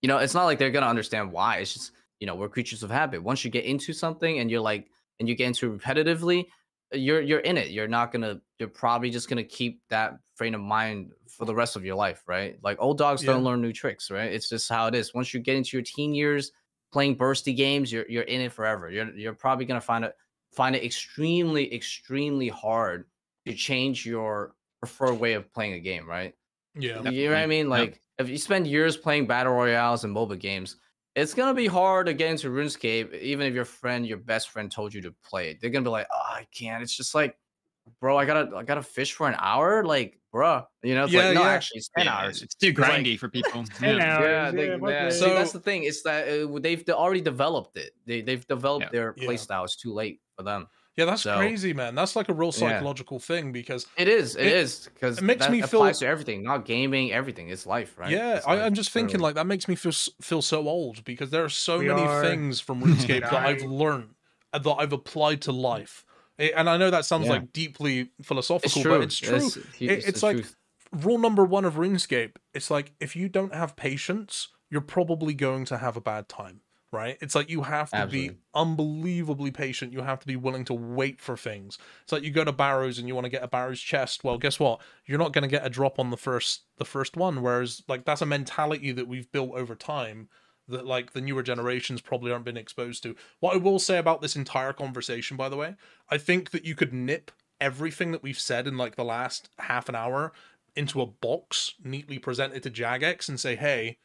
you know, it's not like they're gonna understand why. It's just, you know, we're creatures of habit. Once you get into something and you're like, and you get into it repetitively, you're you're in it. You're not gonna. You're probably just gonna keep that frame of mind for the rest of your life, right? Like old dogs yeah. don't learn new tricks, right? It's just how it is. Once you get into your teen years, playing bursty games, you're you're in it forever. You're you're probably gonna find it. Find it extremely, extremely hard to change your preferred way of playing a game, right? Yeah. You know what I mean? Like, yep. if you spend years playing battle royales and MOBA games, it's gonna be hard to get into RuneScape, even if your friend, your best friend, told you to play it. They're gonna be like, "Oh, I can't." It's just like, bro, I gotta, I gotta fish for an hour, like, bruh. You know? It's yeah, like, no, yeah. actually, it's ten yeah, hours. It's too grindy like, for people. ten yeah. hours. Yeah. They, yeah, yeah. So see, that's the thing. It's that uh, they've already developed it. They, they've developed yeah. their play yeah. style. It's too late for them. Yeah, that's so crazy, man. That's like a real psychological yeah. thing, because it is, it, it is, because it makes that me applies feel to everything, not gaming, everything. It's life, right? Yeah, I, life, I'm just thinking really. like that makes me feel feel so old, because there are so we many are... things from RuneScape that I've learned that I've applied to life. It, and I know that sounds yeah. like deeply philosophical, it's but it's true. It's, it's, it, it's like truth. Rule number one of RuneScape. It's like if you don't have patience, you're probably going to have a bad time. Right? It's like you have to Absolutely. be unbelievably patient. You have to be willing to wait for things. It's like you go to Barrows and you want to get a Barrows chest. Well, guess what? You're not going to get a drop on the first the first one. Whereas, like, that's a mentality that we've built over time that, like, the newer generations probably aren't been exposed to. What I will say about this entire conversation, by the way, I think that you could nip everything that we've said in, like, the last half an hour into a box, neatly presented to Jagex, and say, hey,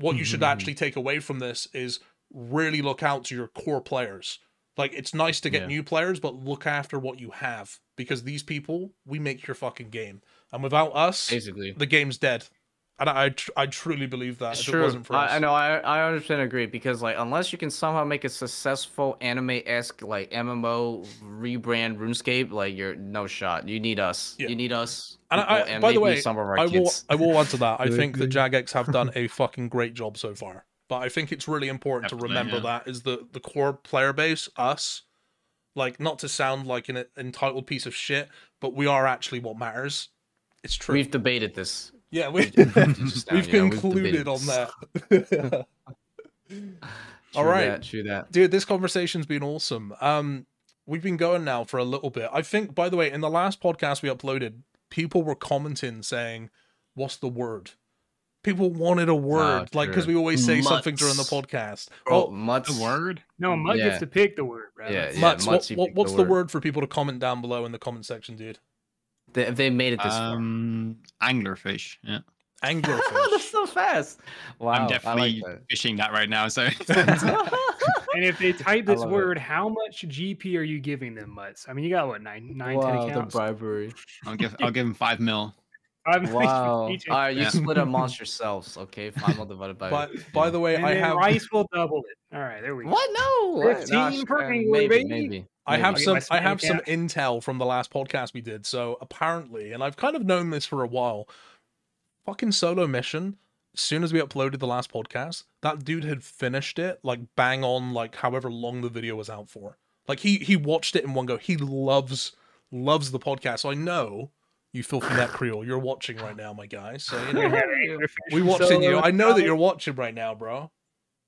what you should actually take away from this is really look out to your core players. Like, it's nice to get yeah. new players, but look after what you have, because these people, we make your fucking game, and without us, basically, the game's dead. And I, I, tr I truly believe that. It's if true. It wasn't for us. I know. I, I understand. Agree. Because, like, unless you can somehow make a successful anime-esque, like, M M O rebrand RuneScape, like, you're no shot. You need us. Yeah. You need us. And, I, and by the way, some of our I kids. will. I will answer that. I think the Jagex have done a fucking great job so far. But I think it's really important Definitely, to remember yeah. that is the the core player base, us. Like, not to sound like an entitled piece of shit, but we are actually what matters. It's true. We've debated this. Yeah, we, we've concluded on that. All right, that, true that. Dude, this conversation's been awesome. Um, we've been going now for a little bit. I think, by the way, in the last podcast we uploaded, people were commenting saying, "What's the word?" People wanted a word, oh, like because we always say Muts. something during the podcast. Oh, well, Muts. The word? No, Mutt yeah. gets to pick the word. Rather. Yeah, yeah, Muts. Muts what, what, what's the word. the word for people to comment down below in the comment section, dude? They, they made it this um, far. Anglerfish. Yeah. Anglerfish. That's so fast. Wow. I'm definitely like that. fishing that right now. So. And if they type this word, it. how much G P are you giving them, Mutts? I mean, you got what, nine, nine, wow, ten accounts? The bribery. I'll give, I'll give them five mil. I'm wow! All right, you yeah. split amongst yourselves, okay? Five mil divided by. But by the way, and I then have Rice will double it. All right, there we go. What? No, fifteen per angler, baby. Maybe. I have some. I have some intel from the last podcast we did. So apparently, and I've kind of known this for a while. Fucking solo mission. As soon as we uploaded the last podcast, that dude had finished it. Like bang on, like however long the video was out for. Like he he watched it in one go. He loves loves the podcast. So I know. You filthy net Creole, you're watching right now, my guy. So you know, we watching you. I know that you're watching right now, bro. I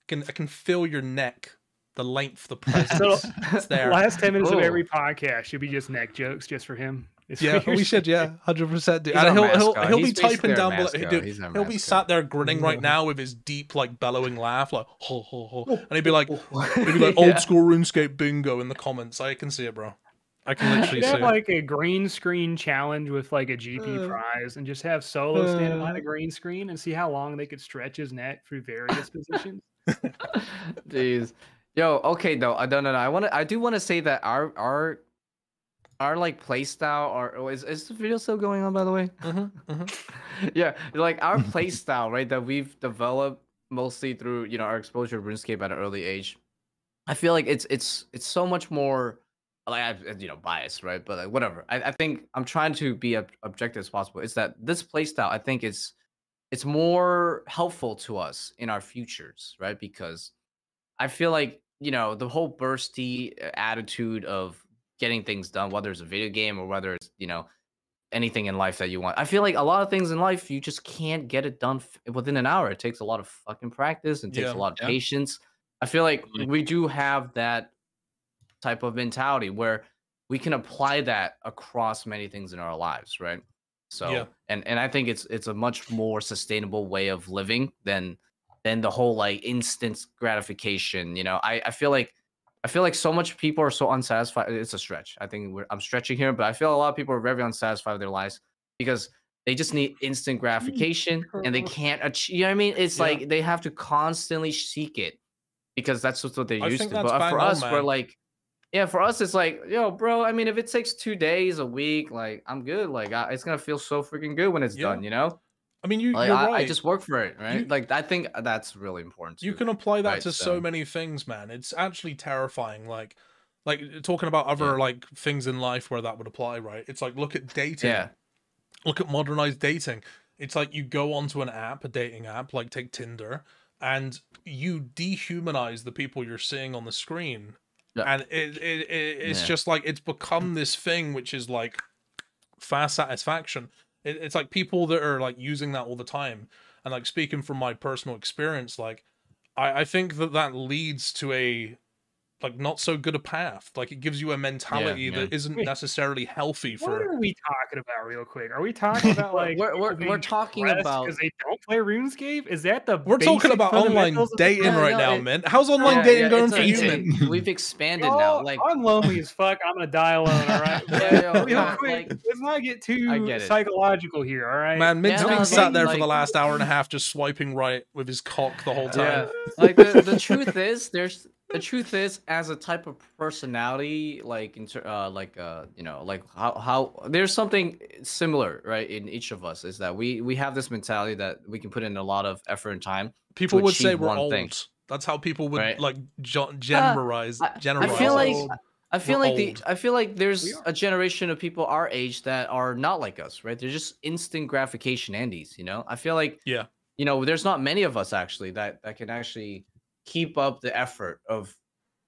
can I can feel your neck, the length, the presence. So, it's there. Last ten minutes oh. of every podcast should be just neck jokes, just for him. It's yeah, weird. we should. Yeah, hundred percent. Dude, he'll he'll, he'll be typing down below. Dude, he'll mascot. be sat there grinning right now with his deep, like bellowing laugh, like ho ho ho, and he'd be like, he'd be like yeah. Old School RuneScape bingo in the comments. I can see it, bro. I can literally have like a green screen challenge with like a G P uh, prize, and just have Solo uh, stand behind a green screen and see how long they could stretch his neck through various positions. Jeez, yo, okay, though. I don't know. I want to. I do want to say that our our our like playstyle. Or oh, is is the video still going on? By the way, uh-huh, uh-huh. yeah, like our playstyle, right? That we've developed mostly through you know our exposure to RuneScape at an early age. I feel like it's it's it's so much more. Like I, you know, bias, right? But like, whatever. I, I think I'm trying to be ob objective as possible. It's that this playstyle, I think, it's it's more helpful to us in our futures, right? Because I feel like you know the whole bursty attitude of getting things done, whether it's a video game or whether it's you know anything in life that you want. I feel like a lot of things in life you just can't get it done f within an hour. It takes a lot of fucking practice and takes yeah, a lot of yeah. patience. I feel like we do have that type of mentality where we can apply that across many things in our lives, right? So yeah. and and I think it's it's a much more sustainable way of living than than the whole like instant gratification. You know, I I feel like I feel like so much people are so unsatisfied. It's a stretch. I think we're, I'm stretching here, but I feel a lot of people are very unsatisfied with their lives because they just need instant gratification and they can't achieve. You know what I mean? It's yeah. like they have to constantly seek it because that's just what they're I used to. But for us, man. we're like. Yeah, for us, it's like, yo, bro, I mean, if it takes two days, a week, like, I'm good. Like, I, it's going to feel so freaking good when it's yeah. done, you know? I mean, you, like, you're I, right. I just work for it, right? You, like, I think that's really important. You can apply that right, to so. so many things, man. It's actually terrifying. Like, like talking about other, yeah. like, things in life where that would apply, right? It's like, look at dating. Yeah. Look at modernized dating. It's like you go onto an app, a dating app, like take Tinder, and you dehumanize the people you're seeing on the screen. And it, it, it it's yeah. just like it's become this thing which is like fast satisfaction. It, it's like people that are like using that all the time. And like speaking from my personal experience, like I, I think that that leads to a like not so good a path. Like it gives you a mentality yeah, yeah. that isn't necessarily healthy for. What are we talking about, real quick? Are we talking about like we're we're, we're talking about because they don't play RuneScape? Is that the we're talking about online dating right no, now, it, man? How's online yeah, dating yeah, going for you, man? We've expanded yo, now. Like I'm lonely as fuck. I'm gonna die alone. All right. yeah, yo, real not, quick, like, let's not get too get psychological here. All right, man. Mint's yeah, been no, sat there like, for the last hour and a half, just swiping right with his cock the whole time. Yeah. Like the the truth is, there's. The truth is, as a type of personality, like, uh, like, uh, you know, like how, how there's something similar, right, in each of us is that we, we have this mentality that we can put in a lot of effort and time. People would say we're old. Thing. That's how people would right? like generalize. Uh, generalize. I feel like old. I feel we're like old. the I feel like there's a generation of people our age that are not like us, right? They're just instant gratification Andes, you know. I feel like yeah, you know, there's not many of us actually that that can actually. Keep up the effort of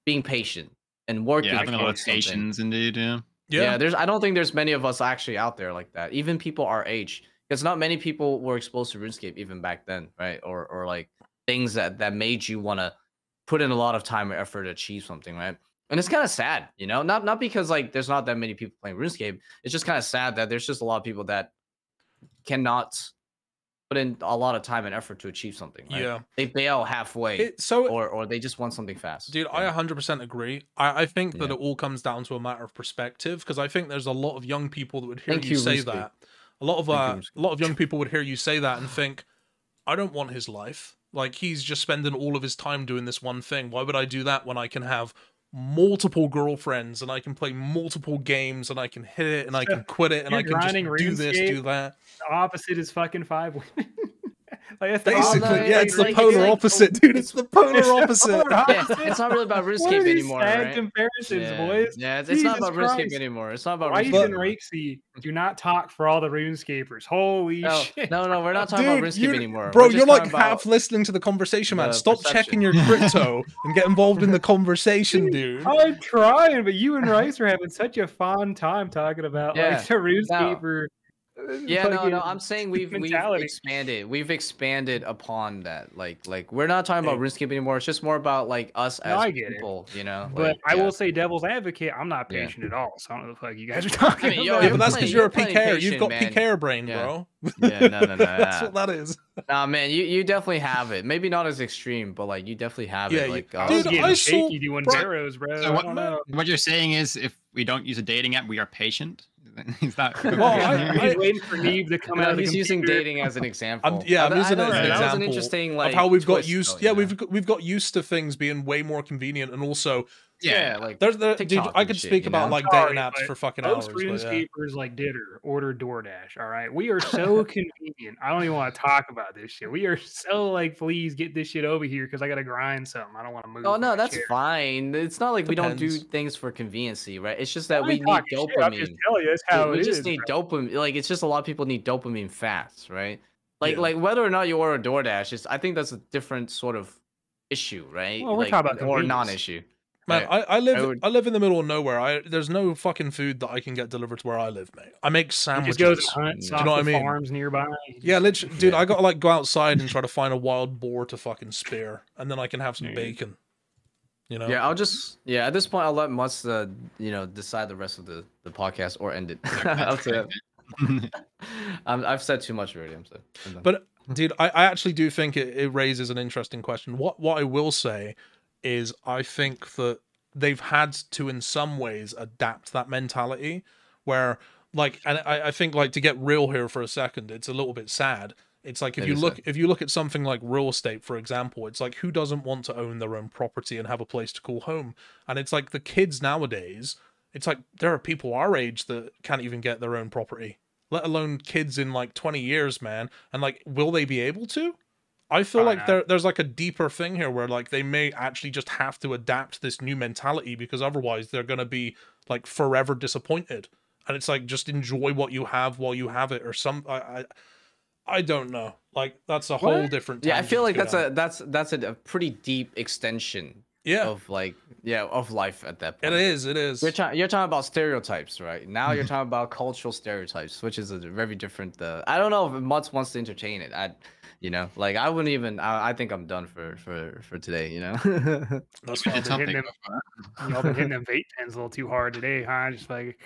being patient and working. Yeah, I don't know what patience indeed. Yeah. yeah, yeah. There's, I don't think there's many of us actually out there like that. Even people our age, because not many people were exposed to RuneScape even back then, right? Or, or like, things that that made you want to put in a lot of time and effort to achieve something, right? And it's kind of sad, you know, not not because like there's not that many people playing RuneScape. It's just kind of sad that there's just a lot of people that cannot put in a lot of time and effort to achieve something. Right? Yeah, they bail halfway, it, so or or they just want something fast. Dude, yeah. I one hundred percent agree. I, I think that yeah. it all comes down to a matter of perspective, because I think there's a lot of young people that would hear you, you say RuneScape. that. A lot of uh, you, a lot of young people would hear you say that and think, I don't want his life. Like, he's just spending all of his time doing this one thing. Why would I do that when I can have multiple girlfriends and I can play multiple games and I can hit it and I can quit it and You're I can just RuneScape, do this, do that. The opposite is fucking five women. Like, that's basically, the, yeah, like, it's like, the polar it's like, opposite, dude. It's the polar it's opposite. The opposite. Yeah, it's not really about RuneScape anymore, right? Comparisons, yeah. boys. Yeah, it's, it's not about RuneScape anymore. It's not about Rice RuneScape. And Raikesy, do not talk for all the RuneScapers. Holy no, shit! No, no, we're not talking dude, about RuneScape anymore, bro. We're you're like half listening to the conversation, man. The Stop perception. checking your crypto and get involved in the conversation, dude. I'm trying, but you and Rice are having such a fun time talking about yeah. like the RuneScaper. No. Yeah, like, no, no. I'm saying we've mentality. we've expanded. We've expanded upon that. Like, like we're not talking about RuneScape anymore. It's just more about like us no, as I get people. It. You know. But like, I yeah. will say, devil's advocate, I'm not patient yeah. at all. So I don't know the fuck you guys are talking I mean, yo, about. Yeah, but that's because you're, you're a P K R. You've got man. P K R brain, yeah. bro. Yeah, no, no, no. That's nah. what that is. Nah, man, you you definitely have it. Maybe not as extreme, but like you definitely have yeah, it. Like, you, uh, dude, I was shaky saw, doing Barrows, bro. So what, what you're saying is, if we don't use a dating app, we are patient. He's not. Well, I, he's I, waiting for Neve to come no, out. Of he's the using dating as an example. I'm, yeah, I'm using it as an example. That was an interesting, like, of how we've twist, got used. Though, yeah, yeah, we've we've got used to things being way more convenient, and also yeah, yeah like there's there, dude, I could shit, speak you know? about like sorry, dating apps for fucking hours. RuneScapers yeah. like Ditter order DoorDash. All right, we are so convenient. I don't even want to talk about this shit. We are so like, please get this shit over here because I gotta grind something. I don't want to move. Oh no, that's chair. fine. It's not like Depends. we don't do things for conveniency, right? It's just that we need dopamine. How Dude, we just is, need bro. dopamine. Like, it's just a lot of people need dopamine fast, right? Like, yeah. like whether or not you order DoorDash, is I think that's a different sort of issue, right? Well, we're like, talking about or non-issue. Man, right? I, I live I, would... I live in the middle of nowhere. I there's no fucking food that I can get delivered to where I live, mate. I make sandwiches. Just go to hunts, do you know what I mean? Farms nearby. Yeah, literally, dude. I gotta like go outside and try to find a wild boar to fucking spear, and then I can have some yeah. bacon. You know? Yeah, I'll just yeah. At this point, I'll let Muts uh, you know decide the rest of the, the podcast or end it. I'll um, I've said too much already. I'm sorry. I'm but dude, I, I actually do think it, it raises an interesting question. What what I will say is I think that they've had to in some ways adapt that mentality where like and I I think like to get real here for a second, it's a little bit sad. It's like if you look if you look at something like real estate, for example, it's like who doesn't want to own their own property and have a place to call home? And it's like the kids nowadays, it's like there are people our age that can't even get their own property, let alone kids in like twenty years, man. And like, will they be able to? I feel like there, there's like a deeper thing here where like they may actually just have to adapt this new mentality because otherwise they're going to be like forever disappointed. And it's like, just enjoy what you have while you have it or some... I, I, I don't know. Like that's a whole what? different. Yeah, I feel like that's out. a that's that's a, a pretty deep extension. Yeah. Of like yeah of life at that point. It is. It is. You're, ta you're talking about stereotypes, right? Now you're talking about cultural stereotypes, which is a very different. Uh, I don't know if Mutz wants to entertain it. I, you know, like I wouldn't even. I, I think I'm done for for for today. You know. That's been hitting them, y'all been hitting them vape pens a little too hard today, huh? Just like.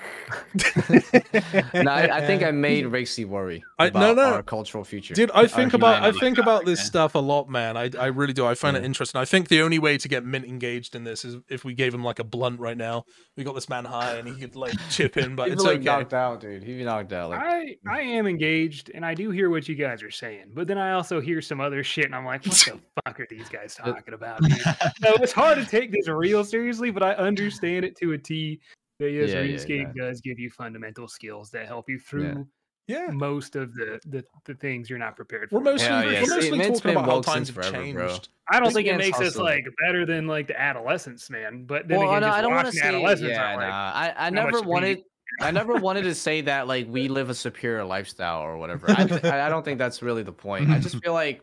No, I, I think I made Raikesy worry about I, no, no. our cultural future. Dude, I think about I think about this yeah. stuff a lot, man. I I really do. I find yeah. it interesting. I think the only way to get Mint engaged in this is if we gave him like a blunt right now. We got this man high and he could like chip in, but it's like okay. knocked out, dude. He'd be knocked out. Like... I I am engaged and I do hear what you guys are saying, but then I also hear some other shit and I'm like, what the fuck are these guys talking about? So it's hard to take this real seriously, but I understand it to a T. That yes, yeah, RuneScape yeah, yeah. does give you fundamental skills that help you through. Yeah. Yeah, most of the, the the things you're not prepared for. We're mostly, yeah, we're yes. mostly it, talking about how times have forever, changed. Bro. I don't this think it makes us like better than like the adolescents, man. But then well, again, no, just I don't watching say, adolescents, yeah, are, like, nah. I I never wanted I never wanted to say that like we live a superior lifestyle or whatever. I I don't think that's really the point. I just feel like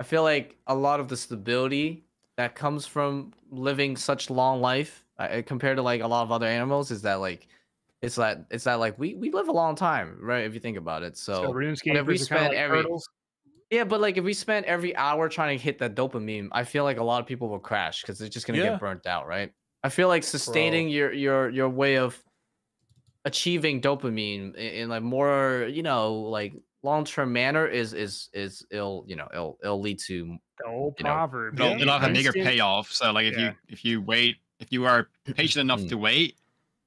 I feel like a lot of the stability that comes from living such long life uh, compared to like a lot of other animals is that like. It's that it's that like we we live a long time, right? If you think about it, so, so RuneScape, we spend every turtles. Yeah, but like if we spent every hour trying to hit that dopamine, I feel like a lot of people will crash because they're just gonna yeah. get burnt out, right? I feel like sustaining Bro. your your your way of achieving dopamine in, in like more, you know, like long-term manner is is is it'll you know it'll it'll lead to the old proverb. It'll, it'll have a bigger payoff. So like if yeah. you if you wait, if you are patient enough to wait,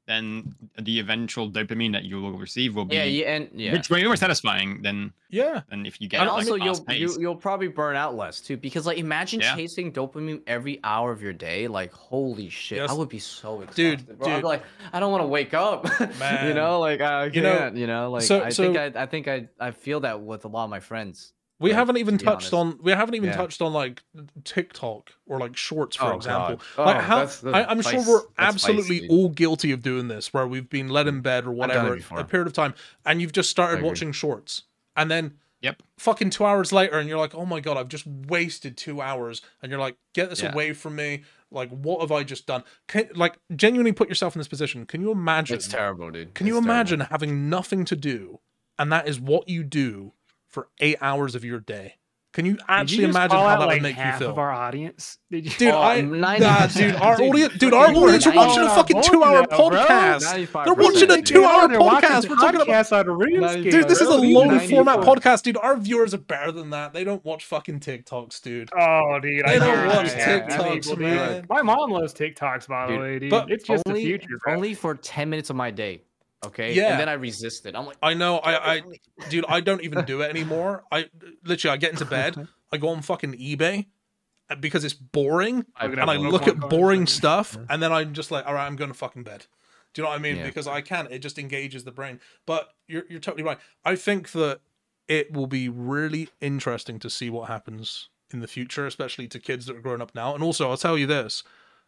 then the eventual dopamine that you will receive will be yeah, yeah, and, yeah. It's way more satisfying than yeah. And if you get and it, also like, you'll you, you'll probably burn out less too, because like imagine yeah. chasing dopamine every hour of your day, like holy shit, yes. I would be so exhausted, dude. Bro. dude. I'd be like, I don't want to wake up, man. you know, like I can't, you know, you know like so, I, so think I, I think I I feel that with a lot of my friends. We like, haven't even to touched honest. on we haven't even yeah. touched on like TikTok or like Shorts, for oh, example. Oh, like how that's, that's I, I'm spice, sure we're absolutely spicy, all guilty of doing this, where we've been let in bed or whatever a period of time, and you've just started watching Shorts, and then yep, fucking two hours later, and you're like, oh my god, I've just wasted two hours, and you're like, get this yeah. away from me. Like, what have I just done? Can, like, genuinely put yourself in this position. Can you imagine? It's terrible, dude. Can it's you imagine terrible. having nothing to do, and that is what you do for eight hours of your day? Can you actually you imagine how that like would make half you feel? Of our audience, did you? Dude, oh, I, nah, dude, our dude, audience, dude, our audience are watching a fucking two-hour podcast. They're watching a two-hour podcast. We're talking about on RuneScape, dude. This is a long-format podcast, dude. Our viewers are better than that. They don't watch fucking TikToks, dude. Oh, dude, I they don't watch yeah, TikToks, man. My mom loves TikToks, by the way, dude. But it's just the future. Only for ten minutes of my day. Okay, yeah, and then I resisted. I'm like, I know, I, I, dude, I don't even do it anymore. I literally, I get into bed, I go on fucking eBay because it's boring, and I look at boring stuff, and then I'm just like, all right, I'm going to fucking bed. Do you know what I mean? Yeah. Because I can't. It just engages the brain. But you're you're totally right. I think that it will be really interesting to see what happens in the future, especially to kids that are growing up now. And also, I'll tell you this,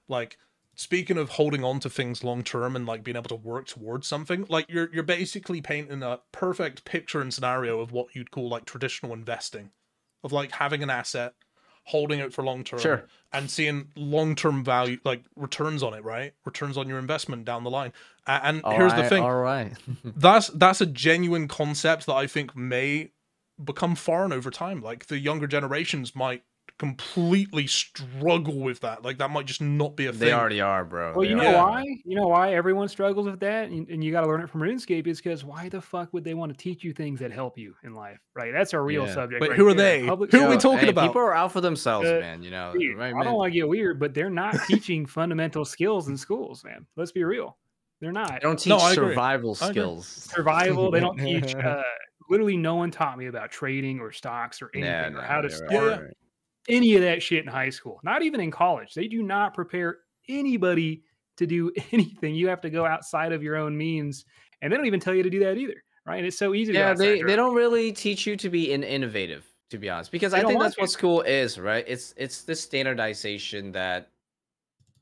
like, speaking of holding on to things long term and like being able to work towards something, like you're you're basically painting a perfect picture and scenario of what you'd call like traditional investing, of like having an asset, holding it for long term, sure, and seeing long term value, like returns on it, right? Returns on your investment down the line. And all here's right, the thing, all right, that's that's a genuine concept that I think may become foreign over time. Like the younger generations might completely struggle with that. Like that might just not be a thing. They already are, bro. Well, you know why? You know why everyone struggles with that, and, and you got to learn it from RuneScape, is because why the fuck would they want to teach you things that help you in life, right? That's our real yeah. subject. But right who are there. they? Public, who you know, are we talking hey, about? People are out for themselves, uh, man. You know, dude, right, man? I don't want to get weird, but they're not teaching fundamental skills in schools, man. Let's be real. They're not. They don't teach no, survival skills. Survival. They don't teach. Uh, literally, no one taught me about trading or stocks or anything, yeah, no, or how to start. Right. Yeah. Any of that shit in high school, not even in college. They do not prepare anybody to do anything. You have to go outside of your own means, and they don't even tell you to do that either, right? And it's so easy to yeah go they, they don't really teach you to be in innovative, to be honest, because they I think that's it. what school is, right? It's it's this standardization that,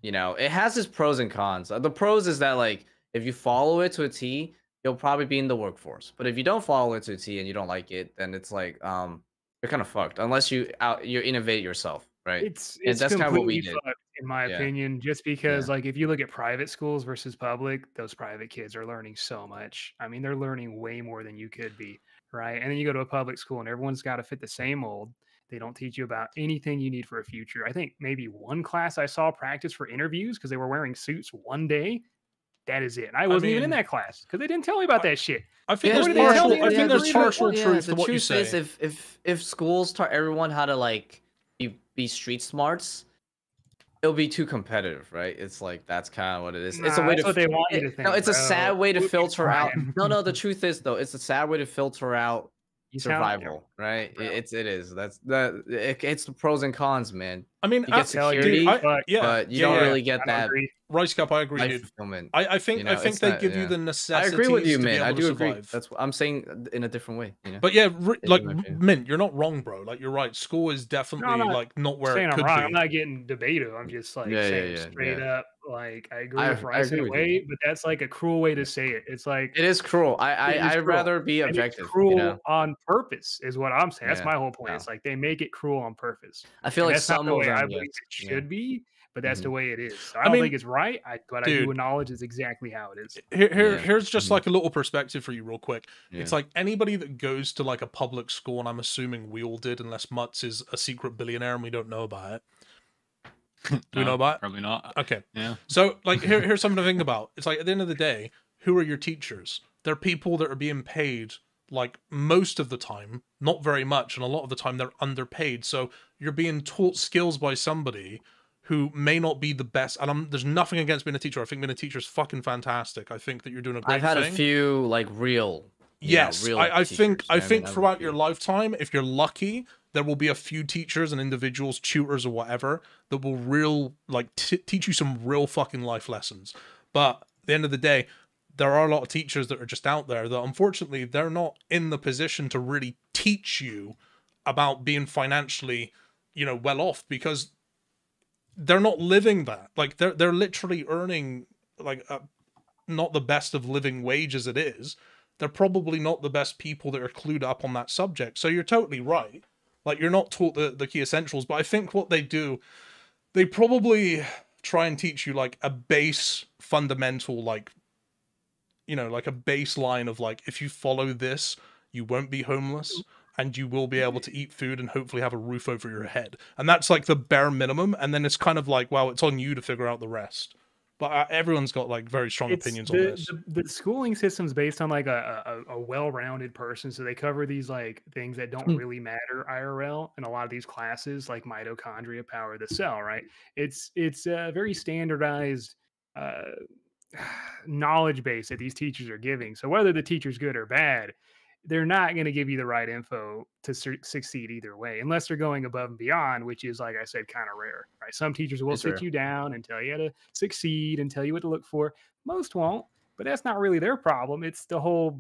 you know, it has its pros and cons. The pros is that, like, if you follow it to a T, you'll probably be in the workforce, but if you don't follow it to a T and you don't like it, then it's like um you're kind of fucked unless you out you innovate yourself, right? It's, it's and that's kind of what we did, fucked, in my yeah. opinion. Just because, yeah. like, if you look at private schools versus public, those private kids are learning so much. I mean, they're learning way more than you could be, right? And then you go to a public school, and everyone's got to fit the same mold. They don't teach you about anything you need for a future. I think maybe one class I saw practice for interviews because they were wearing suits one day. That is it. And I wasn't I mean, even in that class because they didn't tell me about I, that shit. I think yeah, there's partial, I think yeah, there's partial yeah, truth the to what truth you say. Is if, if, if schools taught everyone how to, like, be, be street smarts, it'll be too competitive, right? It's like, that's kind of what it is. Nah, it's a way to, they want it, to think, no, it's bro. a sad way to filter out. No, no, the truth is, though, it's a sad way to filter out you survival, right? Bro. It's, it is. That's that. It, it's the pros and cons, man. I mean, you get security, dude, I, but, yeah, but you yeah, don't yeah, really get that. RiceCup, I agree, dude. I, I think you know, I think they not, give yeah. you the necessity. I agree with you, man. I do agree. That's what I'm saying, in a different way. You know? But yeah, like, Mint, you're not wrong, bro. Like, you're right. School is definitely no, not like not where it could I'm wrong. be. I'm not getting debated. I'm just like yeah, saying yeah, yeah, straight yeah. up. Like, I agree I, with Rice in a way, but that's like a cruel way to say it. It's like it is cruel. I I I'd cruel. rather be objective. It's cruel you know? on purpose is what I'm saying. That's my whole point. It's like they make it cruel on purpose. I feel like some of it should be. but that's mm. the way it is. So I, I don't mean, think it's right, I, but dude, I do acknowledge it's exactly how it is. Here, here yeah. here's just mm. like a little perspective for you real quick. Yeah. It's like anybody that goes to like a public school, and I'm assuming we all did, unless Mutz is a secret billionaire and we don't know about it. Do no, we know about it? Probably not. Okay. Yeah. So like here, here's something to think about. It's like at the end of the day, who are your teachers? They're people that are being paid like most of the time, not very much, and a lot of the time they're underpaid. So you're being taught skills by somebody who may not be the best. And I'm, there's nothing against being a teacher. I think being a teacher is fucking fantastic. I think that you're doing a great I've had thing. a few like real. Yes, you know, real I, I think I, I mean, think throughout your lifetime, if you're lucky, there will be a few teachers and individuals, tutors or whatever, that will real like t teach you some real fucking life lessons. But at the end of the day, there are a lot of teachers that are just out there that unfortunately they're not in the position to really teach you about being financially, you know, well off, because they're not living that. Like they're they're literally earning like a, not the best of living wage as it is. They're probably not the best people that are clued up on that subject. So you're totally right. Like, you're not taught the, the key essentials, but I think what they do, they probably try and teach you, like, a base fundamental, like, you know, like a baseline of, like, if you follow this, you won't be homeless, and you will be able to eat food and hopefully have a roof over your head. And that's, like, the bare minimum, and then it's kind of like, well, it's on you to figure out the rest. But uh, everyone's got, like, very strong it's opinions the, on this. The, the schooling system's based on, like, a, a, a well-rounded person. So they cover these, like, things that don't really matter I R L. And a lot of these classes, like mitochondria, power the cell, right? It's it's a very standardized uh, knowledge base that these teachers are giving. So whether the teacher's good or bad, they're not going to give you the right info to su succeed either way, unless they're going above and beyond, which is, like I said, kind of rare, right? Some teachers will sit you down and tell you how to succeed and tell you what to look for. Most won't, but that's not really their problem. It's the whole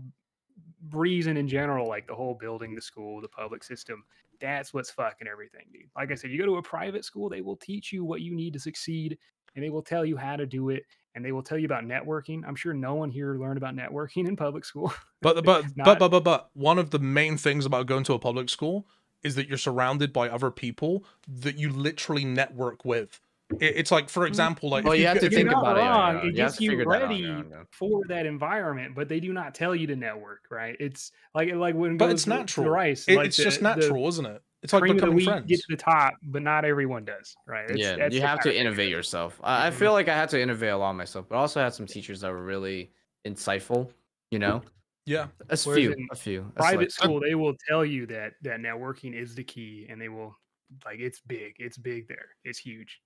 reason in general, like the whole building, the school, the public system. That's what's fucking everything, dude. Like I said, you go to a private school, they will teach you what you need to succeed, and they will tell you how to do it. And they will tell you about networking. I'm sure no one here learned about networking in public school. But but but but but but one of the main things about going to a public school is that you're surrounded by other people that you literally network with. It, it's like, for example, like well, you, you have to think about wrong, it. It gets you, you ready that out, for that environment, but they do not tell you to network, right? It's like like when but it's natural. Rice, it, like it's the, just natural, the, isn't it? It's like becoming we friends. Get to the top, but not everyone does, right? It's, yeah, that's you have to innovate yourself. I, I feel like I had to innovate a lot myself, but also had some teachers that were really insightful. You know, yeah, a few, a few. Private like, school, they will tell you that that networking is the key, and they will like it's big, it's big there, it's huge.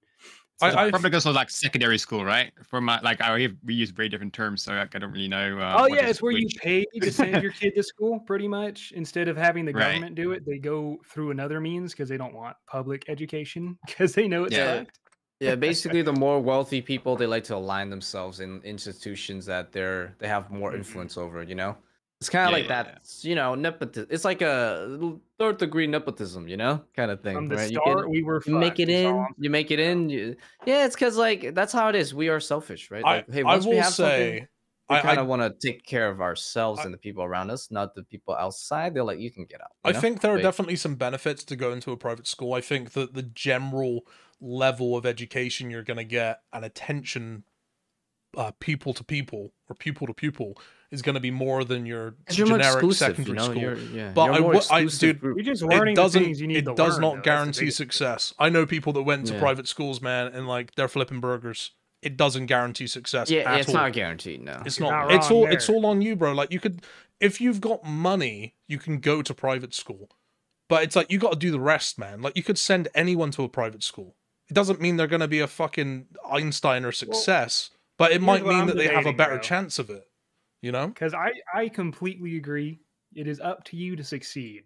So I, probably because of like secondary school, right? For my like, I we use very different terms, so like, I don't really know. Uh, oh yeah, it's where you pay to send your kid to school, pretty much. Instead of having the government right. do it, they go through another means because they don't want public education because they know it's yeah. fucked. Yeah, basically, the more wealthy people, they like to align themselves in institutions that they're they have more influence over. You know, it's kind of yeah, like yeah, that. Yeah. You know, nepotism. It's like a third degree nepotism, you know, kind of thing. From the right? start, you, get, we were you make it in, on. you make it in. You, yeah, it's because like that's how it is. We are selfish, right? Like, I, hey, once I will we have say, we kind of want to take care of ourselves I, and the people around us, not the people outside. They're like, you can get out. I know? think there are Wait. definitely some benefits to go into a private school. I think that the general level of education you're going to get and attention. Uh, people to people or pupil to pupil is going to be more than your generic secondary you know? school. You're, yeah. But you're I, I, dude, You're just learning it doesn't. Things you need it to does learn, not though. guarantee success. Thing. I know people that went to yeah. private schools, man, and like they're flipping burgers. It doesn't guarantee success. Yeah, at it's all. not guaranteed. No, it's You're not. not it's all. There. It's all on you, bro. Like you could, if you've got money, you can go to private school, but it's like you got to do the rest, man. Like you could send anyone to a private school. It doesn't mean they're going to be a fucking Einstein or success. Well, But it Here's might mean I'm that debating, they have a better bro. chance of it, you know? Because I, I completely agree. It is up to you to succeed.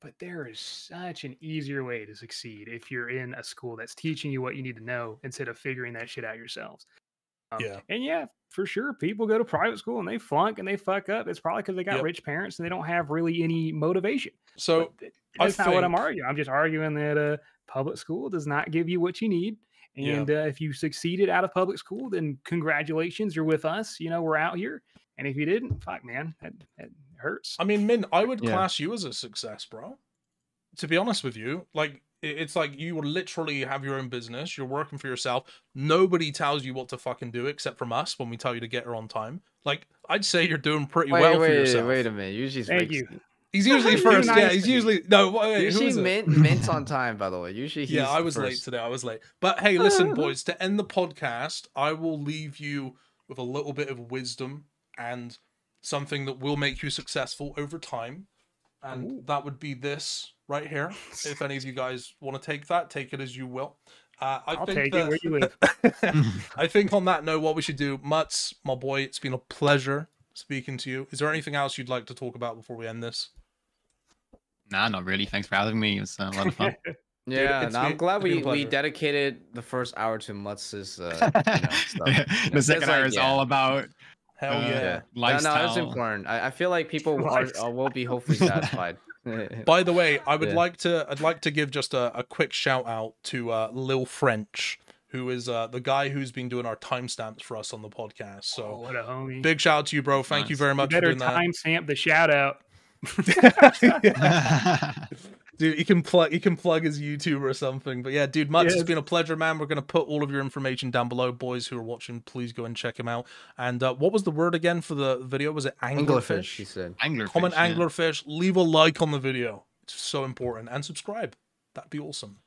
But there is such an easier way to succeed if you're in a school that's teaching you what you need to know instead of figuring that shit out yourselves. Um, yeah. And yeah, for sure, people go to private school and they flunk and they fuck up. It's probably because they got yep. rich parents and they don't have really any motivation. So but that's I not think... what I'm arguing. I'm just arguing that uh, public school does not give you what you need. And yeah. uh, if you succeeded out of public school, then congratulations, you're with us. You know, we're out here. And if you didn't, fuck, man, that, that hurts. I mean, Min, I would yeah. class you as a success, bro. To be honest with you, like it's like you will literally have your own business. You're working for yourself. Nobody tells you what to fucking do except from us when we tell you to get her on time. Like, I'd say you're doing pretty wait, well wait, for yourself. Wait a minute. Usually Thank you. He's usually first. Nice. Yeah, he's usually no. Wait, usually who is Mint, Mint's on time, by the way. Usually, he's yeah. I was first. late today. I was late. But hey, listen, boys. To end the podcast, I will leave you with a little bit of wisdom and something that will make you successful over time, and Ooh. that would be this right here. If any of you guys want to take that, take it as you will. Uh, I I'll think take that... it where you live. I think on that note, what we should do, Mutz, my boy, it's been a pleasure speaking to you. Is there anything else you'd like to talk about before we end this? Nah, not really. Thanks for having me. It was a lot of fun. Yeah, Dude, no, I'm glad we, we dedicated the first hour to Mutz's uh, you know, stuff. Yeah, the no, second hour like, is yeah. all about hell uh, yeah lifestyle. No, no, it's important. I, I feel like people are, uh, will be hopefully satisfied. By the way, I would yeah. like to I'd like to give just a, a quick shout out to uh, Lil French, who is uh, the guy who's been doing our timestamps for us on the podcast. So oh, what a homie. Big shout out to you, bro. Thank nice. you very much. You better for better timestamp the shout out. Dude, you can plug you can plug his YouTube or something. But yeah, dude, Mutz, yes. it's been a pleasure, man. We're gonna put all of your information down below. Boys who are watching, please go and check him out. And uh, what was the word again for the video? Was it anglerfish? Anglerfish, he said. Anglerfish. Comment yeah. anglerfish. Leave a like on the video. It's so important. And subscribe. That'd be awesome.